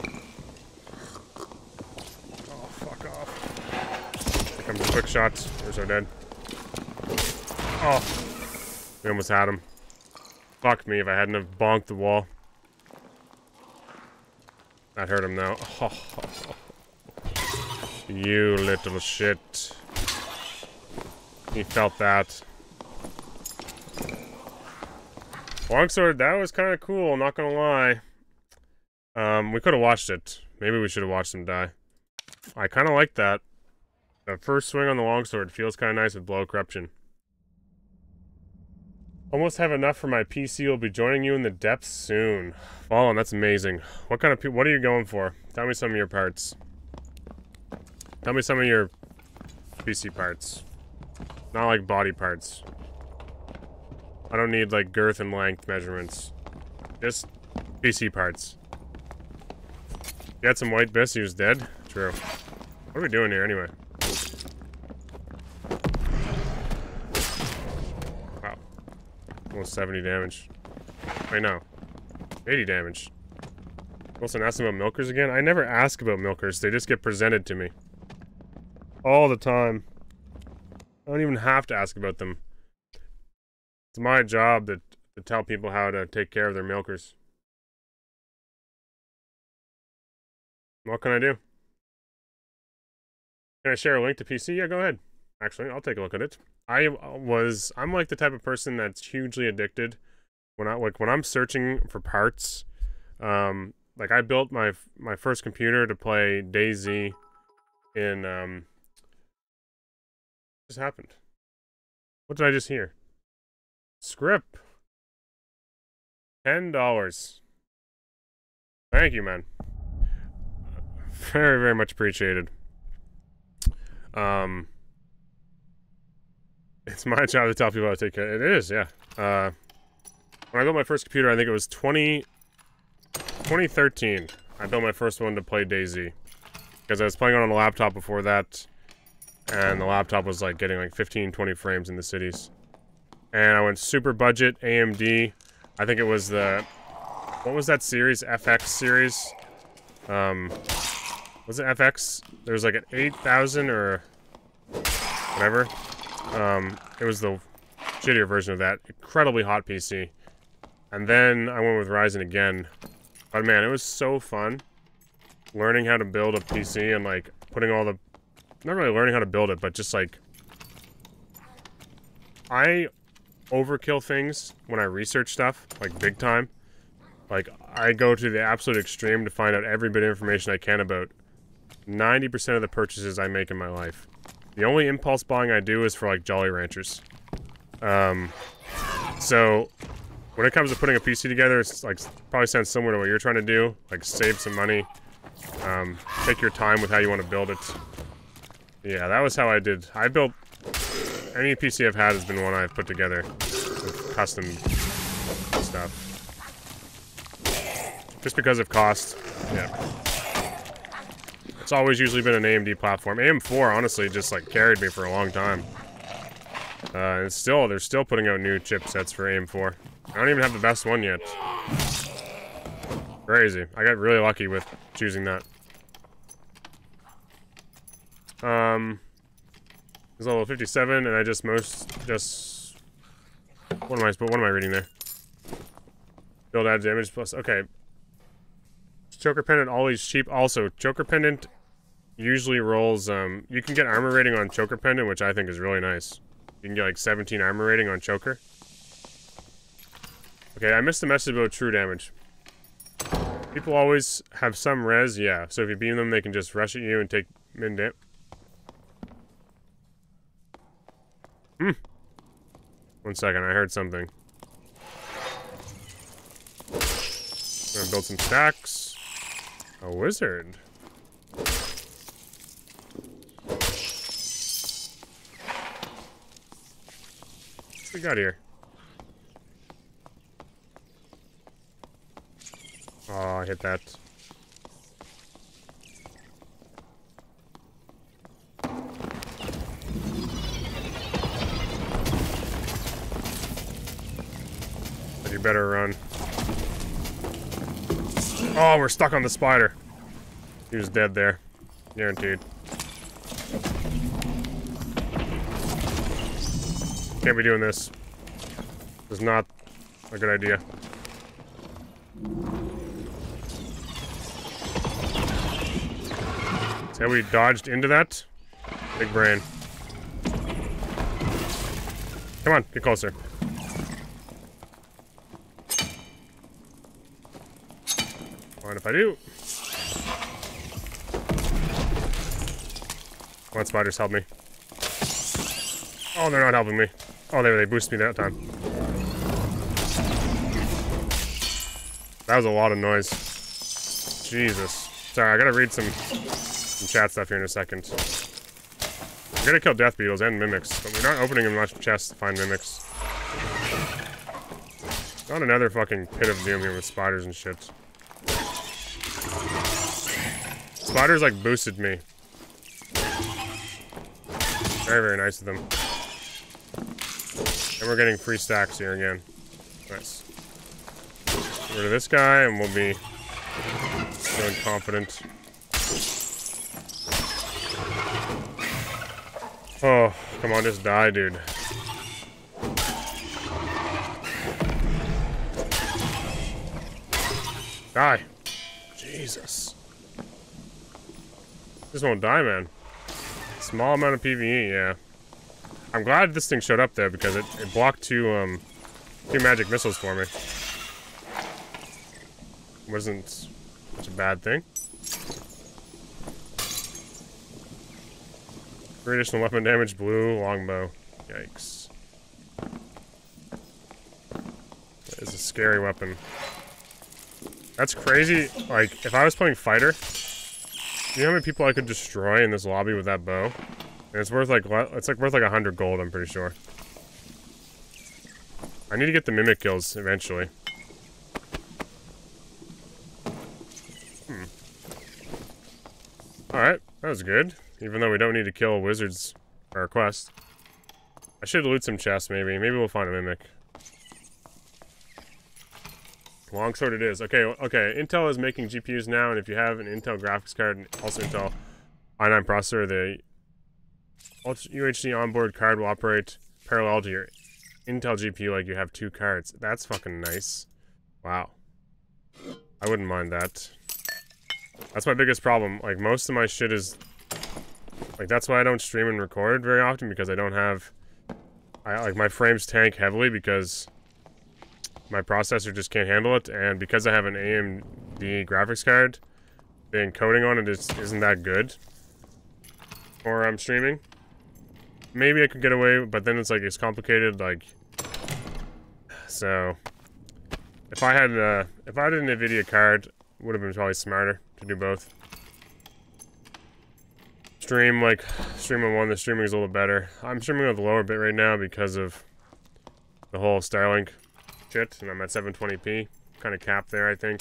Oh, fuck off. Here comes the quick shots. We're so dead. Oh, we almost had him. Fuck me if I hadn't have bonked the wall. That hurt him now. Oh, oh, oh. You little shit. He felt that. Longsword, that was kind of cool, not gonna lie. Um, we could have watched it. Maybe we should have watched him die. I kind of like that. The first swing on the longsword feels kind of nice with blow corruption. Almost have enough for my P C. Will be joining you in the depths soon. Fallen, that's amazing. What kind of people? What are you going for? Tell me some of your parts. Tell me some of your P C parts. Not like body parts. I don't need, like, girth and length measurements. Just P C parts. You had some white bits, he was dead? True. What are we doing here, anyway? Wow. Almost seventy damage. Wait, no. eighty damage. Wilson asked about milkers again? I never ask about milkers. They just get presented to me. All the time. I don't even have to ask about them. It's my job to, to tell people how to take care of their milkers. What can I do? Can I share a link to P C? Yeah, go ahead. Actually, I'll take a look at it. I was, I'm like the type of person that's hugely addicted. When I, like, when I'm searching for parts, um, like I built my, my first computer to play DayZ in, um, what just happened? What did I just hear? Script. Ten dollars. Thank you, man. Very, very much appreciated. Um, it's my job to tell people how to take care. It is, yeah. Uh, when I got my first computer, I think it was twenty, twenty thirteen. I built my first one to play DayZ because I was playing on a laptop before that, and the laptop was like getting like fifteen, twenty frames in the cities. And I went super budget, A M D. I think it was the, what was that series? F X series? Um, was it F X? There was like an eight thousand or whatever. Um, it was the shittier version of that. Incredibly hot P C. And then I went with Ryzen again. But man, it was so fun. Learning how to build a P C and like putting all the, not really learning how to build it, but just like, I overkill things when I research stuff, like big time. Like, I go to the absolute extreme to find out every bit of information I can about ninety percent of the purchases I make in my life. The only impulse buying I do is for, like, Jolly Ranchers. Um, so, when it comes to putting a P C together, it's, like, probably sounds similar to what you're trying to do. Like, save some money. Um, take your time with how you want to build it. Yeah, that was how I did. I built... Any P C I've had has been one I've put together. With custom stuff. Just because of cost, yeah. It's always usually been an A M D platform. A M four, honestly, just like carried me for a long time. Uh, and still, they're still putting out new chipsets for A M four. I don't even have the best one yet. Crazy. I got really lucky with choosing that. Um, it's level fifty-seven, and I just most just what am I? What am I reading there? Build add damage plus. Okay. Choker Pendant always cheap. Also, Choker Pendant usually rolls, um, you can get armor rating on Choker Pendant, which I think is really nice. You can get like seventeen armor rating on Choker. Okay, I missed the message about true damage. People always have some res, yeah. So if you beam them, they can just rush at you and take min dip. Hmm. One second, I heard something. I'm gonna build some stacks. A wizard. What we got here? Oh, I hit that. But you better run. Oh, we're stuck on the spider. He was dead there. Guaranteed. Can't be doing this. This is not a good idea. See how we dodged into that? Big brain. Come on, get closer. Mind if I do? Come on, spiders, help me. Oh, they're not helping me. Oh, there, they boosted me that time. That was a lot of noise. Jesus. Sorry, I gotta read some, some chat stuff here in a second. We're gonna kill death beetles and mimics, but we're not opening enough chests to find mimics. Not another fucking pit of doom here with spiders and shit. Spiders, like, boosted me. Very, very nice of them. And we're getting free stacks here again. Nice. Get rid of this guy, and we'll be feeling confident. Oh, come on, just die, dude. Die. Jesus. This won't die, man. Small amount of PvE, yeah. I'm glad this thing showed up there because it, it blocked two um two magic missiles for me. Wasn't such a bad thing. Three additional weapon damage, blue longbow. Yikes. That is a scary weapon. That's crazy. Like, if I was playing fighter. You know how many people I could destroy in this lobby with that bow? And it's worth like it's like worth like a hundred gold, I'm pretty sure. I need to get the mimic kills eventually. Hmm. Alright, that was good. Even though we don't need to kill wizards for our quest. I should loot some chests maybe. Maybe we'll find a mimic. Longsword it is. Okay, okay. Intel is making G P Us now, and if you have an Intel graphics card and also Intel i nine processor, the U H D onboard card will operate parallel to your Intel G P U like you have two cards. That's fucking nice. Wow. I wouldn't mind that. That's my biggest problem. Like, most of my shit is... Like, that's why I don't stream and record very often, because I don't have I like my frames tank heavily because my processor just can't handle it, and because I have an A M D graphics card, the encoding on it is, isn't that good. Or I'm streaming. Maybe I could get away, but then it's like it's complicated. Like, so if I had uh, if I had an NVIDIA card, it would have been probably smarter to do both. Stream like stream on one, the streaming is a little better. I'm streaming with a lower bit right now because of the whole Starlink shit, and I'm at seven twenty p, kind of capped there, I think,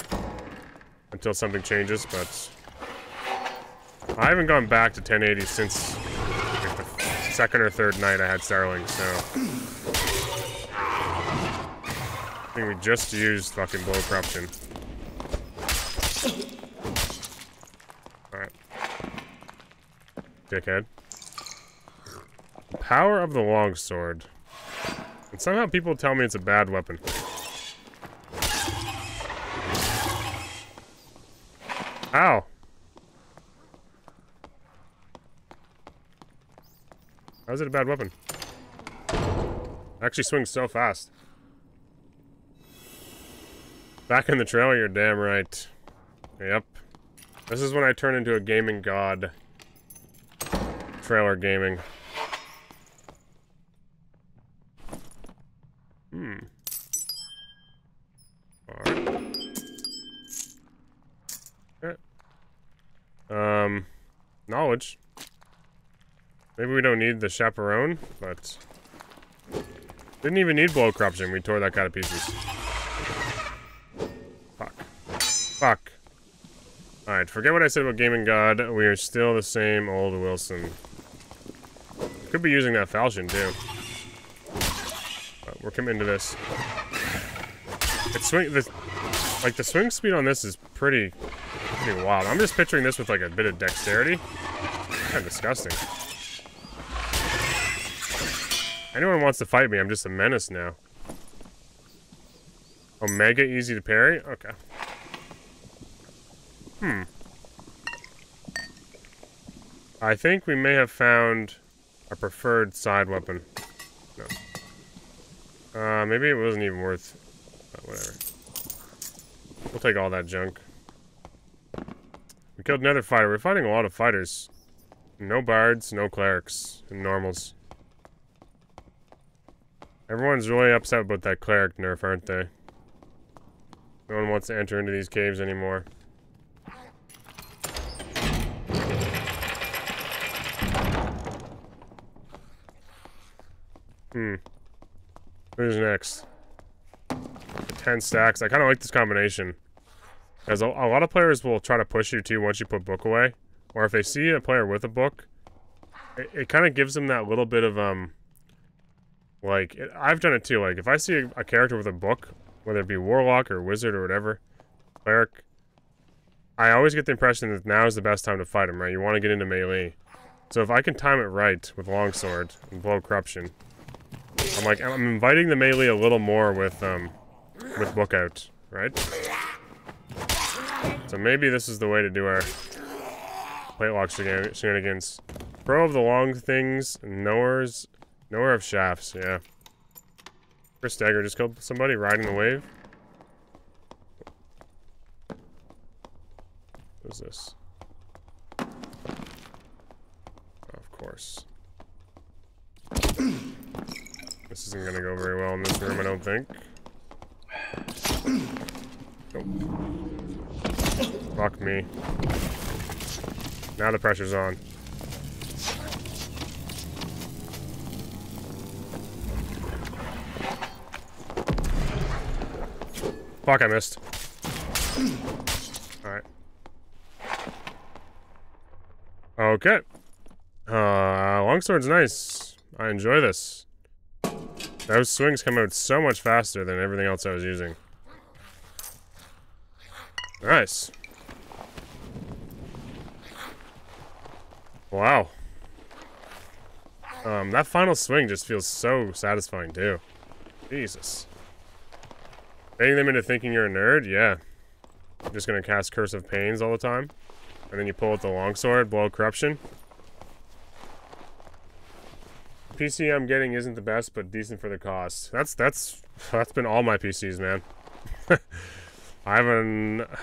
until something changes. But I haven't gone back to ten eighty since like, the second or third night I had Starlink, so I think we just used fucking blow corruption. Alright. Dickhead. The power of the longsword. And somehow people tell me it's a bad weapon. Ow! How is it a bad weapon? It actually swings so fast. Back in the trailer, you're damn right. Yep. This is when I turn into a gaming god. Trailer gaming. Hmm. Alright. Okay. Um, knowledge. Maybe we don't need the chaperone, but... Didn't even need blow corruption, we tore that guy to pieces. Fuck. Fuck. Alright, forget what I said about Gaming God, we are still the same old Wilson. Could be using that falchion, too. But we're committing to this. It's swing- this, like, the swing speed on this is pretty, pretty wild. I'm just picturing this with, like, a bit of dexterity. Kind of disgusting. Anyone wants to fight me, I'm just a menace now. Omega easy to parry? Okay. Hmm. I think we may have found a preferred side weapon. No. Uh, maybe it wasn't even worth... Uh, whatever. We'll take all that junk. We killed another fighter. We're fighting a lot of fighters. No bards, no clerics, and normals. Everyone's really upset about that cleric nerf, aren't they? No one wants to enter into these caves anymore. Hmm. Who's next? Ten stacks. I kind of like this combination. Because a, a lot of players will try to push you too once you put book away. Or if they see a player with a book, it, it kind of gives them that little bit of, um... Like, it, I've done it too, like, if I see a, a character with a book, whether it be Warlock or Wizard or whatever, Cleric, I always get the impression that now is the best time to fight him, right? You want to get into melee. So if I can time it right with Longsword and Blow Corruption, I'm like, I'm inviting the melee a little more with, um, with Book Out, right? So maybe this is the way to do our Platelock shenan shenanigans. Pro of the long things, knowers... Nowhere of shafts, yeah. Chris Dagger just killed somebody riding the wave. What's this? Oh, of course. This isn't gonna go very well in this room, I don't think. Nope. Fuck me. Now the pressure's on. Fuck, I missed. Alright. Okay. Uh, Longsword's nice. I enjoy this. Those swings come out so much faster than everything else I was using. Nice. Wow. Um, that final swing just feels so satisfying, too. Jesus. Baiting them into thinking you're a nerd? Yeah. You're just gonna cast Curse of Pains all the time. And then you pull out the longsword, blow corruption. P C I'm getting isn't the best, but decent for the cost. That's that's that's been all my P Cs, man. I have an, I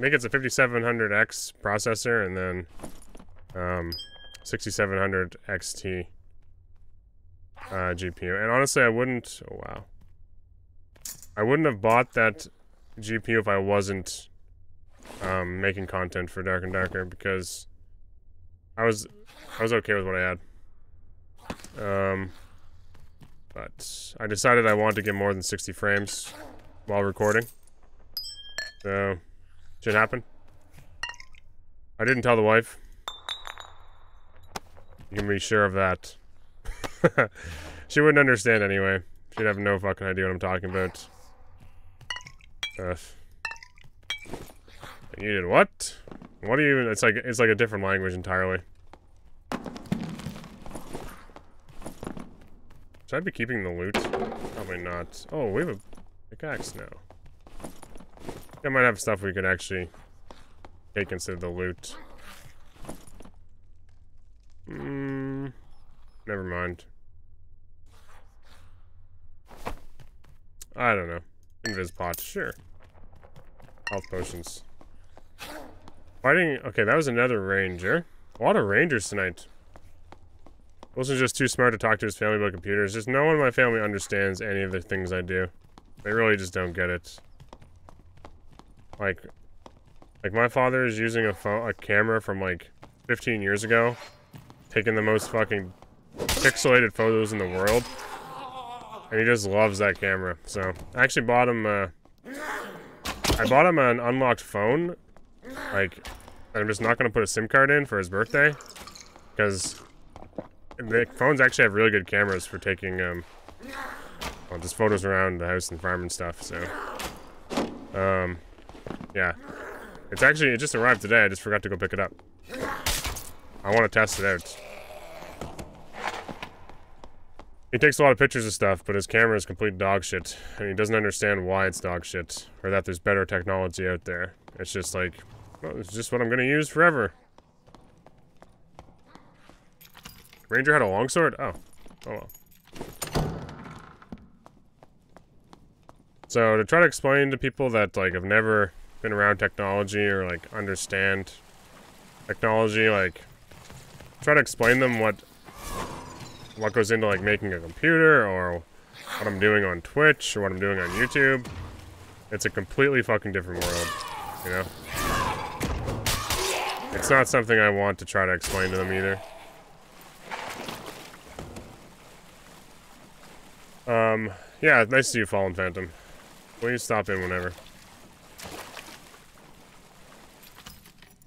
think it's a fifty-seven hundred X processor, and then um, sixty-seven hundred X T uh, G P U. And honestly, I wouldn't. Oh wow, I wouldn't have bought that G P U if I wasn't um, making content for Dark and Darker, because I was I was okay with what I had. Um, but I decided I wanted to get more than sixty frames while recording, so should happen. I didn't tell the wife. You can be sure of that. She wouldn't understand anyway. She'd have no fucking idea what I'm talking about. Ugh. You did what? What do you even? It's like it's like a different language entirely. Should I be keeping the loot? Probably not. Oh, we have a pickaxe now. I might have stuff we could actually take instead of the loot. Hmm. Never mind. I don't know. Invis pot, sure. Health potions. Fighting. Okay, that was another ranger. A lot of rangers tonight. Wilson's just too smart to talk to his family about computers. Just no one in my family understands any of the things I do. They really just don't get it. Like, like my father is using a phone, a camera from like fifteen years ago, taking the most fucking pixelated photos in the world, and he just loves that camera. So I actually bought him. Uh, I bought him an unlocked phone. Like, I'm just not gonna put a SIM card in for his birthday, because the phones actually have really good cameras for taking, um, well, just photos around the house and farm and stuff, so. Um, yeah. It's actually, it just arrived today, I just forgot to go pick it up. I want to test it out. He takes a lot of pictures of stuff, but his camera is complete dog shit, and he doesn't understand why it's dog shit, or that there's better technology out there. It's just like, well, it's just what I'm gonna use forever. Ranger had a longsword? Oh. Oh well. So, to try to explain to people that, like, have never been around technology or, like, understand technology, like, try to explain them what what goes into, like, making a computer or what I'm doing on Twitch or what I'm doing on YouTube. It's a completely fucking different world, you know? It's not something I want to try to explain to them either. Um, yeah, nice to see you, Fallen Phantom. Please stop in whenever.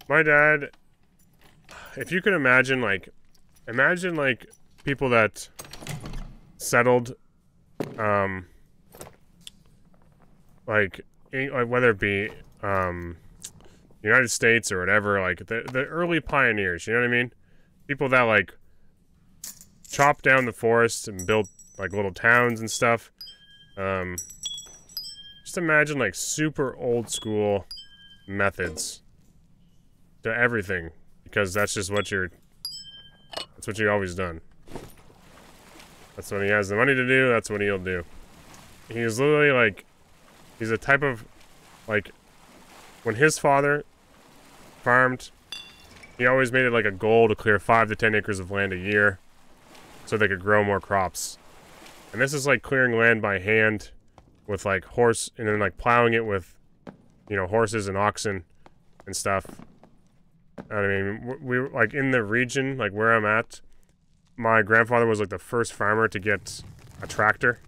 My dad, if you could imagine, like, imagine, like, people that settled, um, like, whether it be, um, United States or whatever, like, the, the early pioneers, you know what I mean? People that, like, chopped down the forests and built like little towns and stuff. Um, just imagine like super old school methods to everything, because that's just what you're, that's what you always done. That's what he has the money to do, that's what he'll do. He's literally like, he's a type of, like, when his father farmed, he always made it like a goal to clear five to ten acres of land a year so they could grow more crops. And this is like clearing land by hand with like horse, and then like plowing it with, you know, horses and oxen and stuff. I mean, we were like in the region, like where I'm at, my grandfather was like the first farmer to get a tractor.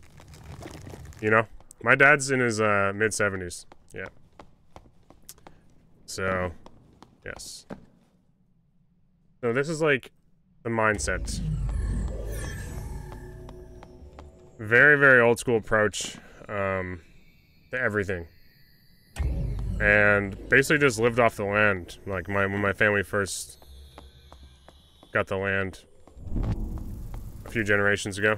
You know, my dad's in his uh, mid seventies. Yeah. So, yes. So this is like the mindset. Very, very old school approach um, to everything, and basically just lived off the land. Like my when my family first got the land a few generations ago,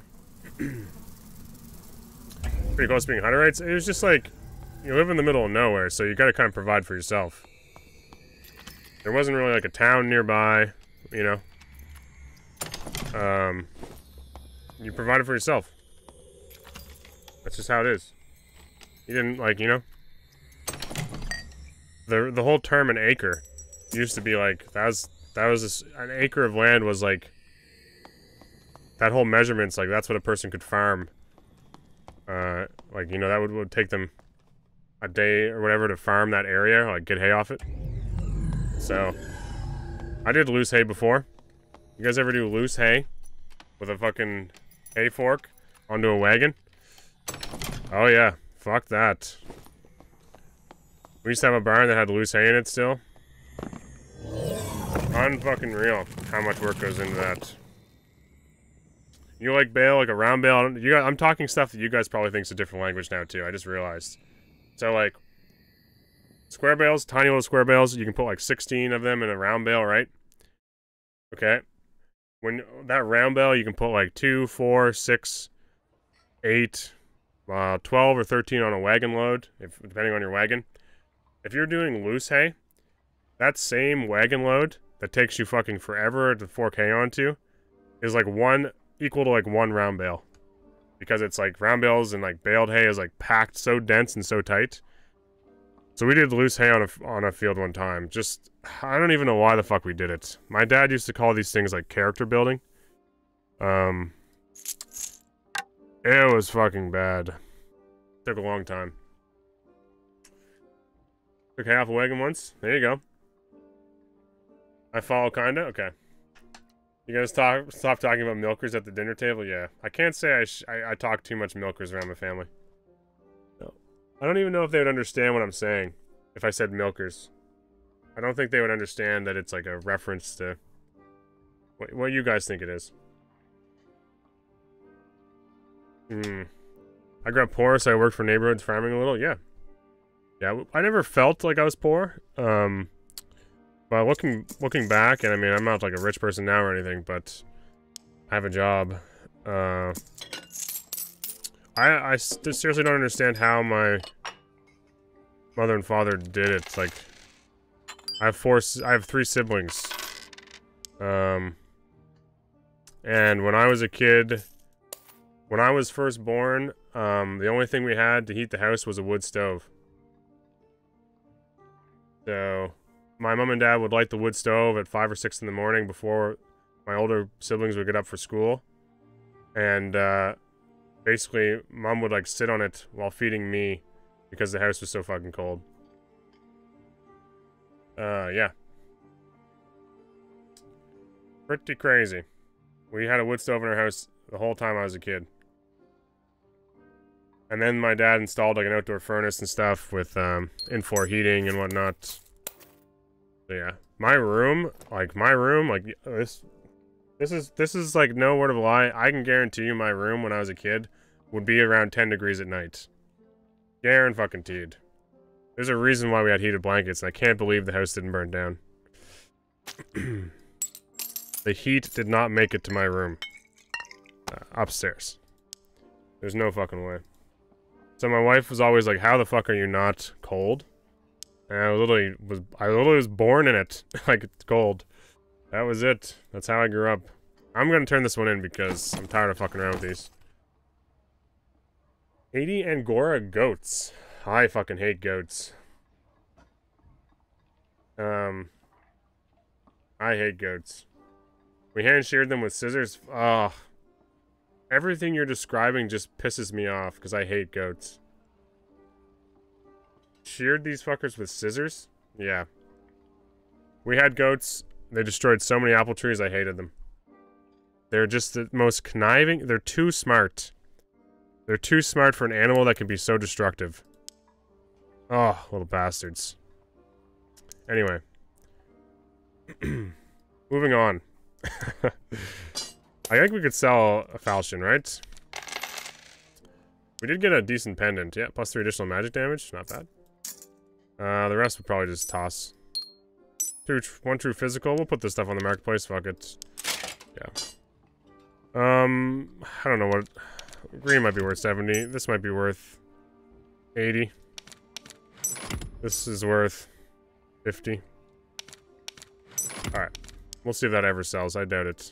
pretty close to being Hutterites. It was just like you live in the middle of nowhere, so you got to kind of provide for yourself. There wasn't really like a town nearby, you know. Um, You provided for yourself. That's just how it is. You didn't, like, you know? The, the whole term an acre used to be like, that was, that was this, an acre of land was like, that whole measurement's like, that's what a person could farm. Uh, like, you know, that would, would take them a day or whatever to farm that area, like get hay off it. So, I did loose hay before. You guys ever do loose hay with a fucking hay fork onto a wagon? Oh yeah, fuck that. We used to have a barn that had loose hay in it still. Unfucking real how much work goes into that. You like bale, like a round bale. I don't, you guys, I'm talking stuff that you guys probably think is a different language now too. I just realized. So like, square bales, tiny little square bales. You can put like sixteen of them in a round bale, right? Okay. When that round bale, you can put like two, four, six, eight, uh, twelve or thirteen on a wagon load, if depending on your wagon. If you're doing loose hay, that same wagon load that takes you fucking forever to fork hay onto is like one, equal to like one round bale. Because it's like round bales and like baled hay is like packed so dense and so tight. So we did loose hay on a, on a field one time. Just, I don't even know why the fuck we did it. My dad used to call these things like character building. Um, it was fucking bad. Took a long time. Took half a wagon once. There you go. I follow kinda? Okay. You guys talk, stop talking about milkers at the dinner table? Yeah. I can't say I, sh I, I talk too much milkers around my family. No. I don't even know if they would understand what I'm saying if I said milkers. I don't think they would understand that it's like a reference to what, what you guys think it is. Hmm. I grew up poor, so I worked for neighborhoods farming a little? Yeah. Yeah, I never felt like I was poor, um, but looking looking back, and I mean, I'm not like a rich person now or anything, but I have a job. Uh, I, I seriously don't understand how my mother and father did it. Like, I have four, I have three siblings, um, and when I was a kid, when I was first born, um, the only thing we had to heat the house was a wood stove. So, my mom and dad would light the wood stove at five or six in the morning before my older siblings would get up for school. And, uh, basically, mom would, like, sit on it while feeding me because the house was so fucking cold. Uh, yeah. Pretty crazy. We had a wood stove in our house the whole time I was a kid. And then my dad installed like an outdoor furnace and stuff with um, in-floor heating and whatnot. So yeah, my room, like my room, like this, this is this is like no word of a lie. I can guarantee you, my room when I was a kid would be around ten degrees at night. Guaranteed. There's a reason why we had heated blankets, and I can't believe the house didn't burn down. The heat did not make it to my room uh, upstairs. There's no fucking way. So my wife was always like, how the fuck are you not cold? And I literally was, I literally was born in it. Like, it's cold. That was it. That's how I grew up. I'm gonna turn this one in because I'm tired of fucking around with these. eighty Angora goats. I fucking hate goats. Um, I hate goats. We hand sheared them with scissors. Ugh. Oh. Everything you're describing just pisses me off, because I hate goats. Sheared these fuckers with scissors? Yeah. We had goats. They destroyed so many apple trees, I hated them. They're just the most conniving. They're too smart. They're too smart for an animal that can be so destructive. Oh, little bastards. Anyway. Moving on. I think we could sell a falchion, right? We did get a decent pendant. Yeah, plus three additional magic damage. Not bad. Uh, the rest would probably just toss. Two, one true physical. We'll put this stuff on the marketplace. Fuck it. Yeah. Um, I don't know what... Green might be worth seventy. This might be worth eighty. This is worth fifty. Alright. We'll see if that ever sells. I doubt it.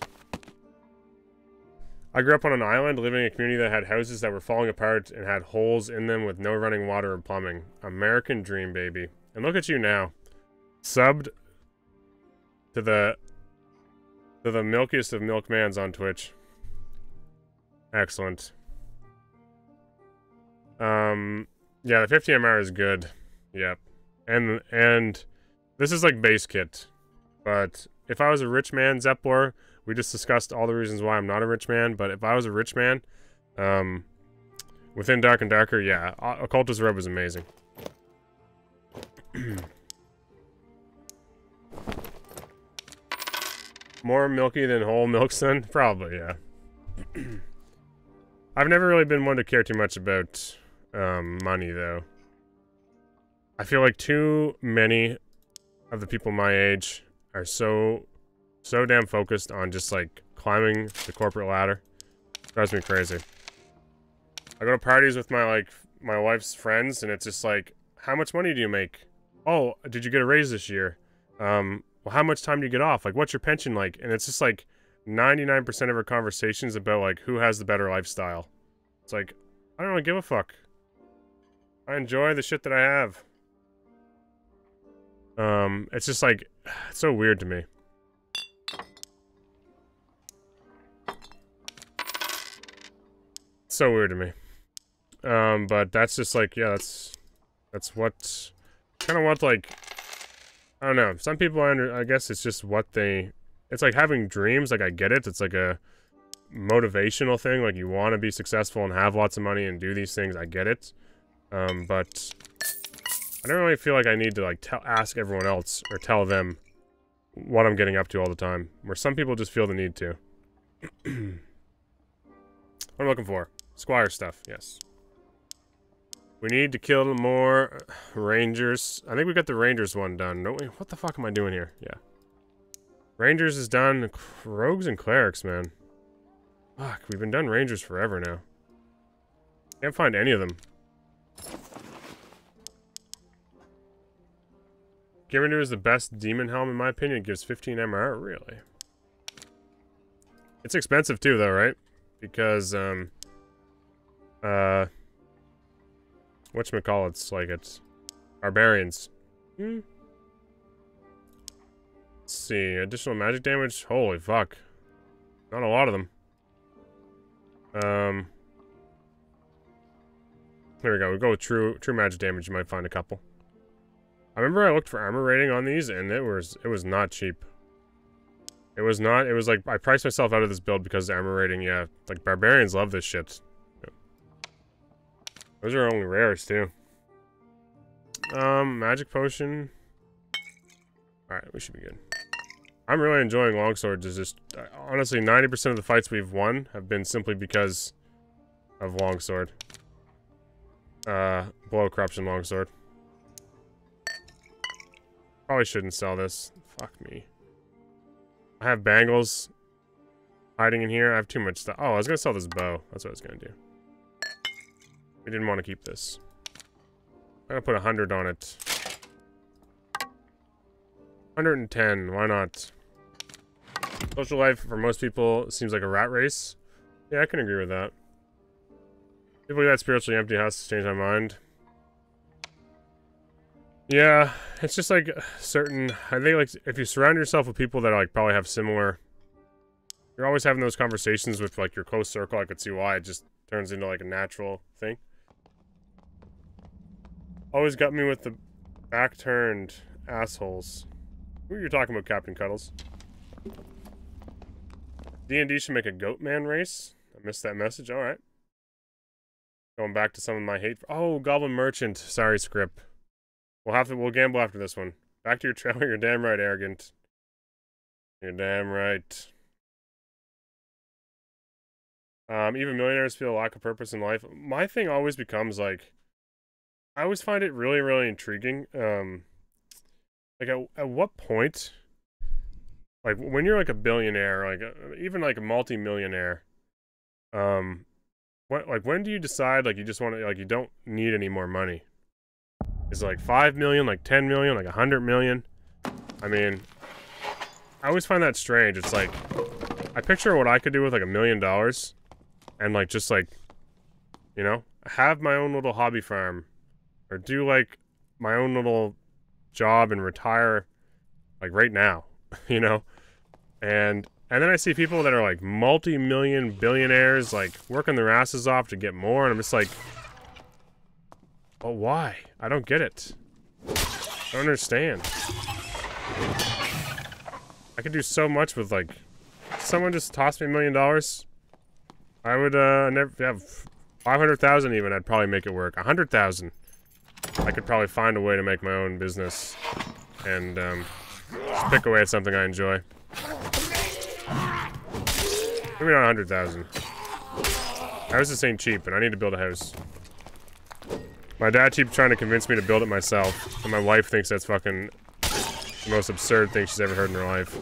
I grew up on an island, living in a community that had houses that were falling apart and had holes in them with no running water and plumbing. American dream, baby. And look at you now. Subbed to the to the milkiest of milkmans on Twitch. Excellent. Um, yeah, the fifty M R is good. Yep. And, and this is like base kit. But if I was a rich man, Zeppor... We just discussed all the reasons why I'm not a rich man, but if I was a rich man, um, within Dark and Darker, yeah, Occultist Robe is amazing. More milky than whole milk, son? Probably, yeah. I've never really been one to care too much about um, money, though. I feel like too many of the people my age are so... so damn focused on just, like, climbing the corporate ladder. Drives me crazy. I go to parties with my, like, my wife's friends, and it's just like, how much money do you make? Oh, did you get a raise this year? Um, well, how much time do you get off? Like, what's your pension like? And it's just, like, ninety-nine percent of our conversations about, like, who has the better lifestyle. It's like, I don't really give a fuck. I enjoy the shit that I have. Um, it's just, like, it's so weird to me. So weird to me. Um, but that's just like, yeah, that's, that's what, kind of what, like, I don't know. Some people, I, under, I guess it's just what they, it's like having dreams. Like, I get it. It's like a motivational thing. Like, you want to be successful and have lots of money and do these things. I get it. Um, but I don't really feel like I need to, like, tell, ask everyone else or tell them what I'm getting up to all the time. Where some people just feel the need to. What am I looking for? Squire stuff, yes. We need to kill more Rangers. I think we got the Rangers one done, don't we? What the fuck am I doing here? Yeah. Rangers is done. Rogues and Clerics, man. Fuck, we've been done Rangers forever now. Can't find any of them. Givernew is the best Demon Helm, in my opinion. It gives fifteen M R, really. It's expensive too, though, right? Because, um, uh, whatchamacallit's like it's barbarians. Hmm. Let's see, additional magic damage? Holy fuck. Not a lot of them. Um, there we go. We'll go with true, true magic damage. You might find a couple. I remember I looked for armor rating on these and it was, it was not cheap. It was not, it was like, I priced myself out of this build because of armor rating, yeah. Like, barbarians love this shit. Yeah. Those are only rares, too. Um, magic potion. Alright, we should be good. I'm really enjoying longswords. Is just, honestly, ninety percent of the fights we've won have been simply because of longsword. Uh, blow corruption longsword. Probably shouldn't sell this. Fuck me. I have bangles hiding in here. I have too much stuff. Oh, I was going to sell this bow. That's what I was going to do. We didn't want to keep this. I'm going to put one hundred on it. one hundred ten. Why not? Social life for most people seems like a rat race. Yeah, I can agree with that. People that spiritually empty house change my mind. Yeah, it's just like certain, I think like if you surround yourself with people that are like probably have similar, you're always having those conversations with like your close circle. I could see why it just turns into like a natural thing. Always got me with the back turned assholes. Who are you talking about, Captain Cuddles? D and D should make a goat man race. I missed that message. All right. Going back to some of my hate. For oh, Goblin Merchant. Sorry, Scrip. We'll have to, we'll gamble after this one. Back to your trailer, you're damn right, arrogant. You're damn right. Um, even millionaires feel a lack of purpose in life. My thing always becomes, like, I always find it really, really intriguing. Um, like, at, at what point, like, when you're, like, a billionaire, like, a, even, like, a multi-millionaire, um, what, like, when do you decide, like, you just want to, like, you don't need any more money? Is like five million, like ten million, like one hundred million. I mean, I always find that strange. It's like, I picture what I could do with like a million dollars. and like just like, you know, have my own little hobby farm or do like my own little job and retire like right now, you know? And and then I see people that are like multi-million billionaires like working their asses off to get more, and I'm just like, oh, why? I don't get it. I don't understand. I could do so much with like, someone just tossed me a million dollars, I would uh never have five hundred thousand even, I'd probably make it work. a hundred thousand. I could probably find a way to make my own business and um, just pick away at something I enjoy. Maybe not a hundred thousand. Houses ain't cheap, and I need to build a house. My dad keeps trying to convince me to build it myself, and my wife thinks that's fucking the most absurd thing she's ever heard in her life.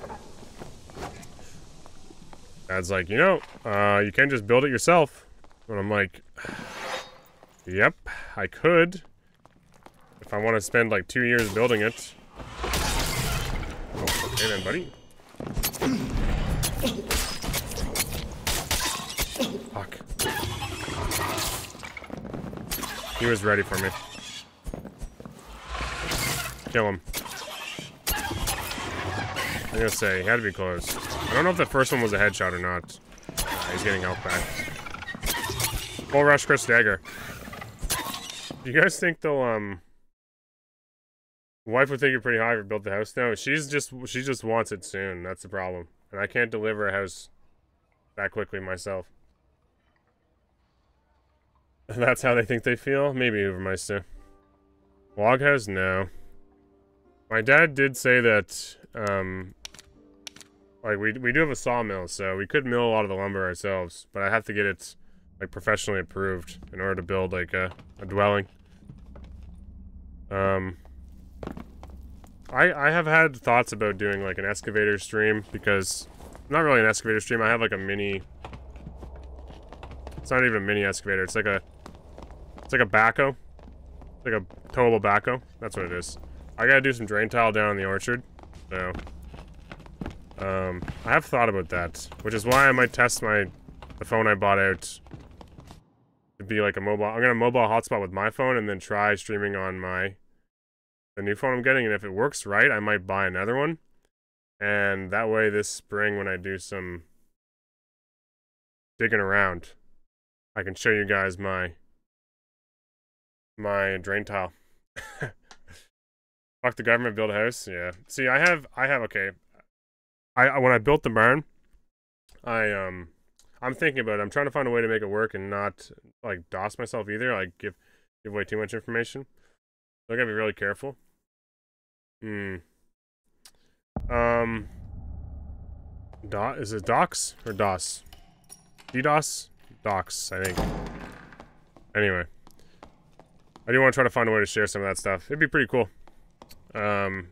Dad's like, you know, uh, you can just build it yourself. And I'm like, yep, I could. If I want to spend like two years building it. Oh, okay then, buddy. Fuck. He was ready for me. Kill him. I'm gonna say, he had to be close. I don't know if the first one was a headshot or not. Uh, he's getting health back. Full rush Chris Dagger. Do you guys think they'll, um... wife would think you're pretty high if you built the house? No, she's just, she just wants it soon. That's the problem. And I can't deliver a house that quickly myself. That's how they think they feel? Maybe Ubermeister. Log house? No. My dad did say that, um... like, we, we do have a sawmill, so we could mill a lot of the lumber ourselves. But I have to get it, like, professionally approved in order to build, like, a, a dwelling. Um... I, I have had thoughts about doing, like, an excavator stream, because... not really an excavator stream, I have, like, a mini... It's not even a mini excavator, it's like a... It's like a backhoe. It's like a towable backhoe. That's what it is. I gotta do some drain tile down in the orchard, so... Um, I have thought about that, which is why I might test my... the phone I bought out. It'd be like a mobile... I'm gonna mobile hotspot with my phone and then try streaming on my... the new phone I'm getting, and if it works right, I might buy another one. And that way this spring when I do some digging around, I can show you guys my my drain tile. Fuck the government, build a house. Yeah. See, I have I have okay. I, I when I built the barn, I um I'm thinking about it. I'm trying to find a way to make it work and not like DOS myself either, like give give away too much information. So I gotta be really careful. Hmm. Um. Do is it docs or DOS? DDoS? Docs, I think. Anyway. I do want to try to find a way to share some of that stuff. It'd be pretty cool. Um.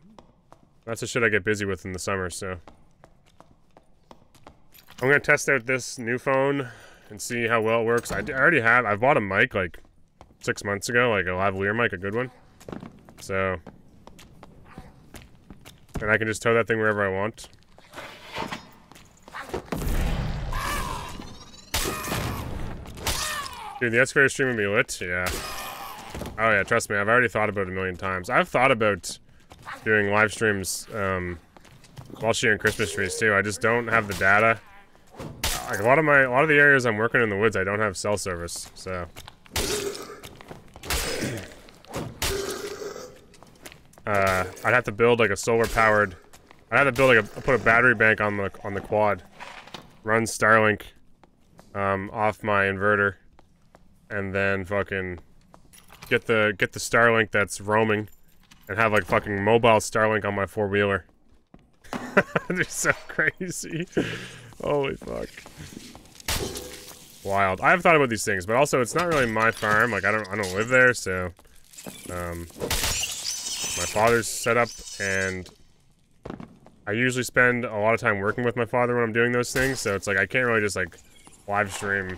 That's the shit I get busy with in the summer, so. I'm gonna test out this new phone and see how well it works. I, I already have, I bought a mic like six months ago, like a lavalier mic, a good one. So. And I can just tow that thing wherever I want. Dude, the excavator stream would be lit, yeah. Oh yeah, trust me, I've already thought about it a million times. I've thought about doing live streams um, while sharing Christmas trees too. I just don't have the data. Like a lot of my, a lot of the areas I'm working in the woods, I don't have cell service, so. Uh, I'd have to build like a solar-powered. I'd have to build like a put a battery bank on the on the quad, run Starlink um, off my inverter, and then fucking get the get the Starlink that's roaming, and have like fucking mobile Starlink on my four wheeler. They're so crazy. Holy fuck. Wild. I have thought about these things, but also it's not really my farm. Like I don't I don't live there, so. Um, my father's setup, and I usually spend a lot of time working with my father when I'm doing those things, so it's like I can't really just like live stream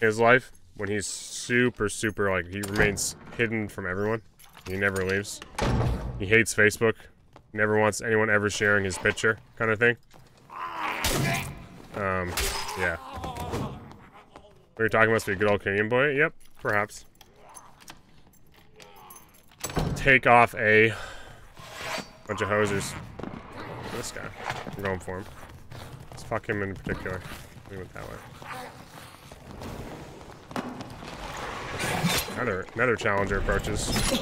his life when he's super super like he remains hidden from everyone. He never leaves. He hates Facebook. Never wants anyone ever sharing his picture, kind of thing. Um, yeah. What you're talking about must be a good old Canadian boy? Yep, perhaps. Take off a bunch of hosers. This guy. I'm going for him. Let's fuck him in particular. We went that way. Another, another challenger approaches. Spit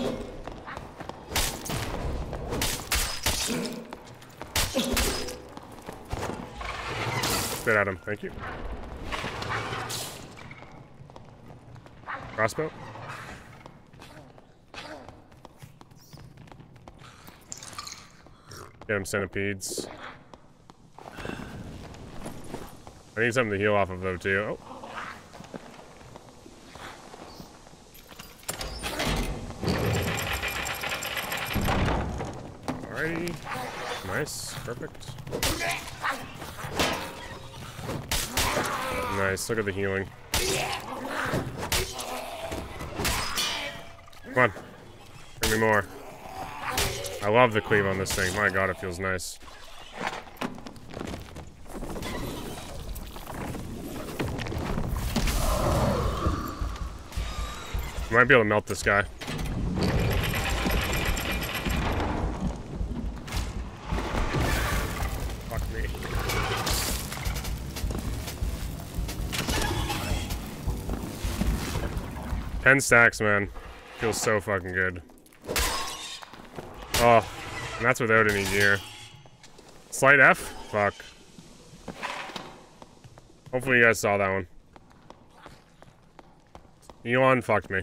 at him. Thank you. Crossbow. Get him centipedes. I need something to heal off of though too. Oh. Alrighty. Nice. Perfect. Nice. Look at the healing. Come on. Give me more. I love the cleave on this thing. My god, it feels nice. I might be able to melt this guy. Fuck me. Ten stacks, man. Feels so fucking good. Oh, and that's without any gear. Slight F? Fuck. Hopefully you guys saw that one. Elon fucked me.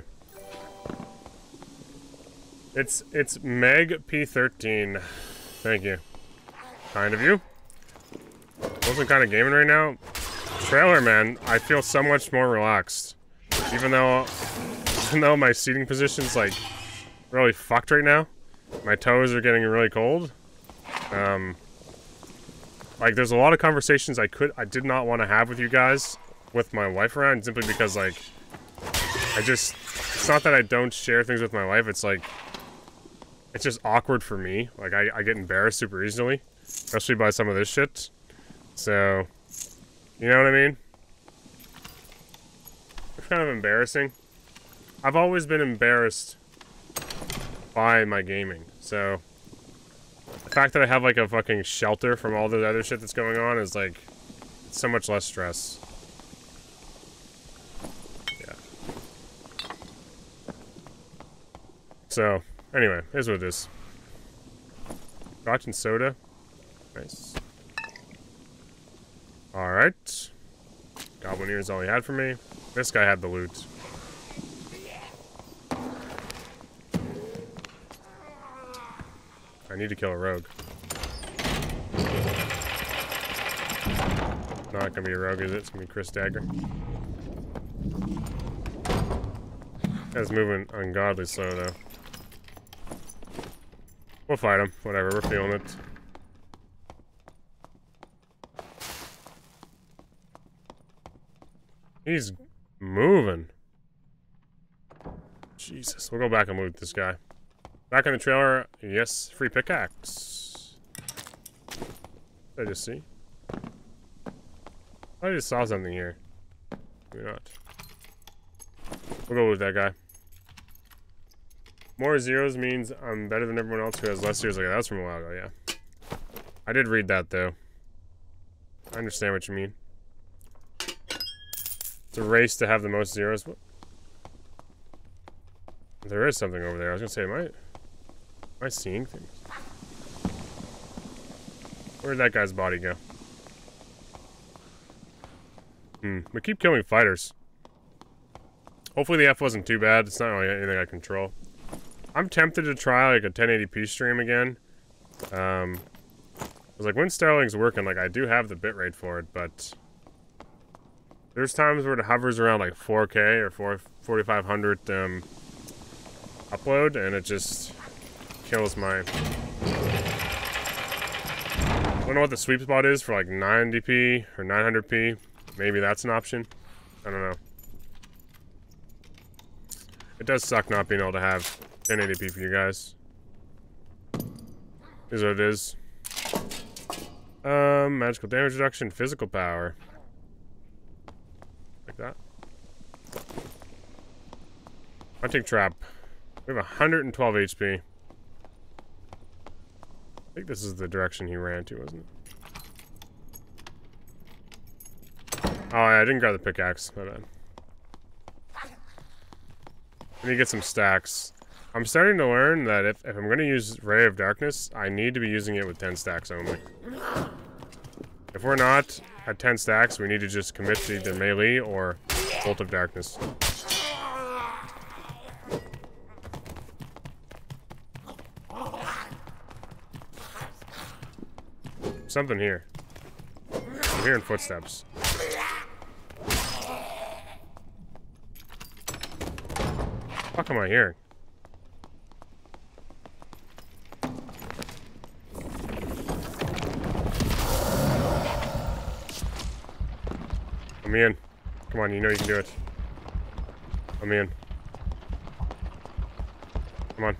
It's, it's Meg P thirteen. Thank you. Kind of you. Wasn't kind of gaming right now. Trailer, man. I feel so much more relaxed. Even though, even though my seating position's like really fucked right now. My toes are getting really cold. Um, like, there's a lot of conversations I could, I did not want to have with you guys, with my wife around, simply because, like, I just, it's not that I don't share things with my wife, it's like, it's just awkward for me. Like, I, I get embarrassed super easily, especially by some of this shit. So, you know what I mean? It's kind of embarrassing. I've always been embarrassed by my gaming, so the fact that I have like a fucking shelter from all the other shit that's going on is like so much less stress. Yeah. So anyway, here's what it is. Scotch and soda. Nice. All right. Goblin ears, all he had for me. This guy had the loot. I need to kill a rogue. Not gonna be a rogue, is it? It's gonna be Chris Dagger. That's moving ungodly slow, though. We'll fight him. Whatever, we're feeling it. He's moving. Jesus, we'll go back and loot this guy. Back on the trailer, yes, free pickaxe. Did I just see? I just saw something here. Maybe not. We'll go with that guy. More zeros means I'm better than everyone else who has less zeros. Like that was from a while ago, yeah. I did read that though. I understand what you mean. It's a race to have the most zeros. There is something over there. I was gonna say, am I... Am I seeing things? Where'd that guy's body go? Hmm. We keep killing fighters. Hopefully the F wasn't too bad. It's not really anything I control. I'm tempted to try like a ten eighty p stream again. Um, I was like, when Starlink's working, like I do have the bitrate for it, but there's times where it hovers around like four K or forty-five hundred um, upload, and it just kills my... I don't know what the sweet spot is for like nine eighty p or nine hundred p. Maybe that's an option. I don't know. It does suck not being able to have ten eighty p for you guys. Is what it is. Um, magical damage reduction, physical power. Like that. Hunting trap. We have one hundred twelve H P. I think this is the direction he ran to, wasn't it? Oh, yeah, I didn't grab the pickaxe. My bad. I need to get some stacks. I'm starting to learn that if, if I'm going to use Ray of Darkness, I need to be using it with ten stacks only. If we're not at ten stacks, we need to just commit to either melee or Bolt of Darkness. Something here. I'm hearing footsteps. What the fuck am I hearing? I'm in. Come on, you know you can do it. I'm in. Come on.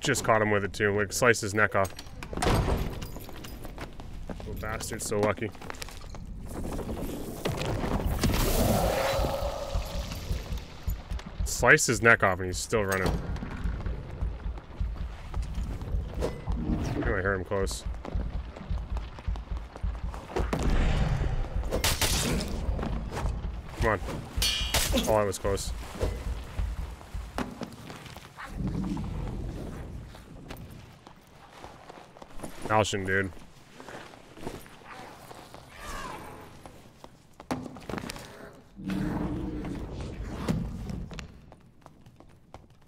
Just caught him with it too, like sliced his neck off. Little bastard's so lucky. Sliced his neck off and he's still running. I heard him close. Come on. Oh, I was close. Alshin, dude.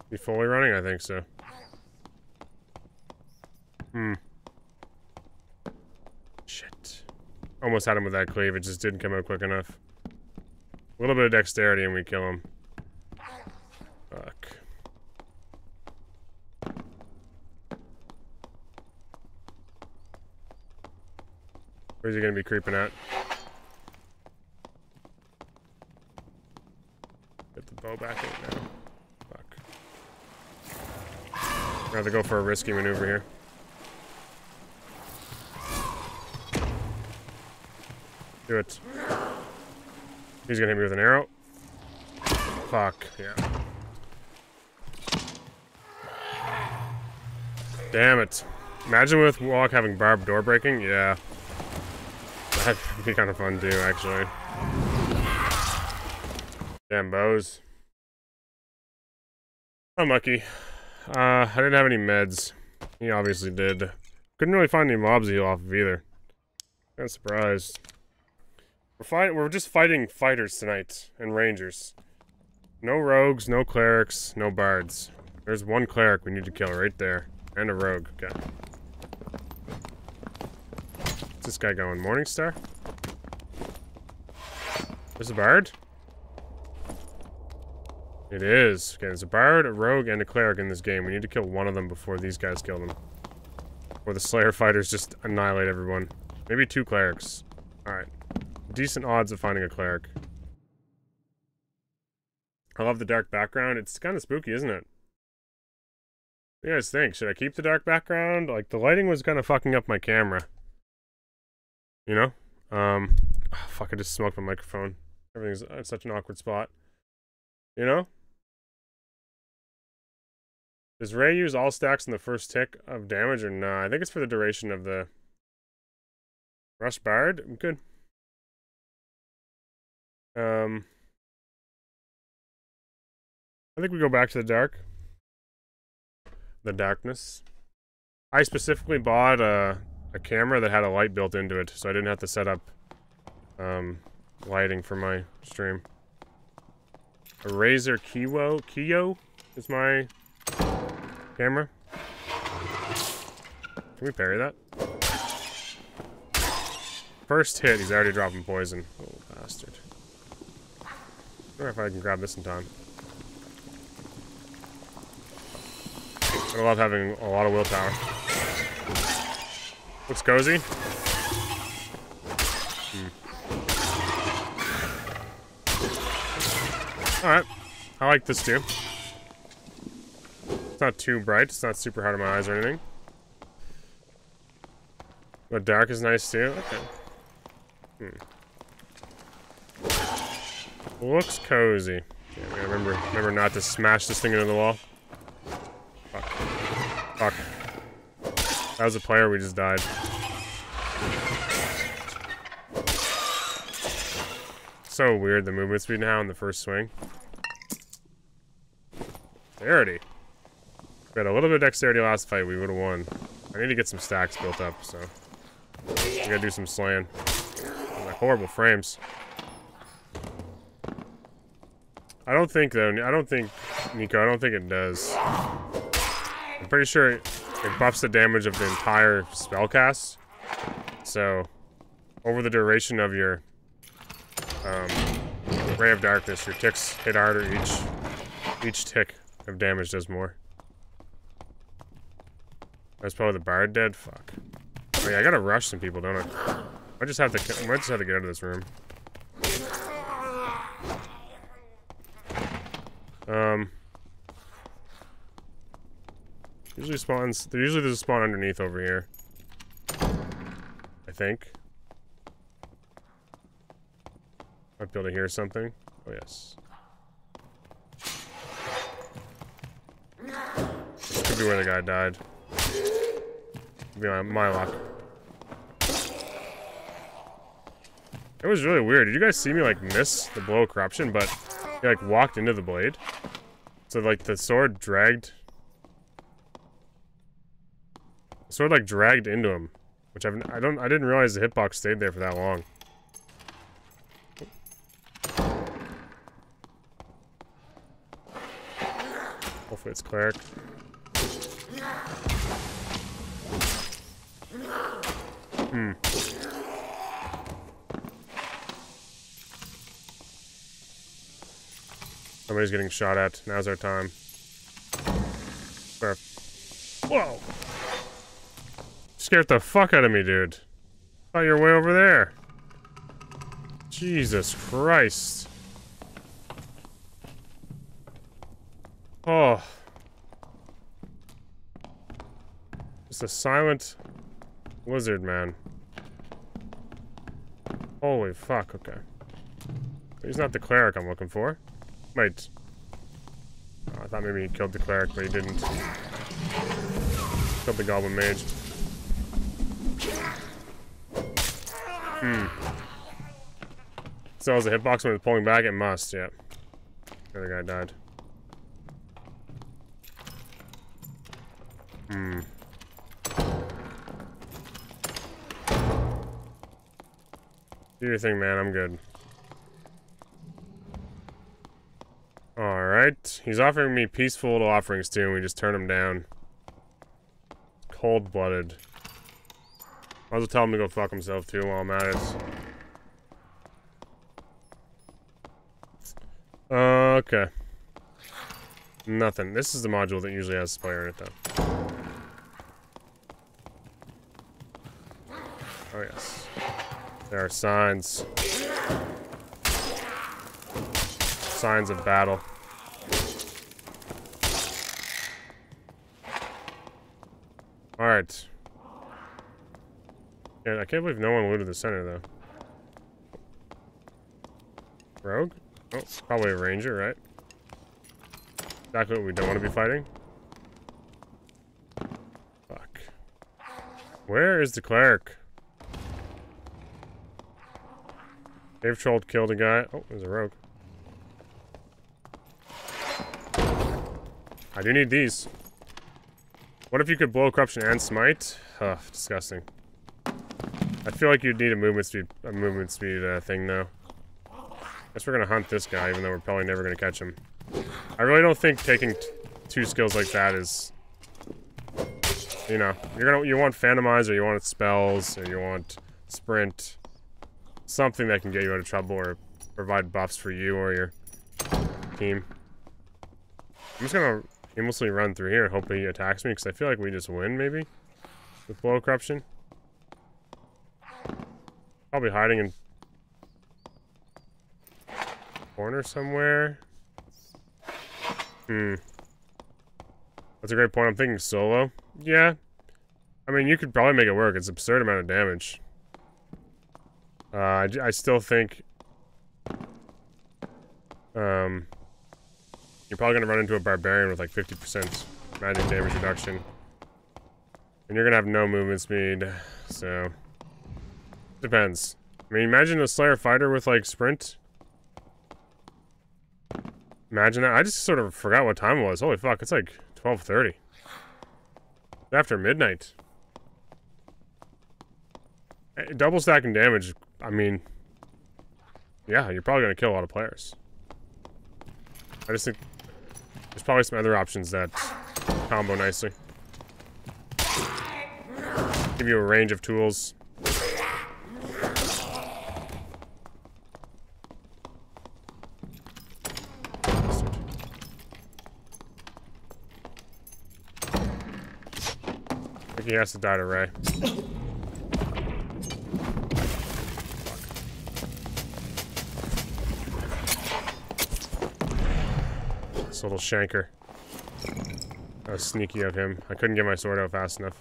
You fully running? I think so. Hmm. Shit. Almost had him with that cleave. It just didn't come out quick enough. A little bit of dexterity and we kill him. Fuck. Where's he gonna be creeping at? Get the bow back in now. Fuck. I'm gonna have to go for a risky maneuver here. Do it. He's gonna hit me with an arrow. Fuck, yeah. Damn it. Imagine with Walk having barbed door breaking? Yeah. That'd be kind of fun too, actually. Damn bows. Unlucky. Uh, I didn't have any meds. He obviously did. Couldn't really find any mobs to heal off of either. Kind of surprised. We're fight. We're just fighting fighters tonight and rangers. No rogues, no clerics, no bards. There's one cleric we need to kill right there, and a rogue. Okay. What's this guy going? Morningstar? There's a bard? It is. Okay, there's a bard, a rogue, and a cleric in this game. We need to kill one of them before these guys kill them. Or the Slayer fighters just annihilate everyone. Maybe two clerics. Alright. Decent odds of finding a cleric. I love the dark background. It's kind of spooky, isn't it? What do you guys think? Should I keep the dark background? Like, the lighting was kind of fucking up my camera. You know? Um, oh, fuck, I just smoked my microphone. Everything's in such an awkward spot. You know? Does Ray use all stacks in the first tick of damage or not? I think it's for the duration of the... Rush Bard? I'm good. Um... I think we go back to the dark. The darkness. I specifically bought, uh... a camera that had a light built into it, so I didn't have to set up um, lighting for my stream. A Razer Kiyo, Kiyo is my camera. Can we parry that? First hit, he's already dropping poison. Little bastard. I wonder if I can grab this in time. I love having a lot of willpower. Looks cozy. Hmm. Alright. I like this too. It's not too bright. It's not super hot on my eyes or anything. But dark is nice too. Okay. Hmm. Looks cozy. Yeah, I remember, remember not to smash this thing into the wall. Fuck. Fuck. That was a player we just died. So weird the movement speed now in the first swing. Dexterity. We had a little bit of dexterity last fight, we would have won. I need to get some stacks built up, so. I gotta do some slaying. Oh, my horrible frames. I don't think though, I don't think, Nico, I don't think it does. I'm pretty sure it, it buffs the damage of the entire spell cast. So, over the duration of your um, Ray of Darkness, your ticks hit harder, each, each tick of damage does more. That's probably the bard dead? Fuck. I mean, I gotta rush some people, don't I? I just have to, I might just have to get out of this room. Um, usually spawns, there usually there's a spawn underneath over here, I think. Might be able to hear something. Oh yes. This could be where the guy died. Could be my, my luck. It was really weird. Did you guys see me like miss the blow of corruption, but he like walked into the blade? So like the sword dragged, the sword like dragged into him, which I've, I don't, I didn't realize the hitbox stayed there for that long. Hopefully it's cleric. Hmm. Somebody's getting shot at. Now's our time. Where? Whoa! Scared the fuck out of me, dude. Thought you were way over there. Jesus Christ. Oh. Just a silent lizard, man. Holy fuck, okay. He's not the cleric I'm looking for. Wait. Oh, I thought maybe he killed the cleric, but he didn't. Killed the goblin mage. Hmm. So, is the hitbox when it's pulling back? It must, yeah. The other guy died. Hmm. Do your thing, man. I'm good. Alright, he's offering me peaceful little offerings too, and we just turn him down. Cold-blooded. I'll just tell him to go fuck himself too while I'm at it. Uh, okay. Nothing. This is the module that usually has Spire in it though. Oh yes. There are signs. Signs of battle. Alright. Yeah, I can't believe no one looted the center, though. Rogue? Oh, probably a ranger, right? Exactly what we don't want to be fighting. Fuck. Where is the cleric? Cave troll killed a guy. Oh, there's a rogue. I do need these. What if you could blow corruption and smite? Ugh, disgusting. I feel like you'd need a movement speed, a movement speed uh, thing though. Guess we're gonna hunt this guy, even though we're probably never gonna catch him. I really don't think taking t two skills like that is, you know, you're gonna you want phantomize, or you want spells, or you want sprint, something that can get you out of trouble or provide buffs for you or your team. I'm just gonna aimlessly run through here and hope he attacks me, because I feel like we just win, maybe? With blow corruption? Probably hiding in a corner somewhere. Hmm. That's a great point. I'm thinking solo. Yeah. I mean, you could probably make it work. It's an absurd amount of damage. Uh, I, I still think... Um... You're probably going to run into a barbarian with like fifty percent magic damage reduction. And you're going to have no movement speed, so... Depends. I mean, imagine a Slayer fighter with like sprint. Imagine that. I just sort of forgot what time it was. Holy fuck, it's like twelve thirty. After midnight. Double stacking damage, I mean... Yeah, you're probably going to kill a lot of players. I just think... There's probably some other options that combo nicely. Give you a range of tools. I think he has to die to Ray. A little shanker. That was sneaky of him. I couldn't get my sword out fast enough.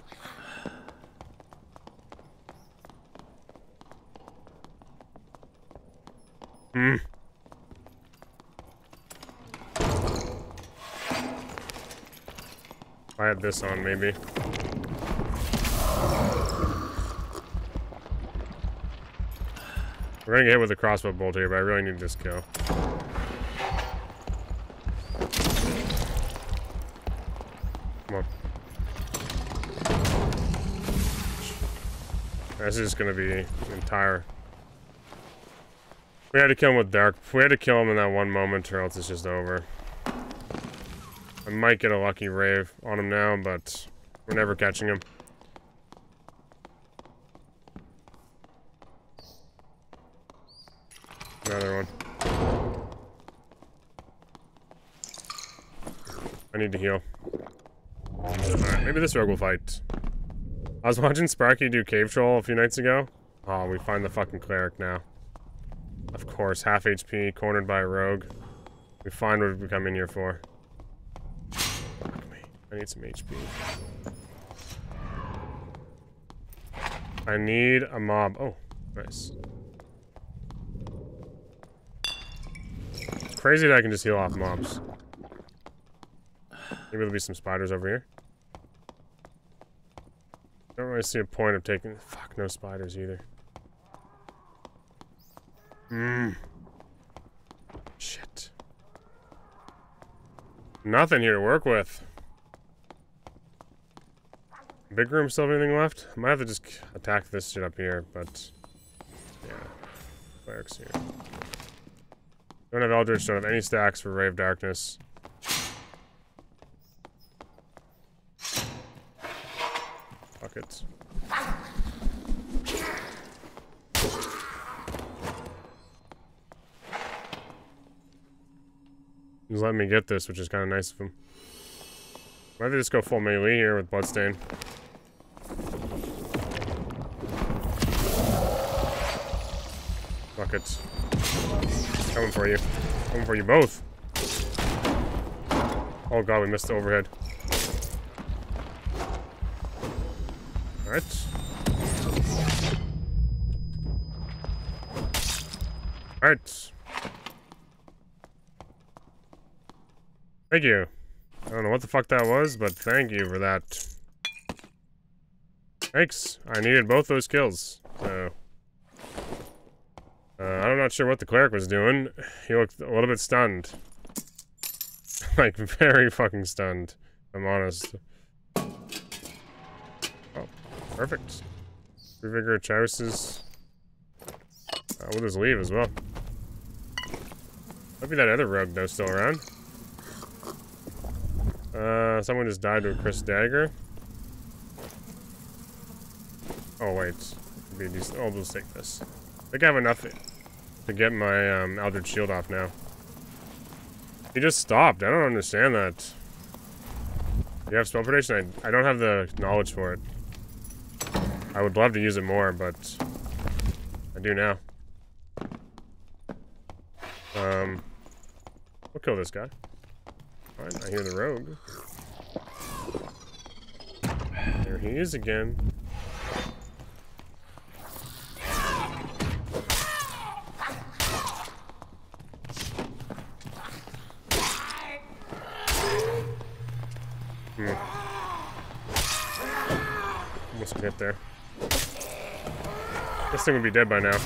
Hmm. If I had this on, maybe. We're gonna get hit with a crossbow bolt here, but I really need this kill. This is gonna be entire. We had to kill him with Dark. We had to kill him in that one moment, or else it's just over. I might get a lucky rave on him now, but we're never catching him. Another one. I need to heal. Alright, maybe this rogue will fight. I was watching Sparky do Cave Troll a few nights ago. Oh, we find the fucking cleric now. Of course, half H P, cornered by a rogue. We find what we come in here for. Fuck me. I need some H P. I need a mob. Oh, nice. It's crazy that I can just heal off mobs. Maybe there'll be some spiders over here. I don't really see a point of taking... Fuck, no spiders either. Mmm. Shit. Nothing here to work with. Big room still have anything left? I might have to just attack this shit up here, but... Yeah. Cleric's here. Don't have Eldritch, don't have any stacks for Ray of Darkness. Buckets. He's letting me get this, which is kind of nice of him. Why don't they just go full melee here with Bloodstain? Buckets. Coming for you. Coming for you both. Oh god, we missed the overhead. Alright. Alright. Thank you. I don't know what the fuck that was, but thank you for that. Thanks. I needed both those kills, so... Uh, I'm not sure what the cleric was doing. He looked a little bit stunned. Like, very fucking stunned, if I'm honest. Perfect. Revigor Chavis's. Uh, we'll just leave as well. Might be that other rogue, though, still around. Uh, someone just died to a Chris Dagger. Oh, wait. Be decent. Oh, we'll take this. I think I have enough to get my um, Eldritch Shield off now. He just stopped. I don't understand that. You have spell predation? I, I don't have the knowledge for it. I would love to use it more, but I do now. Um, we'll kill this guy. Alright, I hear the rogue. There he is again. Hmm. Almost hit there. This thing would be dead by now.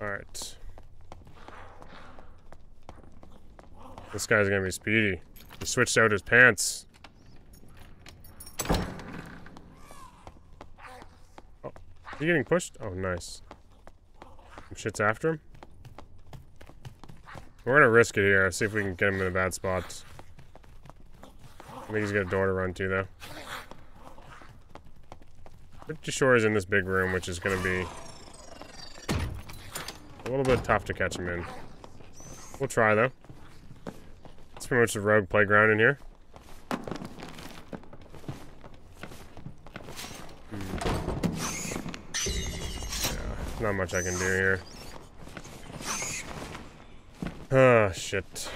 Alright. This guy's gonna be speedy. He switched out his pants. Oh, are you getting pushed? Oh, nice. Some shit's after him. We're gonna risk it here, see if we can get him in a bad spot. I think he's got a door to run to, though. Pretty sure he's in this big room, which is gonna be a little bit tough to catch him in. We'll try, though. It's pretty much a rogue playground in here. Yeah, not much I can do here. Ah, oh, shit.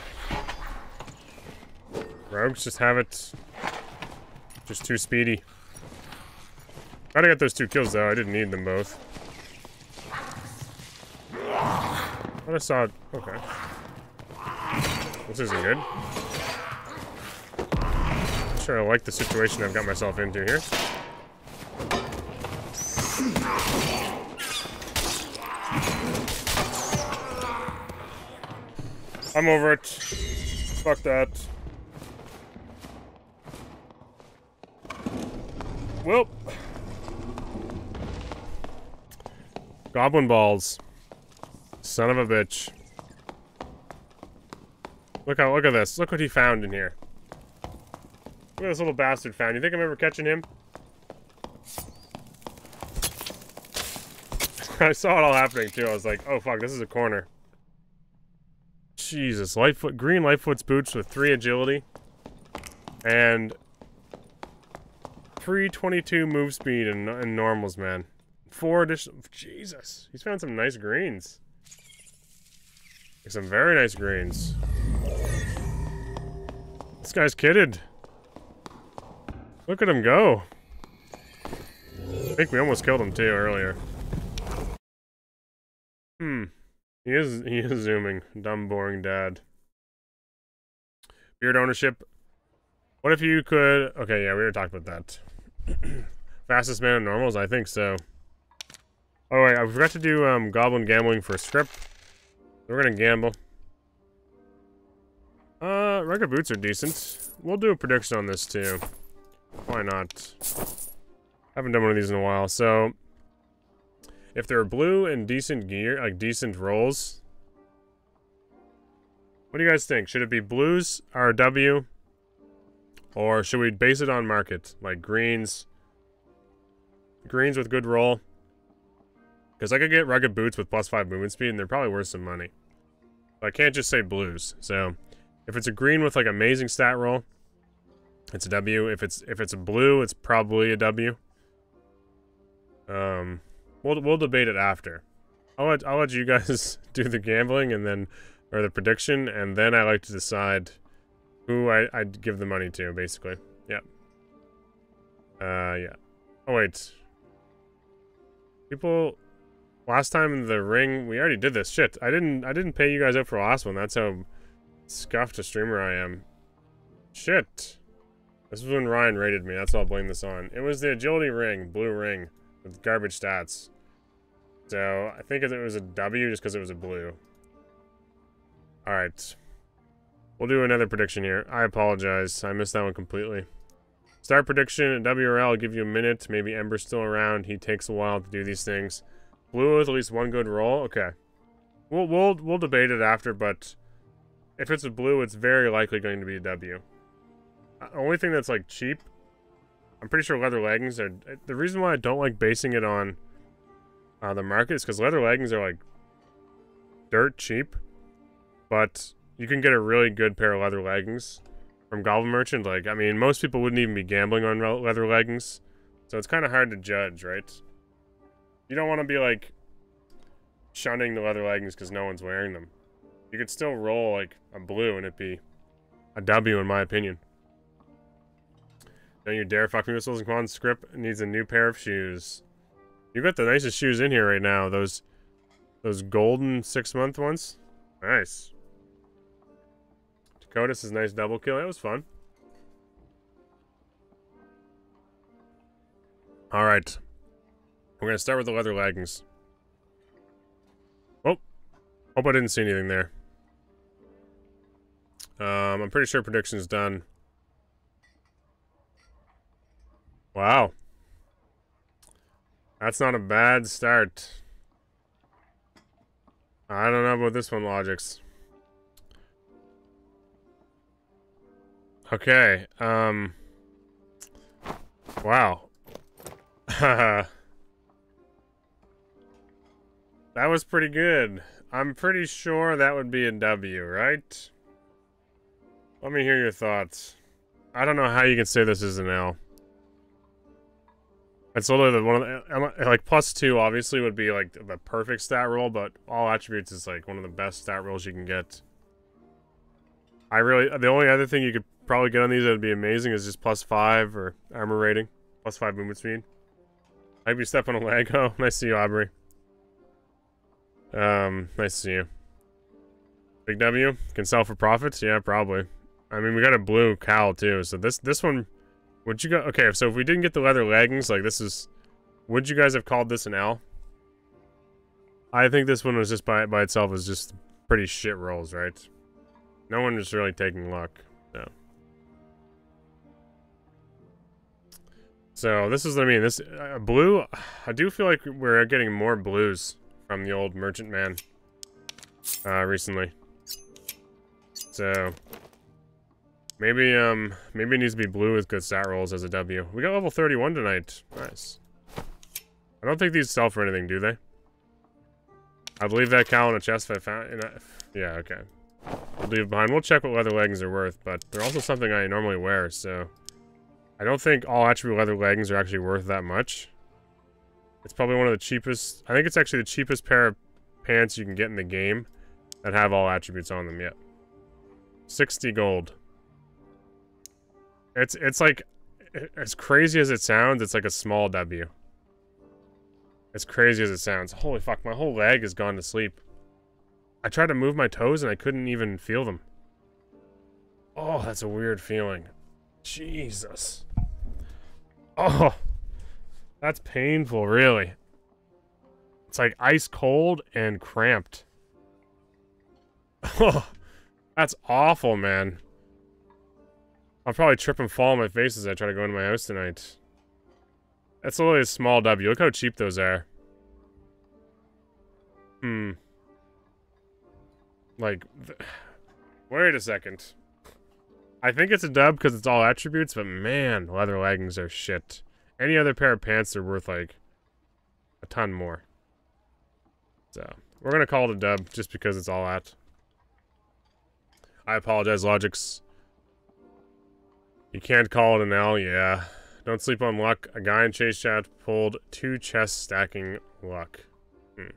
Rogues just have it. Just too speedy. Glad I got those two kills though, I didn't need them both. I just saw it. Okay. This isn't good. I'm sure I like the situation I've got myself into here. I'm over it. Fuck that. Well. Goblin balls. Son of a bitch. Look how, look at this. Look what he found in here. Look at this little bastard found. You think I'm ever catching him? I saw it all happening too. I was like, oh fuck, this is a corner. Jesus, Lightfoot, green Lightfoot's boots with three agility and three twenty-two move speed and, and normals, man. Four additional, Jesus, he's found some nice greens. Some very nice greens. This guy's kidded. Look at him go. I think we almost killed him too earlier. Hmm. He is, he is zooming. Dumb, boring dad. Beard ownership. What if you could... Okay, yeah, we already talked about that. Fastest man of normals? I think so. Oh, wait, I forgot to do um, goblin gambling for a strip. We're gonna gamble. Uh, regular boots are decent. We'll do a prediction on this too. Why not? Haven't done one of these in a while, so... If they're blue and decent gear, like decent rolls, what do you guys think? Should it be blues, R W, or should we base it on market? Like greens, greens with good roll. Because I could get rugged boots with plus five movement speed and they're probably worth some money. But I can't just say blues. So if it's a green with like amazing stat roll, it's a W. If it's, if it's a blue, it's probably a W. Um... We'll, we'll debate it after. I'll let, I'll let you guys do the gambling and then, or the prediction, and then I like to decide who I, I'd give the money to, basically. Yep. Uh, yeah. Oh, wait. People, last time in the ring, we already did this. Shit, I didn't, I didn't pay you guys up for the last one. That's how scuffed a streamer I am. Shit. This was when Ryan raided me. That's all I'll blame this on. It was the agility ring, blue ring. With garbage stats. So, I think it was a W just because it was a blue. Alright. We'll do another prediction here. I apologize. I missed that one completely. Start prediction at W R L. I'll give you a minute. Maybe Ember's still around. He takes a while to do these things. Blue with at least one good roll. Okay. We'll, we'll, we'll debate it after, but if it's a blue, it's very likely going to be a W. The only thing that's, like, cheap... I'm pretty sure leather leggings are... The reason why I don't like basing it on uh, the market is because leather leggings are, like, dirt cheap. But you can get a really good pair of leather leggings from Goblin Merchant, like, I mean, most people wouldn't even be gambling on leather leggings, so it's kind of hard to judge, right? You don't want to be, like, shunning the leather leggings because no one's wearing them. You could still roll, like, a blue and it'd be a W, in my opinion. Don't you dare fuck me with Souls and Quan. Script needs a new pair of shoes. You got the nicest shoes in here right now, those, those golden six-month ones. Nice. Dakotas is a nice double kill. That was fun. All right. We're going to start with the leather leggings. Oh. Hope I didn't see anything there. Um, I'm pretty sure prediction's done. Wow. That's not a bad start. I don't know about this one, Logix. Okay, um... wow. That was pretty good. I'm pretty sure that would be a W, right? Let me hear your thoughts. I don't know how you can say this is an L. It's literally the one of the, like, plus two obviously would be like the perfect stat roll, but all attributes is like one of the best stat rolls you can get. I really, the only other thing you could probably get on these that would be amazing is just plus five or armor rating, plus five movement speed. I'd be stepping on a leg. Oh, nice to see you, Aubrey. Um, nice to see you. Big W can sell for profits. Yeah, probably. I mean, we got a blue cowl too, so this this one. Would you go? Okay, so if we didn't get the leather leggings, like this is, would you guys have called this an L? I think this one was just by by itself was just pretty shit rolls, right? No one was really taking luck, no. So this is what I mean. This uh, blue, I do feel like we're getting more blues from the old merchant man uh, recently. So. Maybe, um, maybe it needs to be blue with good stat rolls as a W. We got level thirty-one tonight. Nice. I don't think these sell for anything, do they? I believe that cow in a chest if I found... In a, yeah, okay. We'll leave it behind. We'll check what leather leggings are worth, but they're also something I normally wear, so... I don't think all attribute leather leggings are actually worth that much. It's probably one of the cheapest... I think it's actually the cheapest pair of pants you can get in the game that have all attributes on them, yet. sixty gold. It's, it's like, as crazy as it sounds, it's like a small W. As crazy as it sounds. Holy fuck, my whole leg has gone to sleep. I tried to move my toes and I couldn't even feel them. Oh, that's a weird feeling. Jesus. Oh, that's painful, really. It's like ice cold and cramped. Oh, that's awful, man. I'll probably trip and fall on my face as I try to go into my house tonight. That's literally a small W. Look how cheap those are. Hmm. Like, wait a second. I think it's a dub because it's all attributes, but man, leather leggings are shit. Any other pair of pants are worth, like, a ton more. So, we're going to call it a dub just because it's all at. I apologize, Logix. You can't call it an L, yeah. Don't sleep on luck. A guy in Chase Chat pulled two chest stacking luck. Hmm.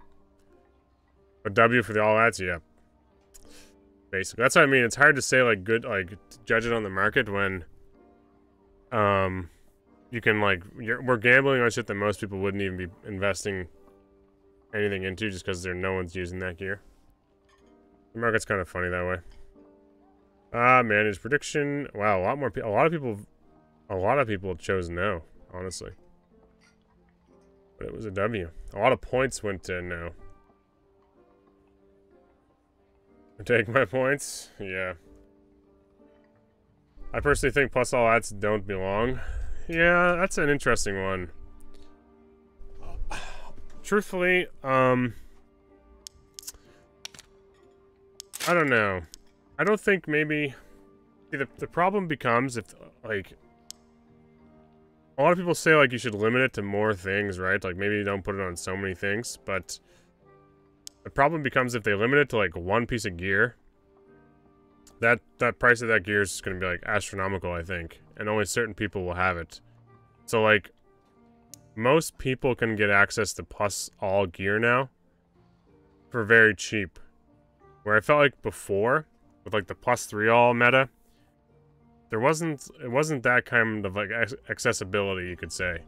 A W for the all ads, yeah. Basically, that's what I mean. It's hard to say, like, good, like, judge it on the market when, um, you can, like, you're, we're gambling on shit that most people wouldn't even be investing anything into just because there no one's using that gear. The market's kind of funny that way. Ah, uh, managed prediction. Wow, a lot more people. A lot of people, a lot of people chose no, honestly. But it was a W. A lot of points went to no. Take my points. Yeah. I personally think plus all ads don't belong. Yeah, that's an interesting one. Truthfully, um, I don't know. I don't think maybe the, the problem becomes if, like, a lot of people say, like, you should limit it to more things, right? Like, maybe you don't put it on so many things, but the problem becomes if they limit it to, like, one piece of gear, that that price of that gear is going to be, like, astronomical, I think. And only certain people will have it. So, like, most people can get access to plus all gear now for very cheap. Where I felt like before, with, like, the plus three all meta, there wasn't, it wasn't that kind of, like, accessibility, you could say.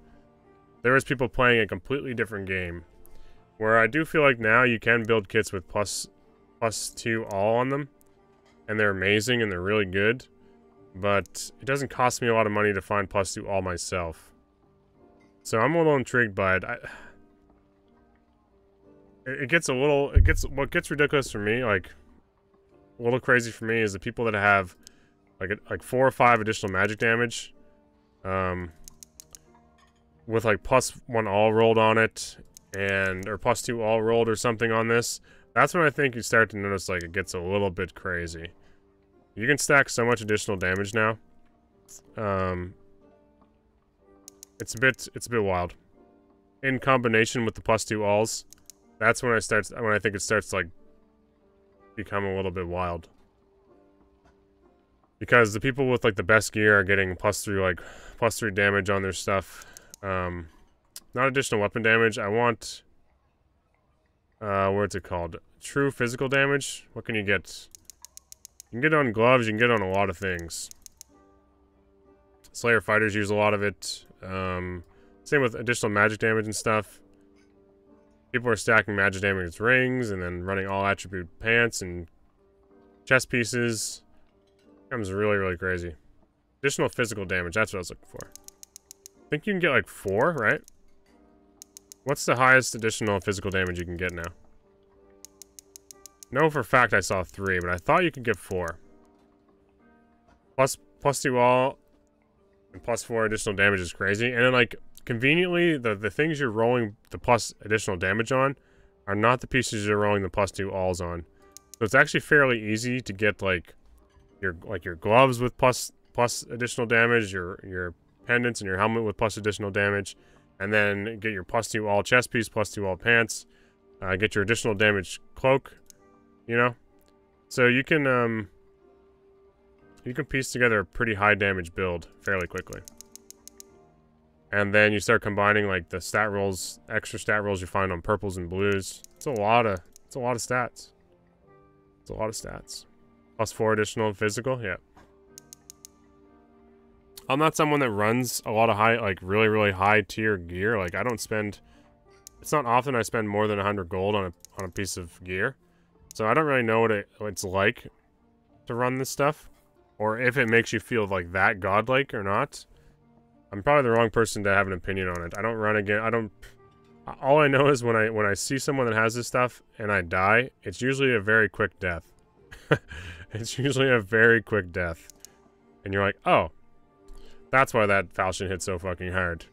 There was people playing a completely different game. Where I do feel like now you can build kits with plus, plus two all on them. And they're amazing and they're really good. But it doesn't cost me a lot of money to find plus two all myself. So I'm a little intrigued by it. I, it gets a little... It gets what gets ridiculous for me, like... A little crazy for me is the people that have... Like, like four or five additional magic damage. Um... With, like, plus one all rolled on it. And... Or plus two all rolled or something on this. That's when I think you start to notice, like, it gets a little bit crazy. You can stack so much additional damage now. Um, it's a bit, it's a bit wild. In combination with the plus two alls, that's when I starts, when I think it starts to, like, become a little bit wild. Because the people with, like, the best gear are getting plus three, like, plus three damage on their stuff. Um, not additional weapon damage. I want... Uh, what's it called? True physical damage? What can you get? You can get on gloves, you can get on a lot of things. Slayer fighters use a lot of it. Um, same with additional magic damage and stuff. People are stacking magic damage rings and then running all attribute pants and chest pieces. It becomes really, really crazy. Additional physical damage, that's what I was looking for. I think you can get like four, right? What's the highest additional physical damage you can get now? No, for a fact I saw three, but I thought you could get four. Plus, plus two all, and plus four additional damage is crazy. And then, like, conveniently, the, the things you're rolling the plus additional damage on are not the pieces you're rolling the plus two alls on. So it's actually fairly easy to get, like, your like your gloves with plus, plus additional damage, your, your pendants and your helmet with plus additional damage. And then get your plus two all chest piece, plus two all pants. Uh, get your additional damage cloak, you know? So you can, um... You can piece together a pretty high damage build fairly quickly. And then you start combining, like, the stat rolls, extra stat rolls you find on purples and blues. It's a lot of, it's a lot of stats. It's a lot of stats. Plus four additional physical, yeah. I'm not someone that runs a lot of high, like, really, really high tier gear. Like, I don't spend... It's not often I spend more than one hundred gold on a, on a piece of gear. So I don't really know what, it, what it's like to run this stuff. Or if it makes you feel, like, that godlike or not. I'm probably the wrong person to have an opinion on it. I don't run again. I don't... All I know is when I, when I see someone that has this stuff and I die, it's usually a very quick death. It's usually a very quick death. And you're like, oh... That's why that falchion hit so fucking hard.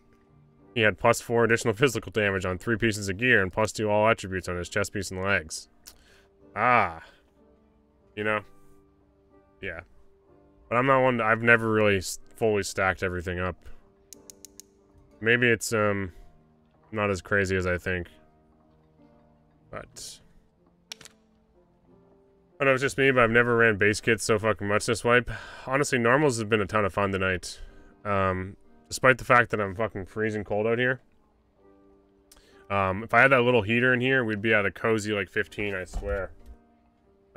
He had plus four additional physical damage on three pieces of gear and plus two all attributes on his chest piece and legs. Ah. You know? Yeah. But I'm not one to, I've never really fully stacked everything up. Maybe it's, um, not as crazy as I think. But... I don't know if it's just me, but I've never ran base kits so fucking much this wipe. Honestly, normals have been a ton of fun tonight. Um, despite the fact that I'm fucking freezing cold out here. Um, if I had that little heater in here, we'd be at a cozy, like, fifteen, I swear.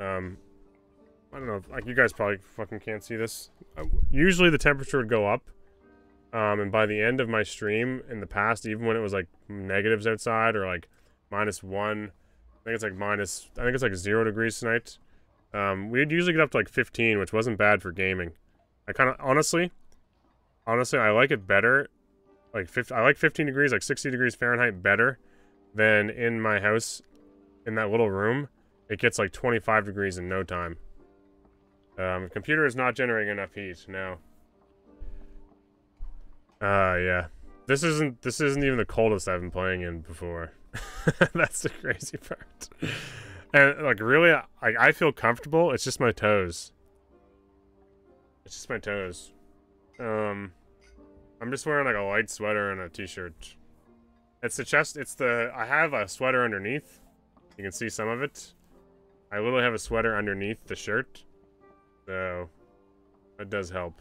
Um, I don't know, like, you guys probably fucking can't see this. I, usually the temperature would go up. Um, and by the end of my stream, in the past, even when it was, like, negatives outside, or, like, minus one, I think it's, like, minus, I think it's, like, zero degrees tonight. Um, we'd usually get up to, like, fifteen, which wasn't bad for gaming. I kind of, honestly... Honestly, I like it better, like, I like fifteen degrees, like sixty degrees Fahrenheit better than in my house, in that little room. It gets like twenty-five degrees in no time. Um, the computer is not generating enough heat, no. Uh, yeah. This isn't, this isn't even the coldest I've been playing in before. That's the crazy part. And, like, really, I, I feel comfortable, it's just my toes. It's just my toes. Um, I'm just wearing, like, a light sweater and a t-shirt. It's the chest, it's the, I have a sweater underneath. You can see some of it. I literally have a sweater underneath the shirt. So that does help.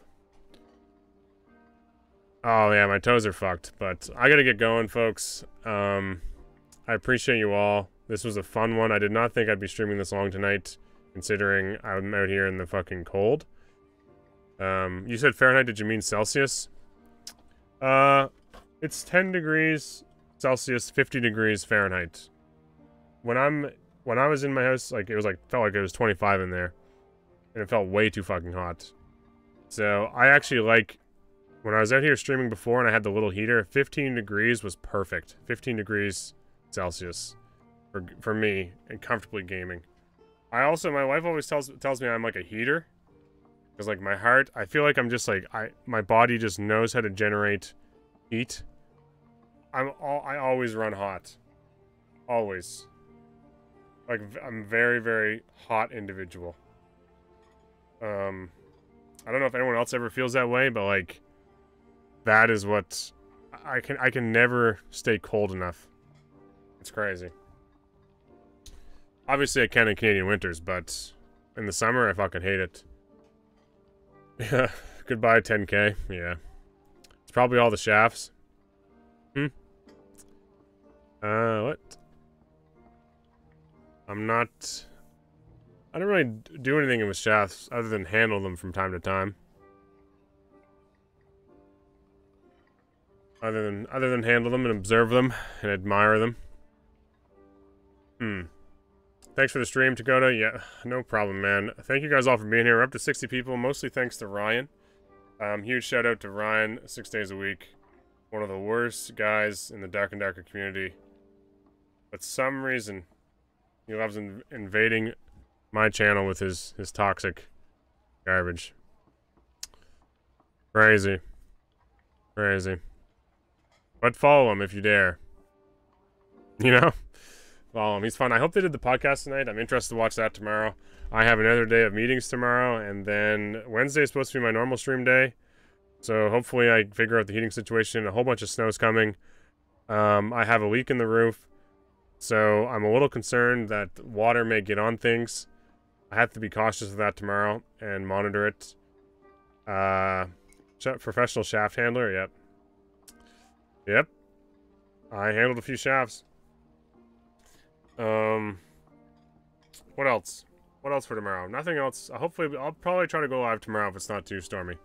Oh yeah, my toes are fucked, but I gotta get going, folks. Um, I appreciate you all. This was a fun one. I did not think I'd be streaming this long tonight, considering I'm out here in the fucking cold. Um, you said Fahrenheit, did you mean Celsius? Uh, it's ten degrees Celsius, fifty degrees Fahrenheit. When I'm, when I was in my house, like, it was like, felt like it was twenty-five in there. And it felt way too fucking hot. So, I actually like, when I was out here streaming before and I had the little heater, fifteen degrees was perfect. fifteen degrees Celsius for, for me, and comfortably gaming. I also, my wife always tells tells me I'm like a heater. Because, like, my heart, I feel like I'm just, like, I my body just knows how to generate heat. I'm all, I always run hot. Always. Like, I'm very, very hot individual. Um, I don't know if anyone else ever feels that way, but, like, that is what... I can, I can never stay cold enough. It's crazy. Obviously, I can in Canadian winters, but in the summer, I fucking hate it. Yeah, goodbye ten K, yeah. It's probably all the shafts. Hmm? Uh, what? I'm not... I don't really do anything with shafts other than handle them from time to time. Other than, other than handle them and observe them and admire them. Hmm. Thanks for the stream, Takoda. Yeah, no problem, man. Thank you guys all for being here. We're up to sixty people, mostly thanks to Ryan. Um, huge shout out to Ryan, six days a week. One of the worst guys in the Dark and Darker community. But some reason, he loves in invading my channel with his, his toxic garbage. Crazy. Crazy. But follow him if you dare. You know? Follow him. He's fun. I hope they did the podcast tonight. I'm interested to watch that tomorrow. I have another day of meetings tomorrow, and then Wednesday is supposed to be my normal stream day. So hopefully I figure out the heating situation. A whole bunch of snow is coming. Um, I have a leak in the roof, so I'm a little concerned that water may get on things. I have to be cautious of that tomorrow and monitor it. Uh, professional shaft handler. Yep. Yep. I handled a few shafts. Um, what else? What else for tomorrow? Nothing else. Hopefully, I'll probably try to go live tomorrow if it's not too stormy.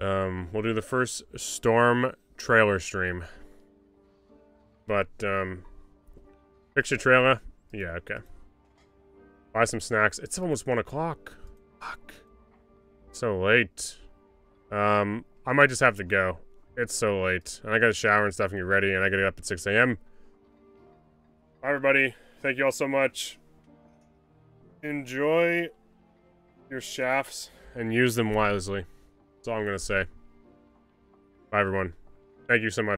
Um, we'll do the first storm trailer stream. But, um, picture trailer? Yeah, okay. Buy some snacks. It's almost one o'clock. Fuck. So late. Um, I might just have to go. It's so late. And I gotta shower and stuff and get ready, and I gotta get up at six A M Hi everybody, thank you all so much. Enjoy your shafts and use them wisely. That's all I'm gonna say. Bye everyone. Thank you so much.